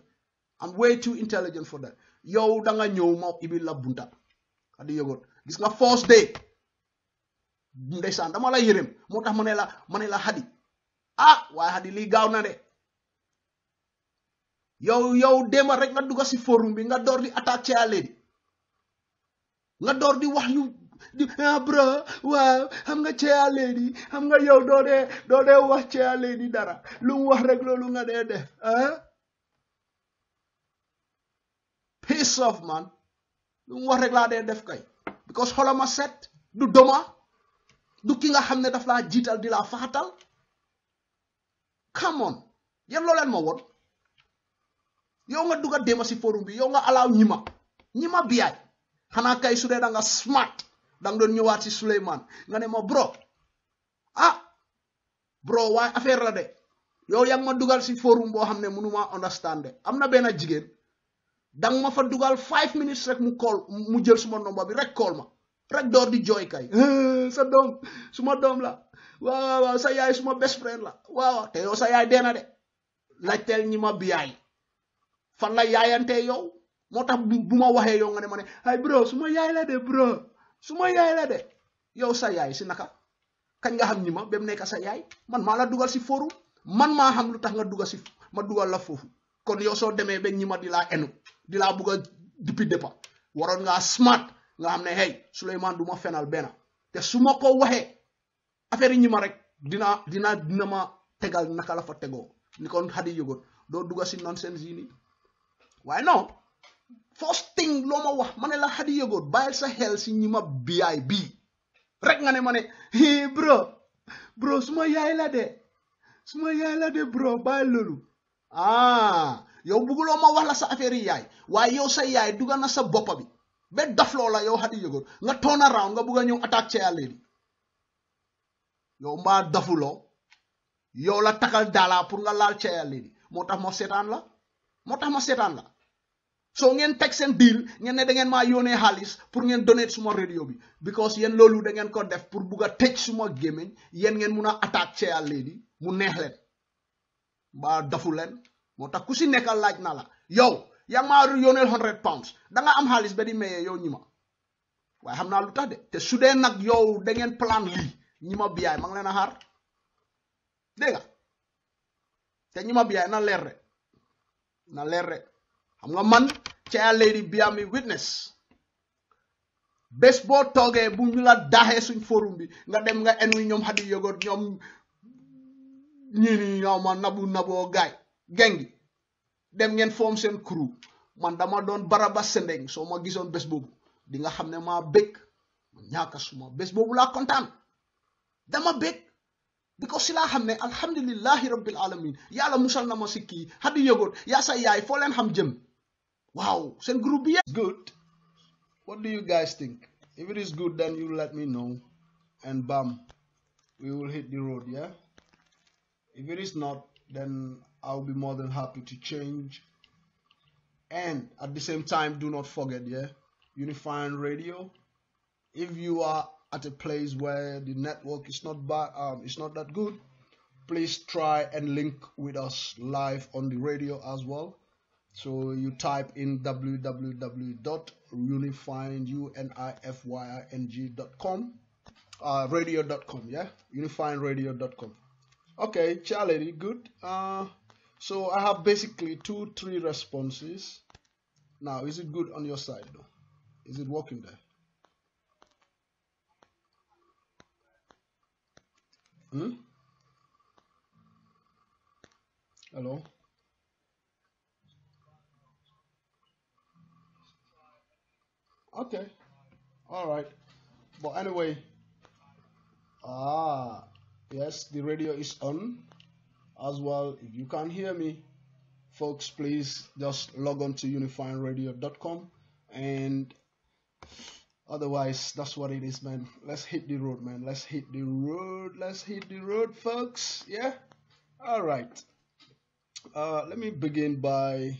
I'm way too intelligent for that yow da nga ñëw ma ibi la bunta Hadi Yogot gis nga first day ndeysaan dama la yërëm moo tax ma ne la Hadi ah waaye Hadi lii gaaw na de yow démba rek nga dugg si forum bi nga door di attaqué à léegi nga door di wax yu. Bro waaw xam nga cea lady xam nga yow doo dee wax cea lady dara lu mu wax rek loolu nga dee def peace of man lu mu wax rek laa dee def kay because xolama set du doma du ki nga xam ne daf laa jiital di laa faxatal come on yéen loo leen ma woon yow nga dugg a déma si forum bi yow nga alaaw Nyima Biya xanaa kay su dee da nga smart dang doon ñëwaat si Sulayman nga ne ma bro ah bro waaye affaire la de yow yaa ngi ma dugal si forum boo xam ne mënuma understand de am na benn jigéen dang ma fa dugal 5 minutes rek mu call mu jël suma nomba bi rek call ma rek door di jooy kay sa doom suma doom la waaw sa yaay suma best friend la waaw te yow sa yaay deena de laajteel Nyima Biya fan la yaayantee yow moo tax bu ma waxee yow nga ne ma ne ay bro suma yaay la de bro. Suma yaay la de yow sa yaay si naka kañ nga xam ñi ma ba mu nekk sa yaay man maa la dugal si forum man maa xam lu tax nga dugal si ma dugal la foofu kon yow soo demee ba ñi ma di laa enu di laa bugg a depuis départ waroon ngaa smart nga xam ne hey Sulayman du ma fenal benn te su ma ko waxee affaire yi ñi ma rek dina ma tegal naka la fa tegoo ni kon Hadi Yogot doo dugal si nonsense yi nii waaye non. first thing loo ma wax ma ne la Hadi Yogot bàyyil sa xel si Nyima Biya bii rek nga ne ma ne hey bro suma yaay la de bro bàyyil loolu yow bugguloo ma wax la sa affaire yi yaay waaye yow sa yaay dugal na sa boppa bi ba daf loo la yow Hadi Yogot nga turn around nga bugg a ñëw attaque yàlla bi yow mbaa dafuloo yow la takal daala pour nga laal yàlla bi moo tax ma seetaan la. so ngeen teg seen deal ngeen ne da ngeen maa yónnee xaalis pour ngeen donate suma radio bi because yéen loolu da ngeen ko def pour bugg a tëj suma gémmiñ yéen ngeen mun a attaque ceyal léegi mu neex leen mbaa dafu leen moo tax ku si nekkal laaj na la yow yaa maa yónneel 100 pounds da nga am xaalis ba di mayee yow ñi ma waaye xam naa lu tax de te su dee nag yow da ngeen plan lii Nyima Biya ma ngi leen a xaar dégg nga te Nyima Biya na leer rek. xam nga man caa lady bi am witness bés boo toogee bu ñu la daaxee suñ forum bi nga dem nga enu ñoom Hadi Yogot ñoom ñeeni ñaw ma nabu naboo gaay gengi dem ngeen form seen crew man dama doon baraba sendeng so ma gisoon bes bobu di nga xamne ma bekk ñaka suma bes bobu la kontaan dama bekk because sila xamne alhamdulillahi rabbil alamin yalla musal na ma sikki Hadi Yogot ya sa yaay fo len xam jëm wow sen group bi good. What do you guys think? If it is good, then you let me know and bam, we will hit the road. Yeah, if it is not, then I'll be more than happy to change. And at the same time, do not forget, yeah, Unifying Radio. If you are at a place where the network is not bad, it's not that good, please try and link with us live on the radio as well. So you type in www.unifying.com radio.com, yeah, unifyingradio.com. Okay, Charlie, good. So I have basically 2-3 responses. Now, is it good on your side though? Is it working there? Hello. Okay, all right, but anyway, yes, the radio is on as well. If you can't hear me, folks, please just log on to unifyingradio.com, and otherwise, that's what it is, man. Let's hit the road, man. Let's hit the road. Let's hit the road, folks. Yeah, all right. Let me begin by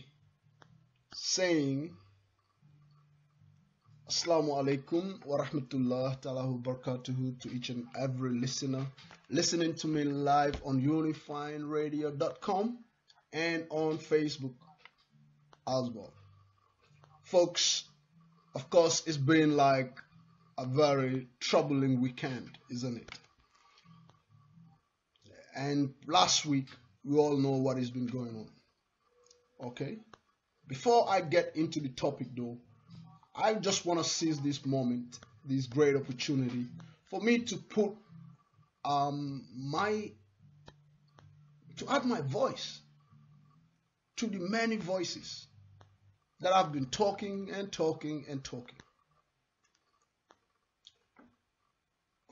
saying Assalamu alaikum wa rahmatullah ta'ala wa barakatuhu to each and every listener listening to me live on unifyingradio.com and on Facebook as well. Folks, of course, it's been like a very troubling weekend, isn't it? And last week, we all know what has been going on. Okay? Before I get into the topic though, I just want to seize this moment, this great opportunity, for me to put to add my voice to the many voices that I've been talking and talking and talking.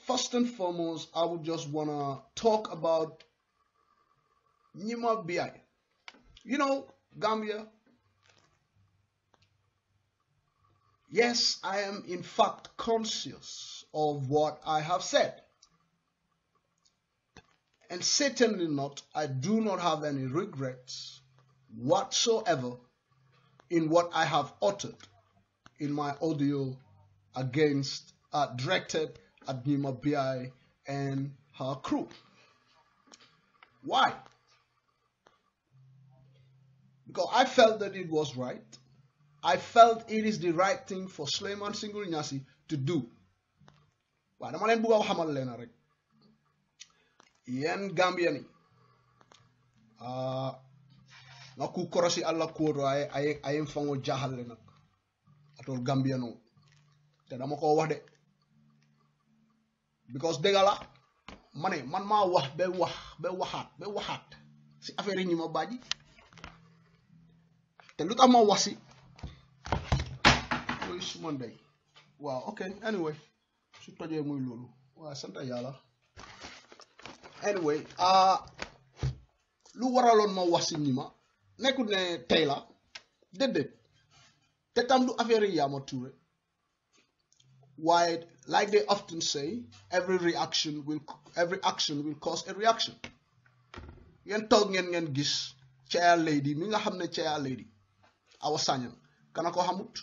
First and foremost, I would just want to talk about Nyima Biya. You know, Gambia. Yes, I am in fact conscious of what I have said. And certainly not, I do not have any regrets whatsoever in what I have uttered in my audio against, directed at Nyima Biya and her crew. Why? Because I felt that it was right. I felt it is the right thing for Sulayman Shyngle Nyassi to do. Waaye dama leen bëgg a xamal leen rek yéen Gambien yi na ku korosi Allah kuwoto ay fango jaaxal leen nag atol Gambiano te dama ko wax de because dëgg la ma ne man maa wax ba waxaat si affaire yi ñu ma baaji te lu tax ma wax si Monday. Wow, okay, anyway. Anyway, lu waralon ma wax ci Nyima nekut ne tay la dedet te tam du affaire ya ma touré why like they often say every action will cause a reaction. Yen tok ngeen gis chair lady mi nga xamne chair lady Awa Sanyang kanako xamut.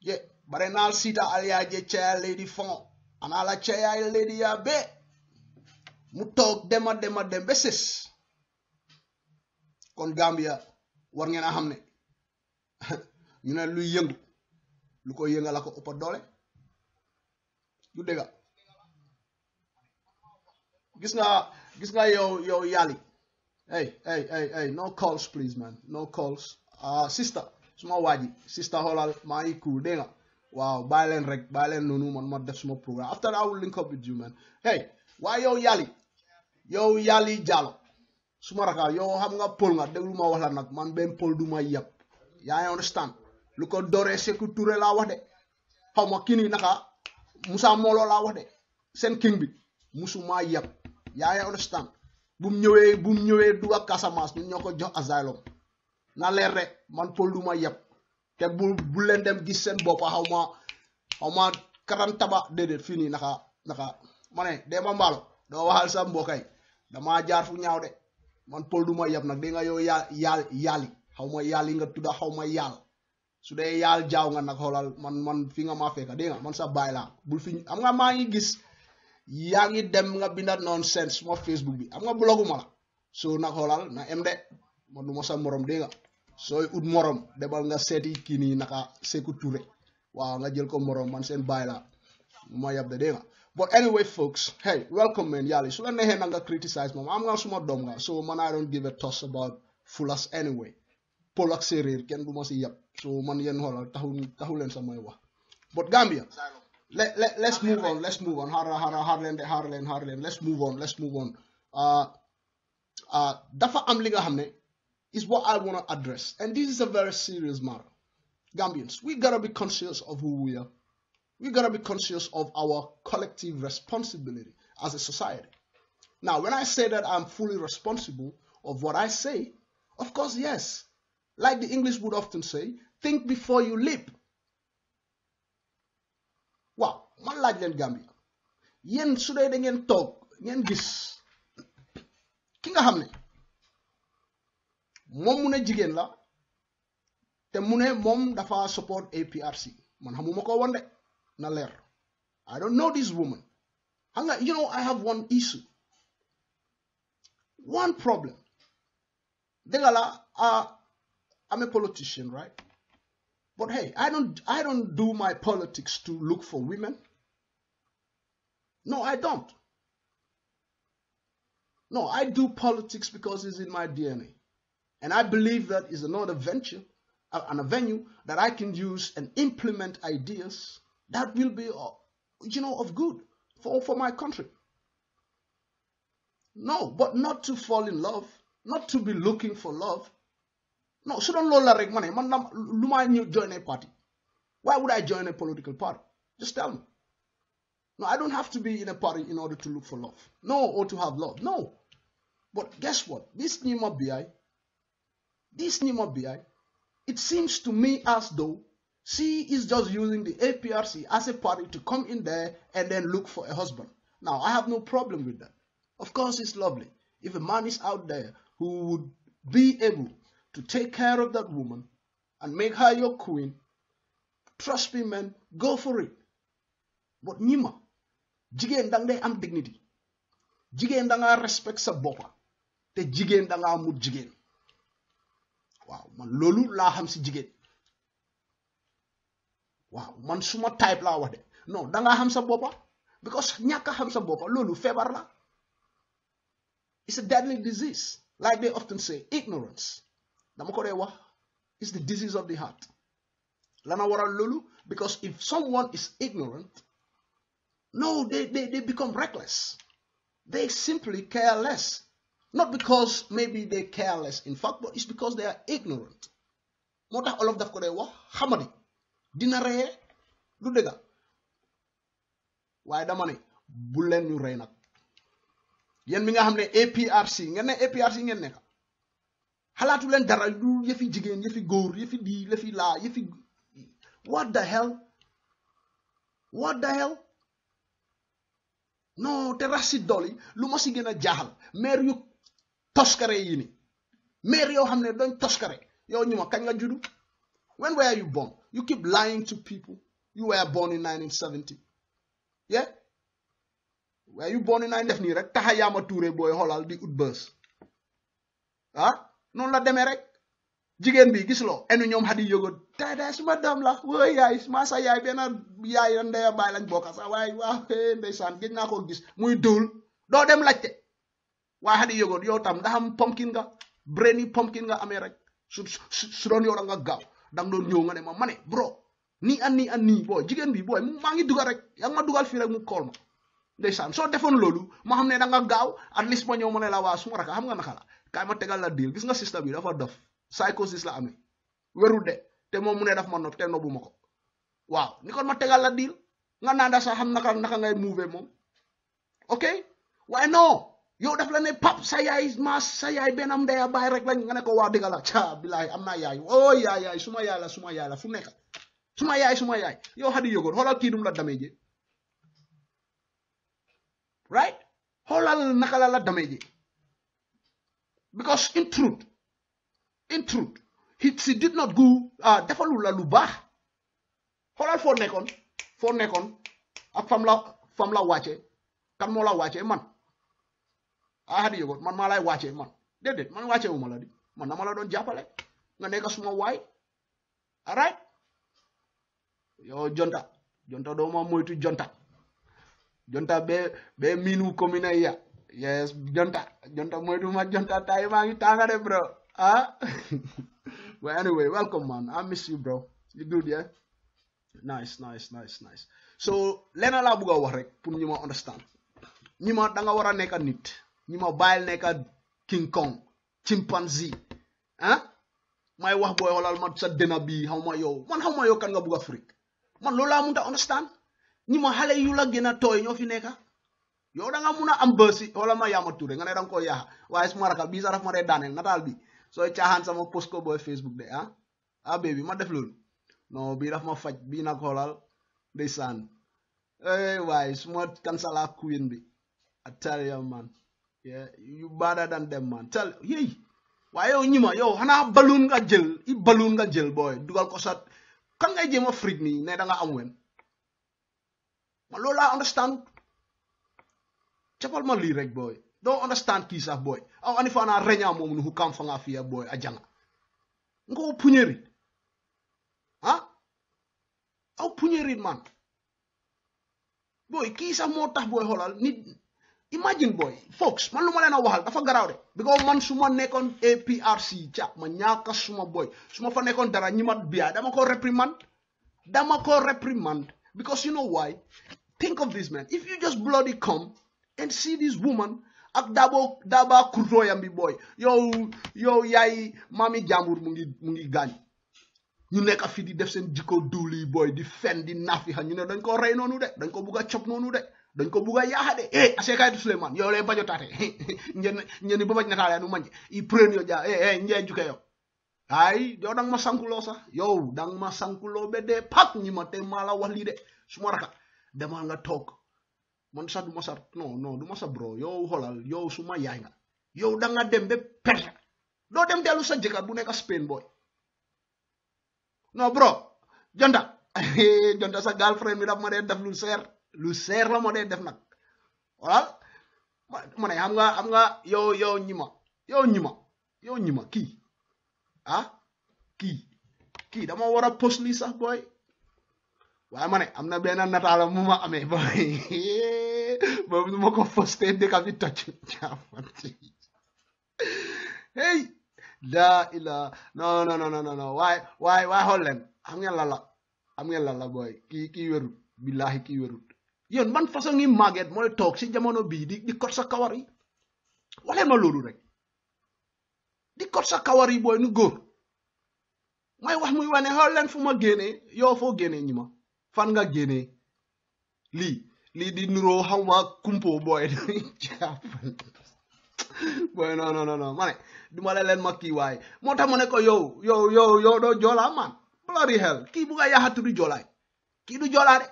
Yeah, but then I'll sit at chair lady phone and I'll chair lady a be mutok dem basis kon Gambia war ngeen a xam ne ñu ne luy yëngu lu ko yëngal la ko ëpp doole du dëgg gis nga yow yali hey no calls please man, no calls sister suma waji sister holal ma yi cool de nga waaw bàyyi leen noonu man ma def suma programme after I will link up with you man hey waaye yow yali yow yali jalo suma raka yow xam nga pol nga deglu ma wax la nak man ben pol duma yeb ya understand luko doré Sékou Touré la wax de xawma kini naka Moussa Molo la wax de sen king bi musuma yeb ya understand bum ñewé du ak Casamance ñun ñoko jox asylum na leer rek man pol duma yeb te bu len dem gis sen bop xawma karam taba dede fini naka mané dema mbalo do waxal sam mbokay dama jaar fu ñaaw de man pol duma yeb nak de nga yow yali xawma yali nga tudda xawma yal su de yal jaaw nga nak xolal man fi nga ma fekk de nga man sa bay la bul fi am nga ma ngi gis yaangi dem nga bindat nonsense mo Facebook bi am nga bloguma la so nak xolal na md man duma sa morom de nga soy ut morom debal nga seti kini naka Sékou Touré waaw nga jël ko morom man sen bay la ma yeb de nga. But anyway, folks, hey, welcome, man. Yali. So, when I hear nanga criticize, mama, I'm gonna suma dumb, so man, I don't give a toss about fullers anyway. Polak serir ken duma si yap. So man yen holal tahulen samay wa. But Gambia, let's move on. Let's move on. Harlen. Let's move on. Dafa am li nga xamne is what I wanna address, and this is a very serious matter. Gambians, we gotta be conscious of who we are. We gotta be conscious of our collective responsibility as a society. Now, when I say that I'm fully responsible of what I say, of course, yes. Like the English would often say, think before you leap. Wow, man like len Gambia. Yen suday da ngeen tok, ngeen gis. Ki nga xamne mom mu ne jigen la te mu ne mom dafa support APRC. Man xamuma ko won de. I don't know this woman. You know, I have one issue. One problem. I'm a politician, right? But hey, I don't do my politics to look for women. No, I don't. No, I do politics because it's in my DNA. And I believe that is another venture, an avenue that I can use and implement ideas that will be, of good for my country. No, but not to fall in love, not to be looking for love. No, so don't lola reg money. Man, join a party. Why would I join a political party? Just tell me. No, I don't have to be in a party in order to look for love. No, or to have love. No. But guess what? This Nyima Biya, it seems to me as though she is just using the APRC as a party to come in there and then look for a husband. Now, I have no problem with that. Of course, it's lovely. If a man is out there who would be able to take care of that woman and make her your queen, trust me, man, go for it. But Nyima, jigen danga am dignity. Jigen danga respect sa bopa. Te jigen danga amut jigen. Wow, man, lolu la ham si jigen. Wow, man suma type la wax de no da nga xam sa bopa because ñaka xam sa bopa lolu febar la. It's a deadly disease, like they often say. Ignorance dama ko day wax is the disease of the heart. Lana waral lolu because if someone is ignorant, no, they become reckless. They simply care less, not because maybe they care less, in fact, but it's because they are ignorant. Motax olof daf ko day wax xamadi dina reye du dega waye dama ne bu len ñu rey nak yeen mi nga xamne APRC ngeen ne APRC ngeen ne xalaatu len dara du yefi jigen yefi goor yefi di lefi la yefi what the hell no te rasid doli lu ma ci gëna jaxal maire yu toskare yi ni maire yo xamne dañ toskare yow ñu ma kañ nga juddu. When were you born? You keep lying to people. You were born in 1970. Yeah? Were you born in 1970? Rek tahayama touré boy holal di outburst. Ah? Non la demé rek. Jigen bi gis lo enu ñom Hadi Yogot. Dada suma dam la. Way yaay ma sa yaay ben yaay ndey baay lañ bokka sa way wa ndeysan gis na ko gis muy doul do dem lacce. Wa Hadi Yogot yow tam da am pumpkin nga. Brainy pumpkin nga amé rek. Su don yow da nga gaaw. Dang do ñew nga ne ma mané bro ni an ni boy jigen bi boy ma ngi dugal rek ya ma dugal fi rek mu call ma ndeysaan soo defoon loolu ma xam ne da nga gaaw at least ma ñëw ma ne la waa suma raka xam nga naka la kaay ma tegal la deal gis nga système bi dafa dof psychosis la amee wérul de te moom mu ne daf ma nopp te nobbu ma ko waaw ni kon ma tegal la deal nga naan da sa xam naka ngay move moom ok waaye non yow daf la ne pap sa yaay maas sa yaay benn am day baay rek lañ nga ne ko waa dëgg la caa bilaay am naa yaay oo yaay suma yaay la fu nekk suma yaay yow Hadi Yogot xoolal kii dum la damee jee right xoolal naka la damee jee because in truth he did not go defalul la lu baax xoolal foo nekkoon ak fam la wàcce kan moo la wàcce man Hadi Yogot man maa lay wàcce man déedéet man wàcce wu ma la di man dama la doon jàppale nga nekk suma waay alright yow jonta doo ma moytu jonta be miinu commune ya yes jonta moytu ma jonta tay maa ngi tànga de bro well anyway welcome man I miss you bro you good yeah nice so lena laa bëgg a wax rek pour ñu ma understand ñi ma da nga war a nekk nit ñi ma bàyyil nekk King Kong chimpanzee may wax booy xoolal ma sa dena bi xaw ma yow kan nga bëgg Afrique man loolu laa mënta understand ñi ma xale yu la gën a tooy ñoo fi nekk yow da nga mun a am bësi xoolal ma yaama Touré nga ne da nga koo yaaxa waaye suma rakal bii sax daf ma dee daaneel nataal bi sooy caaxaan sama post ko booy Facebook de baby ma def loolu non bii daf ma faj bii nag xoolal ndeysaan waaye suma kansala queen bi I tell you man yeah you better than them man tell yey waaye yow ñi ma yow xanaa balloon nga jël booy dugal ko sat kan ngay jéem a frig nii ne da nga am wen ma loolu laa understand capal ma lii rek booy doo understand kii sax booy aw ani faana reña moomu nu hukam fa nga fiya booy a janga nga ko puñerit aw puñerit man booy kii sax moo tax booy xoolal nit imagine boy folks man lu ma leen a waxal dafa garaaw de because man su ma nekkoon APRC ca ma ñaaka suma boy su ma fa nekkoon dara Nyima Biya dama ko reprimand because you know why think of this man if you just bloody come and see this woman ak daba kurtoyam bi boy yow yaay mami jàmbur mu ngi gaañ ñu nekk fi di def seen jikko duuli boy di fen di nafi xa ñu ne dañ ko rey noonu de dañ ko bugg a cop noonu de dañ ko bugg a yaaxade asekaytu Sulayman yow lay bajo taate ñen ba baj nataale nu manje i pren yo ja njee juke yow ay yow dang ma sankuloo sax yow dang ma sankuloo be dee pak ñi ma te maa la wax lii de su ma raka demal nga toog man sax duma sa non duma sa bro yow xolal yow su ma yaay nga yow danga dem be perte doo dem dellu sa jëkkër bu nekk Spain boy non bro jonta sa girlfriend mi daf ma dee def lu seer la ma dee def nag voilà ma ne xam nga yow ñima kii dama war a post lii sax booy waaye ma ne am na benn nataala mu ma amee booy boobu nu ma ko postee dëkk bi toj hey daa ila non waaye xool leen xam ngeen lan la booy kii wérul billahi kii wérul yéen man façon ngi màgget mooy toog si jamono bii di kot sa kawar yi waxleen ma loolu rek di kot sa kawar yi booy nu góor may wax muy wane xool leen fu ma génnee yow foo génnee ñi ma fan nga génnee lii di nuroo xaw ma kumpo booy booy non ma ne duma la leen ma kii waaye moo tax ma ne ko yow doo joolaa man bloody hell kii bu nga yaxatu du joolaay kii du joolaa de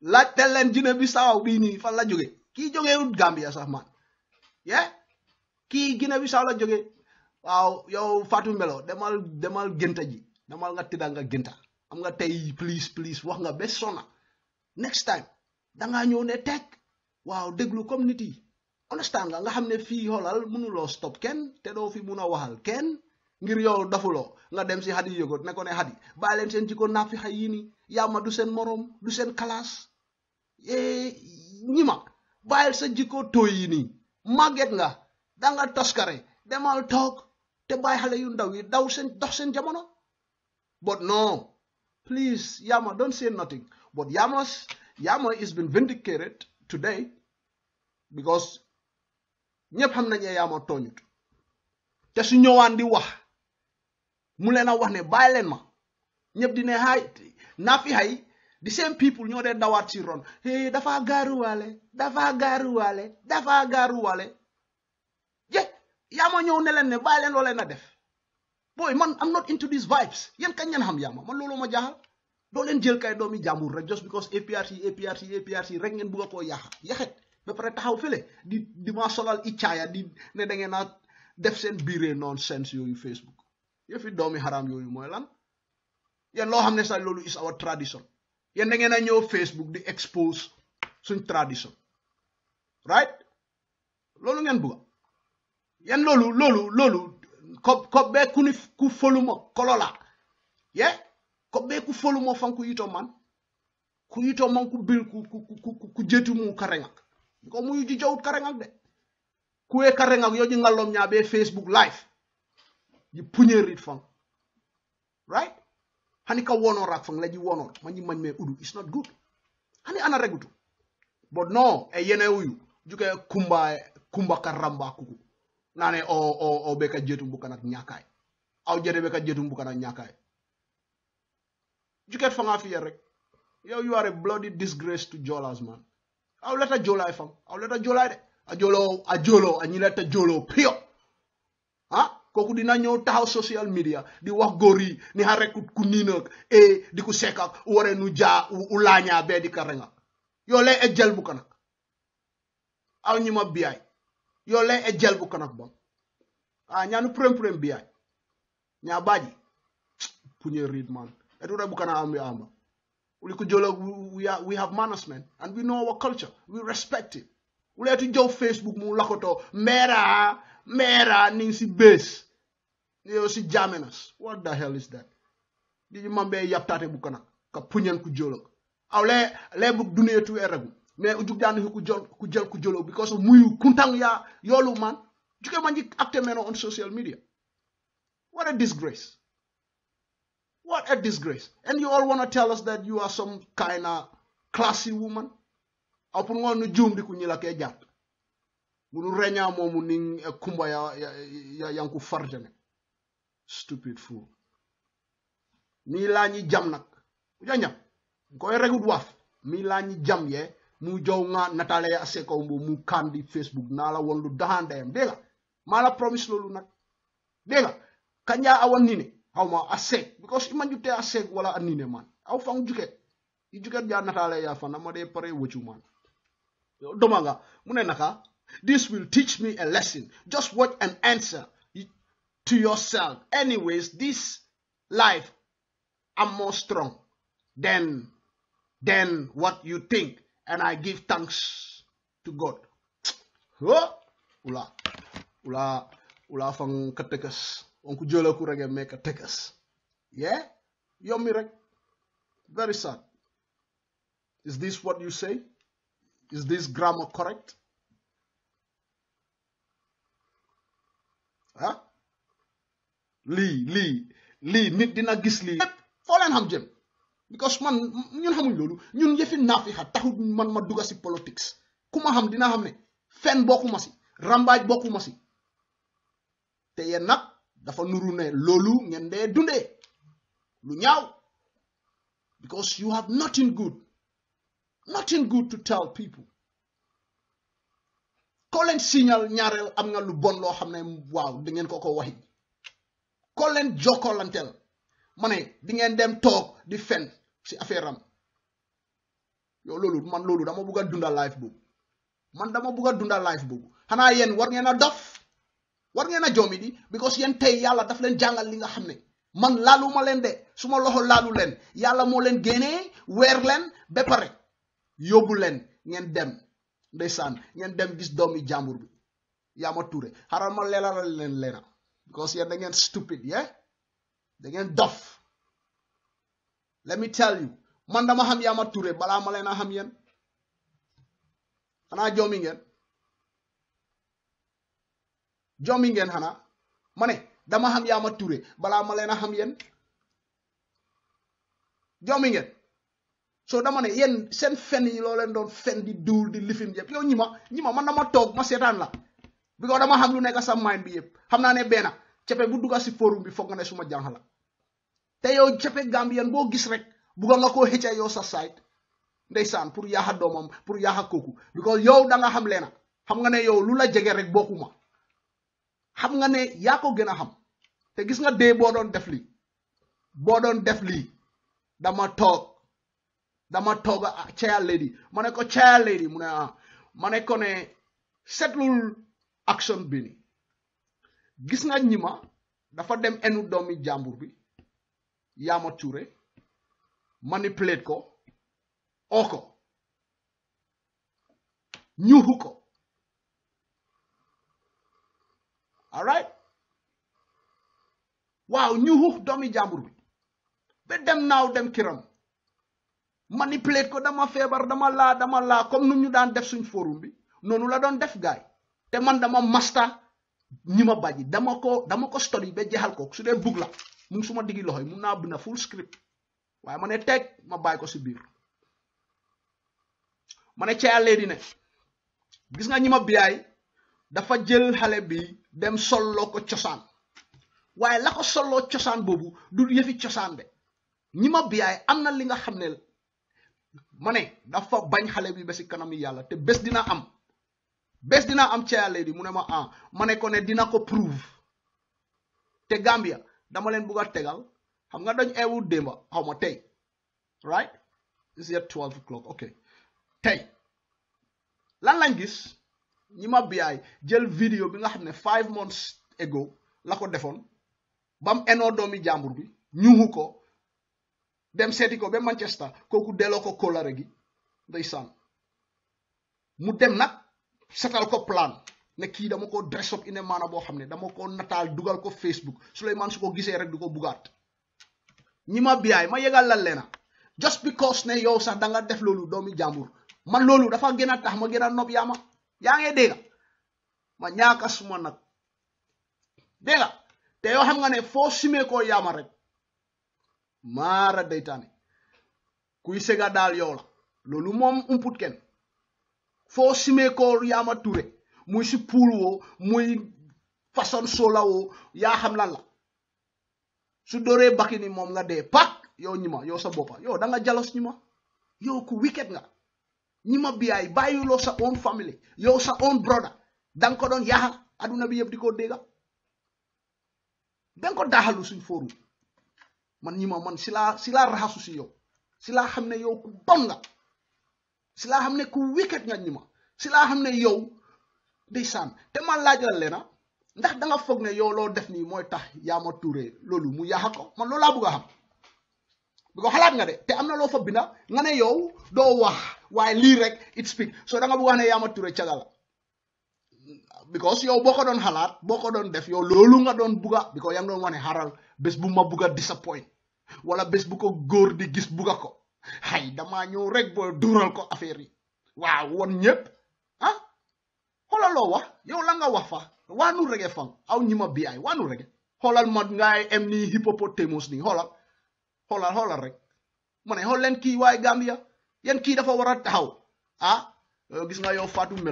laajteel leen jine bi saaw bii nii fan la jóge kii jógewut Gambia sax man yeah kii Gine bi saaw la jóge waaw yow Fatou Melo demal gënta ji demal nga tëdda nga gënta am nga tey please wax nga bes sona next time dangaa ñëw ne teg waaw déglu comme nit yi understand nga xam ne fii xoolal mënuloo stop kenn te doo fi mun a waxal kenn ngir yow dafuloo nga dem si Hadi Yogot ne ko ne Hadi bàyyi leen seen jikko naaf yi xay yii nii yaama du seen morom du seen kalaas ñi ma bàyyil sa jikko tooy yi nii màgget nga danga toskare demal toog te bàyyi xale yu ndaw yi daw seen dox seen jamono but no please yaama don't say nothing but yaama is been vindicated today because ñepp xam nañ ya ma toñut té su ñëwaan di wax mu leena wax né bay len ma ñepp di né hay na fi hay the same people ñoo dé dawaat ci ron hey dafa garuwale dafa garuwale dafa garuwale ye ya ma ñëw né len né bay len lo leena def boy man I'm not into these vibes yeen kañ ñen xam ya ma man lolu ma jaaxal do len jël kay doomi jambour rek just because APRC rek ngeen bëgg ko yaxet ba paré taxaw fele di ma solal ichaya di né da ngeen na def sen biré nonsense yoyu Facebook ye fi doomi haram yoyu moy lan yeen lo xamné sa lolu is our tradition yeen da ngeen na ñew Facebook di expose suñ tradition right lolu ngeen bëgg yeen lolu ko be ku foluma kolola ye ko be ku foluma fanku yito man ku yito man ku bil ku jetu mu karengak ko muy ji jawut karengak de ku e karengak yo ji ngalom nya be Facebook live yi puñerit fang right hani ka wono rak fang la ji wono man ñi mañ me udu it's not good hani ana regutu but no e yene wuyu juke kumba karamba kuku nane o beka jetu bukan ak ñakay aw jere beka jetu bukan ak ñakay juket fanga fi rek yo you are a bloody disgrace to Jolas man aw leta Jolay fam aw leta Jolay de a jolo ñi leta jolo pio ha koku dina ñew taxaw social media di wax gori ni ha rek ku ninak e di ku sekak waré nu ja u laña be di karenga yo lay ejjel bukan ak aw ñima biya yo lay ejjel bukan ak bon a ñanu prem biya ña baaji puñe read man edura bukan am we have manners, man, and we know our culture. We respect it. We let you go Facebook, mu lakoto, mera, ninsi base. You see Germaners. What the hell is that? Did you remember yaptate bukana? Kapunyan kujolok. Aw le buk dunia tu eragu. Me ujuk dani kujol kujolok because of muyu kuntang ya yolo man. Juke manji acte meno on social media. What a disgrace. What a disgrace. And you all want to tell us that you are some kind of classy woman? Upon one jumbi kunyila ke jat. Murenya momuning kumba ya yanku farjane. Stupid fool. Milani jamnak. Ujanya. Koye regut waf. Milani jam ye. Mujonga Natalia Sekombu mu kandi Facebook. Nala wondu dahan dayam. Dela. Mala promise lulu nak. Dela. Kanya awan nini. Awma asek because iman jute asek wala anine man aw fang juket I juket ja natale ya fana ma de pare wucu man domaga mune naka this will teach me a lesson just watch and answer to yourself anyways this life I'm more strong than what you think and I give thanks to God oh ula fang katekes onku jolo ku rek make a take us yeah yomi rek very sad is this what you say is this grammar correct huh li nit dina gis li fo len xam jëm because man ñun xamuñ lolu ñun yefi nafiha taxut man ma duga ci politics kuma xam dina xam ne fen bokuma ci rambaaj bokuma ci té yeen nak dafa nuru ne lolu ngeen day dundé lu ñaaw because you have nothing good to tell people ko len signal ñaarel am nga lu bon lo xamné waaw da ngeen ko waxi ko len jokolantel mané di ngeen dem tok di fen ci affaire am yo lolu man lolu dama bëgga dundal life bobu man dama bëgga dundal life bobu xana yeen war ngeen na dof war ngena jomi di because yen tay yalla daf len jangal li nga xamne man laluma len de suma loxo lalu len yalla mo len gene wer len be pare yobu len ngeen dem ndaysan ngeen dem gis doomi jambour bi yama touré haram ma lelalal len lena because yen da ngeen stupid yeah da ngeen dof let me tell you man dama xam yama touré bala ma lena xam yen ana jomi ngeen jomi ngeen xana mané dama xam yaama touré bala ma leena xam yeen jomi ngeen So dama ne yéen seen fen yi loo leen doon fen di duur di lifin yëpp yow ñi ma man dama toog ma seetaan la bi ko dama xam lu nekk sa mind bi yëpp xam naa ne benn cepe bu dugg si forum bi foog nga ne suma jàng la te yow cepe Gambien boo gis rek bugg nga koo xëcca yow sa side ndeysaan pour yaaxa doomam pour yaaxa kooku because yow da nga xam leena xam nga ne yow lu la jege rek bokkuma xam nga ne yaa ko gën a xam te gis nga dee boo doon def lii dama toog ak chair lady ma ne ko chair lady mu ne ah ma ne ko ne setlul action bi ni gis nga Nyima dafa dem enu doomi jàmbur bi yaa ma tuure manipulate ko oko ñuuxu ko all right waaw ñuuxu doomi jàmbur bi ba dem naaw dem kiram manipulate ko dama feebar dama laa comme num ñu daan def suñ forum bi noonu la doon def gaay te man dama master Nyima baji dama ko study ba jeexal ko su dee bug la mu ngi suma digi loxoy mun naa bind full script waaye ma ne teg ma bàyyi ko si biir ma ne caa léegi ne gis nga Nyima Biya dafa jël xale bi dem solloo ko cosaan waaye la ko solloo cosaan boobu du yëfi cosaan de Nyima Biya am na li nga xam ne ma ne dafa bañ xale bi ba si kanam yàlla te bés dina am caa léegi mu ne ma ah ma ne ko ne dina ko prove te Gambia dama leen bugg a tegal xam nga dañ eewu démba xaw ma tey right it's yet 12 o'clock okay tey lan lañ gis Nyima Biya jël vidéo bi nga xam ne 5 months ago la ko defoon bam enoo doomi jàmbur bi ñuuxu ko dem seeti ko ba Manchester kooku delloo ko kóllare gi ndeysaan mu dem nag setal ko plan ne kii dama ko dress up in a manner boo xam ne dama ko nataal dugal ko Facebook Sulayman su ko gisee rek du ko bugaat Nyima Biya ma yegal lan leena just because ne yow sax da nga def loolu doomi jàmbur man loolu dafa gën a tax ma gën a nopp yaa ma yaa ngi dégg ma ñaaka suma nag dégg te yow xam nga ne foo simee koo yaama rek maara daytaane kuy sega daal yow la loolu moom umput kenn foo simee koo yaama ture muy si pool woo muy façon sola woo yaa xam lan la su dooree bakki ni moom nga dee pak yow Nyima yow sa boppa yow da nga jalos Nyima yow ku wicked nga Nyima Biya bàyyiloo sa own family yow sa own brother da nga ko doon yaaxal aduna bi yëpp di ko dégga da nga ko daaxalu suñ fooru man Nyima man si laa raxasu si yow si laa xam ne yow ku bon nga si laa xam ne ku wicked nga Nyima si laa xam ne yow ndeysaan te ma laaj la leena ndax da nga foog ne yow loo def nii mooy tax yaa ma tuuree loolu mu yaaxa ko man loolu laa bëgg a xam bi ko xalaat nga de te am na loo fa binda nga ne yow doo wax waaye lii rek it speak so da nga bëgg a wax ne yaa ma tuuree caga la because yow boo ko doon xalaat boo ko doon def yow loolu nga doon bëgg a because yaa ngi doon wax ne xaral bés bu ma bëgg a disappoint wala bés bu ko góor di gis bëgg a ko xay damaa ñëw rek boo duural ko affaire yi waaw won ñëpp ah xoolal loo wax yow la nga wax fa waanu rege fang aw Nyima Biya waanu rege xoolal ma ngay em nii hippopotamus nii xoolal rek ma ne xool leen kii waaye Gambia yéen kii dafa war a taxaw ah gis nga yow Fatou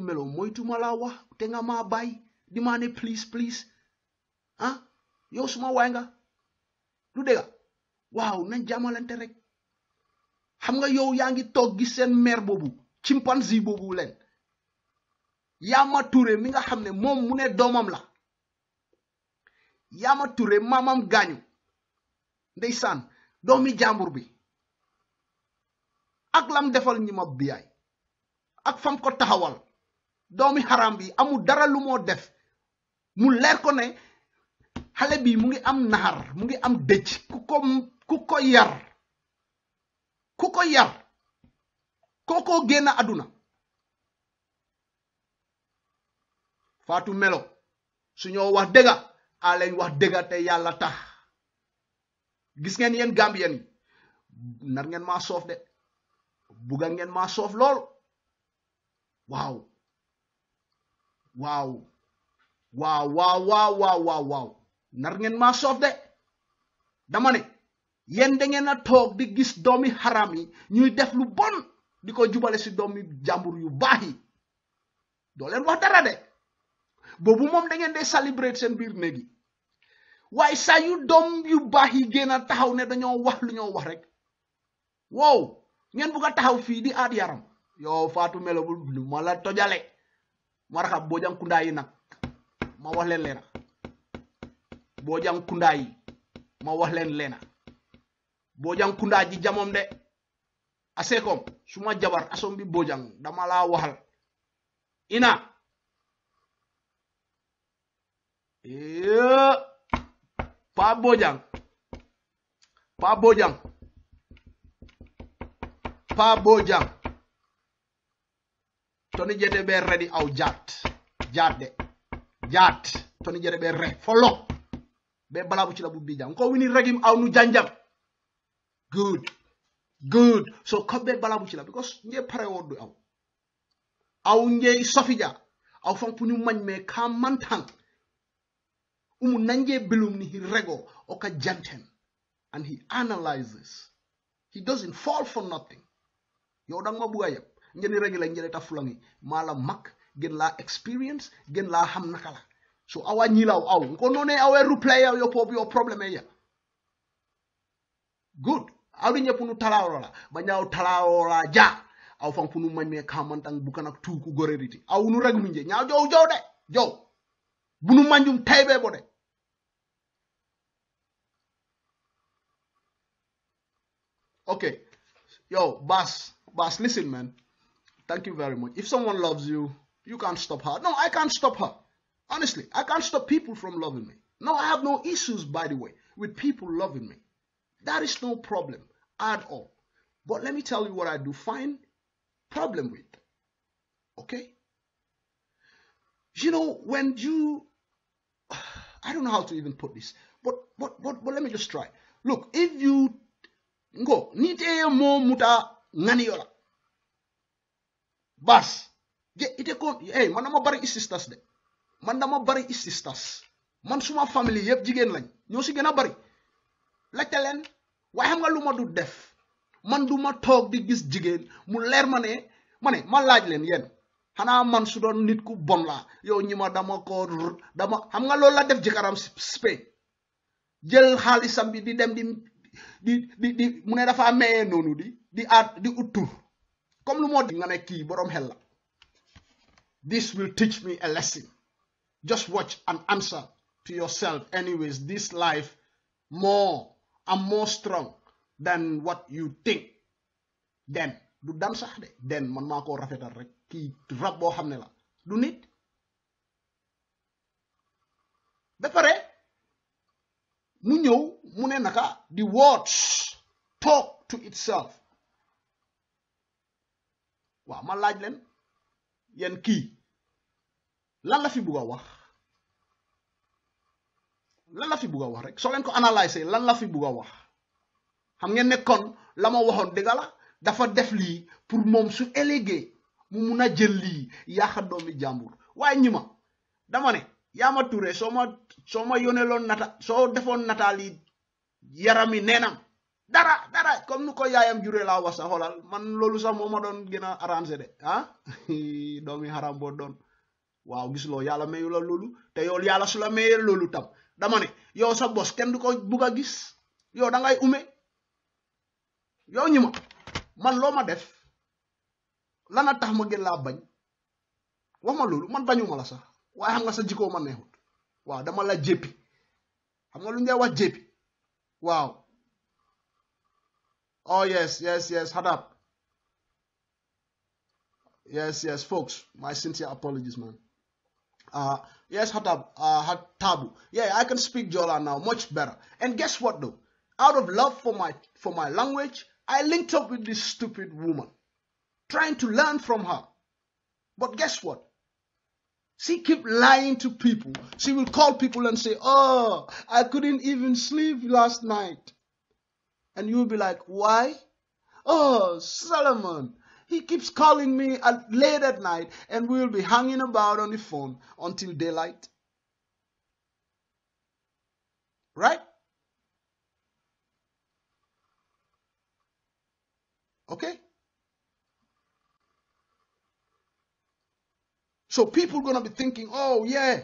Melo moytuma laa wax te nga maa bàyyi di maa ne please ah yow suma waay nga du dégg waaw nañ jaamalante rek xam nga yow yaa ngi toog gis seen maire boobu chimpanzee boobu leen Yama Touré mi nga xam ne moom mu ne doomam la Yama Touré maamam gaañu ndeysaan doomi jàmbur bi ak lam defal Nyima Biya ak fam ko taxawal doomi haram bi amul dara lu moo def mu leer ko ne xale bi mu ngi am naxar mu ngi am dëcc ku ko yar kookoo génn àdduna Fatou Melo su ñoo wax dëgga aleñ wax dëgga te yàlla tax gis ngeen yéen Gambien yi nar ngeen maa soof de bugga ngeen maa soof lool waaw nar ngeen maa soof de dama ne yen da ngeen a toog di gis doomi haram yi ñuy def lu bon di ko jubale ci doomi jàmbur yu baax yi doo leen wax dara de boobu moom da ngeen day celebrate seen biir néeg yi waaye saa yu doom yu baax yi génn a taxaw ne dañoo wax lu ñoo wax rek wow ngeen bugg a taxaw fii di aat yaram yow Fatou Melo lu ma la tojale marxab Bojangkundaay yi nag ma wax leen leena Bojangkundaay yi ma wax leen leena Bojangkundaa ji jamom de asekom suma jabar asom bi Bojang dama la waxal ina Pa Bojang toni jete be ready aw jaat toni jete be re follow be balabu ci la bu bijang ko wini regim aw nu janjam good so ko be balabu ci la because nge pare woddu aw nge sofija aw fam punu manme kam mantang umu nanje belum ni he rego oka janten and he analyzes he doesn't fall for nothing yow dang ma buga yeb ngeen regi la ngeen ta fulangi ma la mak ngeen la experience ngeen la xam naka la so awa ñi law aw ko noné awé replay yow yo problème ya good aw di ñepp nu talaawlo la ba ñaaw talaawlo la ja aw fam fu nu mañé xamantang bu kan ak tu ku gorérité aw nu reg mu ñé ñaaw jow de jow bu nu manjum taybe bo de okay yo Bas, listen man, thank you very much. If someone loves you, you can't stop her. No, I can't stop her. Honestly, I can't stop people from loving me. No, I have no issues, by the way, with people loving me. That is no problem at all. But let me tell you what I do find problem with. Okay? You know, when you... I don't know how to even put this. But let me just try. Look, if you... Go. Nite mo muta nganiola. Bas, ite ko, hey, man dama bari sisters de. Man dama bari sisters. Man suma family yep jigen lañ. Ñoo ci gëna bari. Laajte leen, waaye xam nga lu ma du def. Man duma toog di gis jigen mu leer mané ma laaj leen yeen. Xana man su doon nit ku bon la. Yow ñima dama xam nga loolu la def jikaram Spain. Jël xaalisam bi di dem di mu ne dafa meye nonu di at di utur. Comme lu mo di nga ne ki borom hel la. This will teach me a lesson. Just watch and answer to yourself. Anyways, this life more and more strong than what you think. Then du dam sax de den man mako rafetal rek ki rab bo xamne la du nit. Ba pare mu ñew mu ne naka the words talk to itself. Wa ma laaj len yen ki lan la fi bëgg wax lan la fi bëgg wax rek so len ko analyser lan la fi bëgg wax xam ngeen ne kon lama waxon dega la dafa def li pour mom su élégué mu mëna jël li ya xa doomi jambour way ñima dama ne Yama Touré soma yonelon nata so defon natali yarami nenam dara comme nuko yayam juré la wasa holal man lolu sax moma don gëna arranger de ha doomi haram bo don waaw gis lo yalla meyu la lolu té yow yalla sula meyel lolu tam dama né yow sa boss kenn du ko buga gis yow da ngay umé yow ñima man loma def lana tax ma gën la bañ wax ma lolu man bañuma la sax waaye xam nga sa jikko ma neexut waaw dama la jéppi xam nga lu ngay wax jéppi waaw oh yes hard up yes folks my sincere apologies man yes hard up hard tabu yeah I can speak Jola now much better and guess what though out of love for my language I linked up with this stupid woman trying to learn from her but guess what she keep lying to people. She will call people and say, oh, I couldn't even sleep last night. And you'll be like, why? Oh, Solomon, he keeps calling me late at night and we'll be hanging about on the phone until daylight. Right? Okay? So people are going to be thinking, oh, yeah.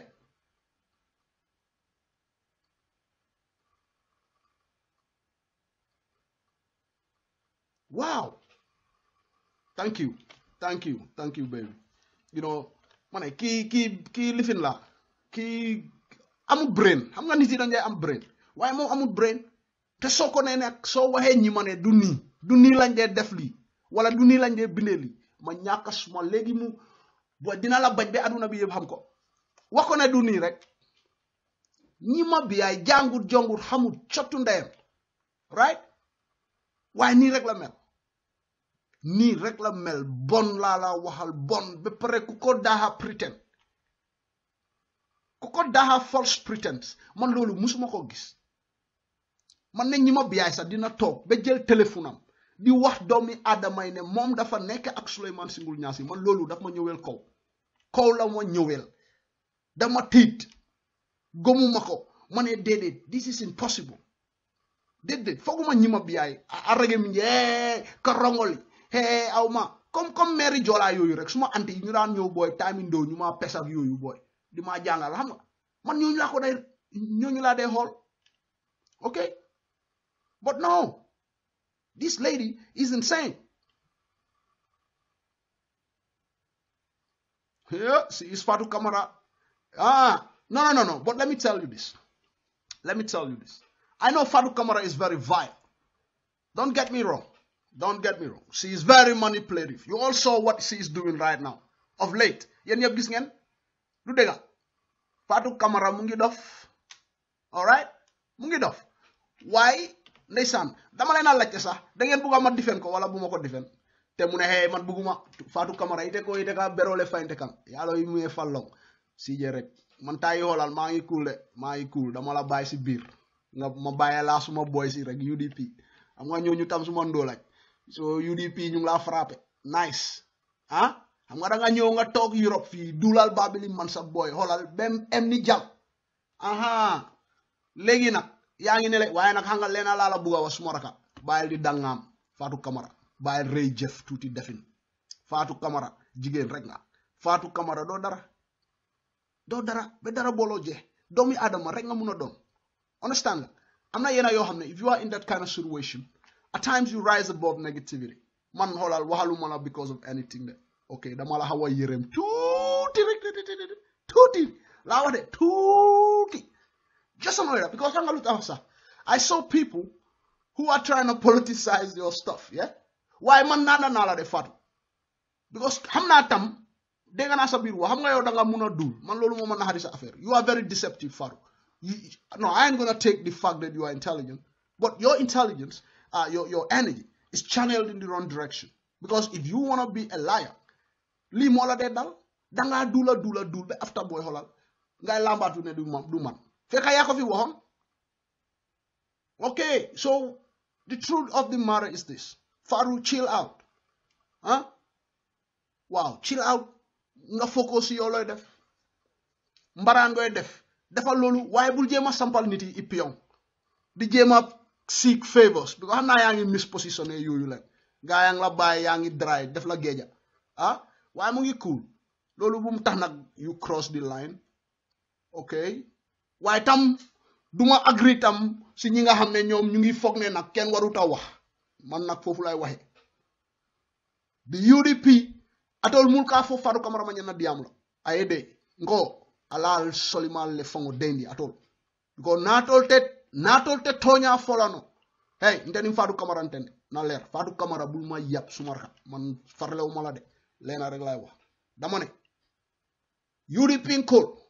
Wow. Thank you. Thank you. Thank you, baby. You know, man, ki living la. Ki amu brain. I'm going to sit on there, I'm brain. Why am I brain? Te soko na nek so waxe ñi mané du ni lañ dé def li wala du ni lañ dé bindé li ma ñakas ma légui mu bo dina la bañ be aduna bi yeb xam ko wax ko né du ni rek Nyima Biya jangut jongut xamul ciottu ndayam right way ni rek la mel bon la waxal bon be paré ku ko daha pretend ku ko daha false pretense man lolu musuma ko gis man ne Nyima Biya sa dina tok be jël téléphone am di wax doomi adamay ne mom dafa nek ak Sulayman Shyngle Nyassi man lolu daf ma ñewel kaw la mo ñewel dama tit gomumako mané dédé this is impossible dédé foguma Nyima Biya aragé mi ñé ko rongoli hé awma comme mère jola yoyu rek suma anti ñu daan ñew boy time ndo ñu ma pess ak yoyu boy dima jangal xam nga man ñoñu la ko day ñoñu la day hol okay. But no, this lady is insane. Yeah, she is Fatou Kamara. No. But let me tell you this. I know Fatou Kamara is very vile. Don't get me wrong. She is very manipulative. You all saw what she is doing right now. Of late. Yen yeb gis ngeen? Lu dega. Fatou Kamara mu ngi dof. All right? Mu ngi dof. Why? Ndeysaan dama leen laccé sax da ngeen bëgg ma defend ko wala buma ko defend té mu né hey man bëgguma Fatou Kamara ité ka bérolé faynté kan yalla yi muyé fallong si jé rek man tay holal ma ngi cool dama la bay ci bir nga ma bayé la suma boy ci rek UDP am nga ñew ñu tam suma ndo laj so UDP ñu la frappé nice ah am nga da nga ñew nga tok Europe fi dulal Babili Mansa boy holal bem ni jam aha légui nak yaangi ne le waye nak xangal leena la buga wa suma raka bayal di dangam Fatou Kamara bayal rey jëf tuuti defin Fatou Kamara jigen rek nga Fatou Kamara do dara be dara bolo je doomi adama rek nga mëna doon understand la amna yena yo xamne if you are in that kind of situation at times you rise above negativity man holal waxaluma la because of anything there. Okay dama la xawa yérem tuuti la wax de tuuti. Just something like that, because I'm going to look after. I saw people who are trying to politicize your stuff, yeah? Why man nana de fatu? Because hamna tam dega na sabiru, hamna yo danga muna do. Man lolu mo man na hadisa affair. You are very deceptive, fatu. No, I ain't gonna take the fact that you are intelligent, but your intelligence, your energy is channeled in the wrong direction. Because if you wanna be a liar, li mola de dal danga dula after boy holal ngay lambatu ne du man. Okay, so the truth of the matter is this. Faru, chill out. Huh? Wow, chill out. Nga focus yo loy def. Mbaran ngoy def. Defal lolu waye bul jema sampal nit yi ipion. Di jema seek favors because xamna yaangi mispositioné yoyu la. Ga yaang la bay yaangi dry def la geja. Huh? Waye mu ngi cool. Lolu bu mu tax nak you cross the line. Okay? Why tam duma agree tam si ñi nga xamne ñom ñu ngi fogné nak ken waruta wax man nak fofu lay waxé the UDP atol mulka fo Fatou Kamara mañana diam la ayede ngo alal solimal le fongo dendi atol ngo natol te toña folano hey ndeni Fatou Kamara ntende na leer Fatou Kamara bul ma yap sumarka man farlewuma la de leena rek lay wax dama ne UDP ko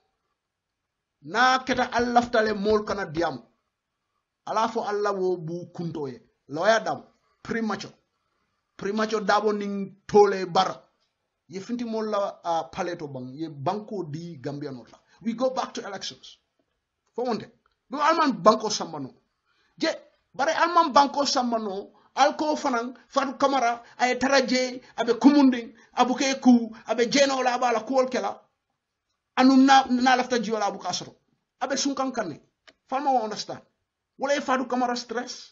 na keta allaftale mol kana diam ala fo alla wo bu kuntoye loya dam primacho dabo ning tole bar ye finti mol la paleto bang ye banko di gambiano la we go back to elections fo wonde do alman banko samano je bare alman banko samano alko fanang Fatou Kamara ay taraje abe kumunding abuke ku abe jeno la bala kool kala anu na lafta jiola bu kasro abe sunkan kanne fama wa understand wala Fatou Kamara stress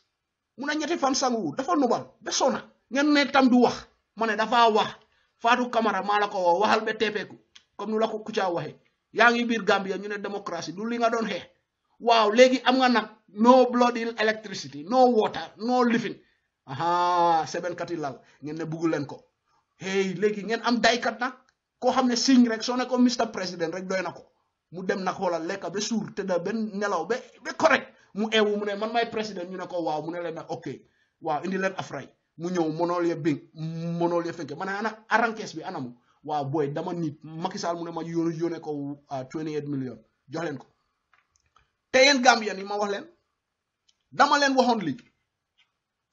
muna ñete fan sangu dafa nobal be sona ngeen ne tam du wax mané dafa wax Fatou Kamara malako waxal be tepeku comme nu la ko kucca waxe yaangi bir Gambia ñu ne démocratie du li nga don xex waaw légui am nga nak no blood electricity no water no living aha seben katilal ngeen ne bugul len ko hey légui ngeen am daykat nak ko xamne signe rek so ne ko Mr President rek doyna ko mu dem nak xolal lek be sour te da ben nelaw be correct mu ewu mu ne man may president ñu ne ko waaw mu ne len okay waaw indi len afray mu ñew monol ya bing monol ya fenke mané ana arankes bi anamu waaw boy dama nit Macky Sall mu ne ma yone ko 28 million jox len ko te yeen Gambien yi ma wax len dama len waxon li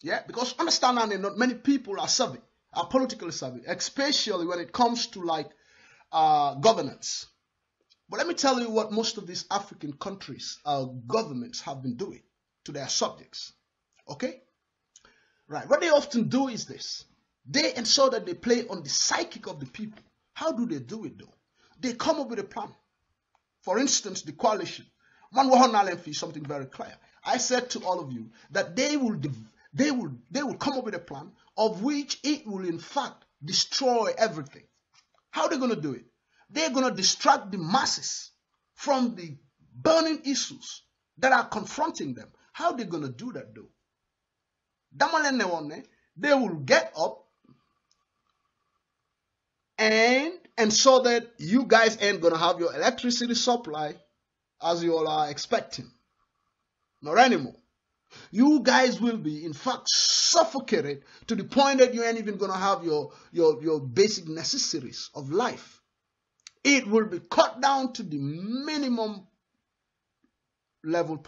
yeah because understand not many people are savvy are politically savvy especially when it comes to like governance. But let me tell you what most of these African countries, governments have been doing to their subjects, okay? Right, what they often do is this. They ensure that they play on the psychic of the people. How do they do it though? They come up with a plan. For instance, the coalition. Man wahonalenfi is something very clear. I said to all of you that they will come up with a plan of which it will in fact destroy everything. How are they going to do it? They're going to distract the masses from the burning issues that are confronting them. How are they going to do that though? They will get up and so that you guys ain't going to have your electricity supply as you all are expecting. Not anymore. You guys will be in fact suffocated to the point that you ain't even going to have your basic necessities of life. It will be cut down to the minimum level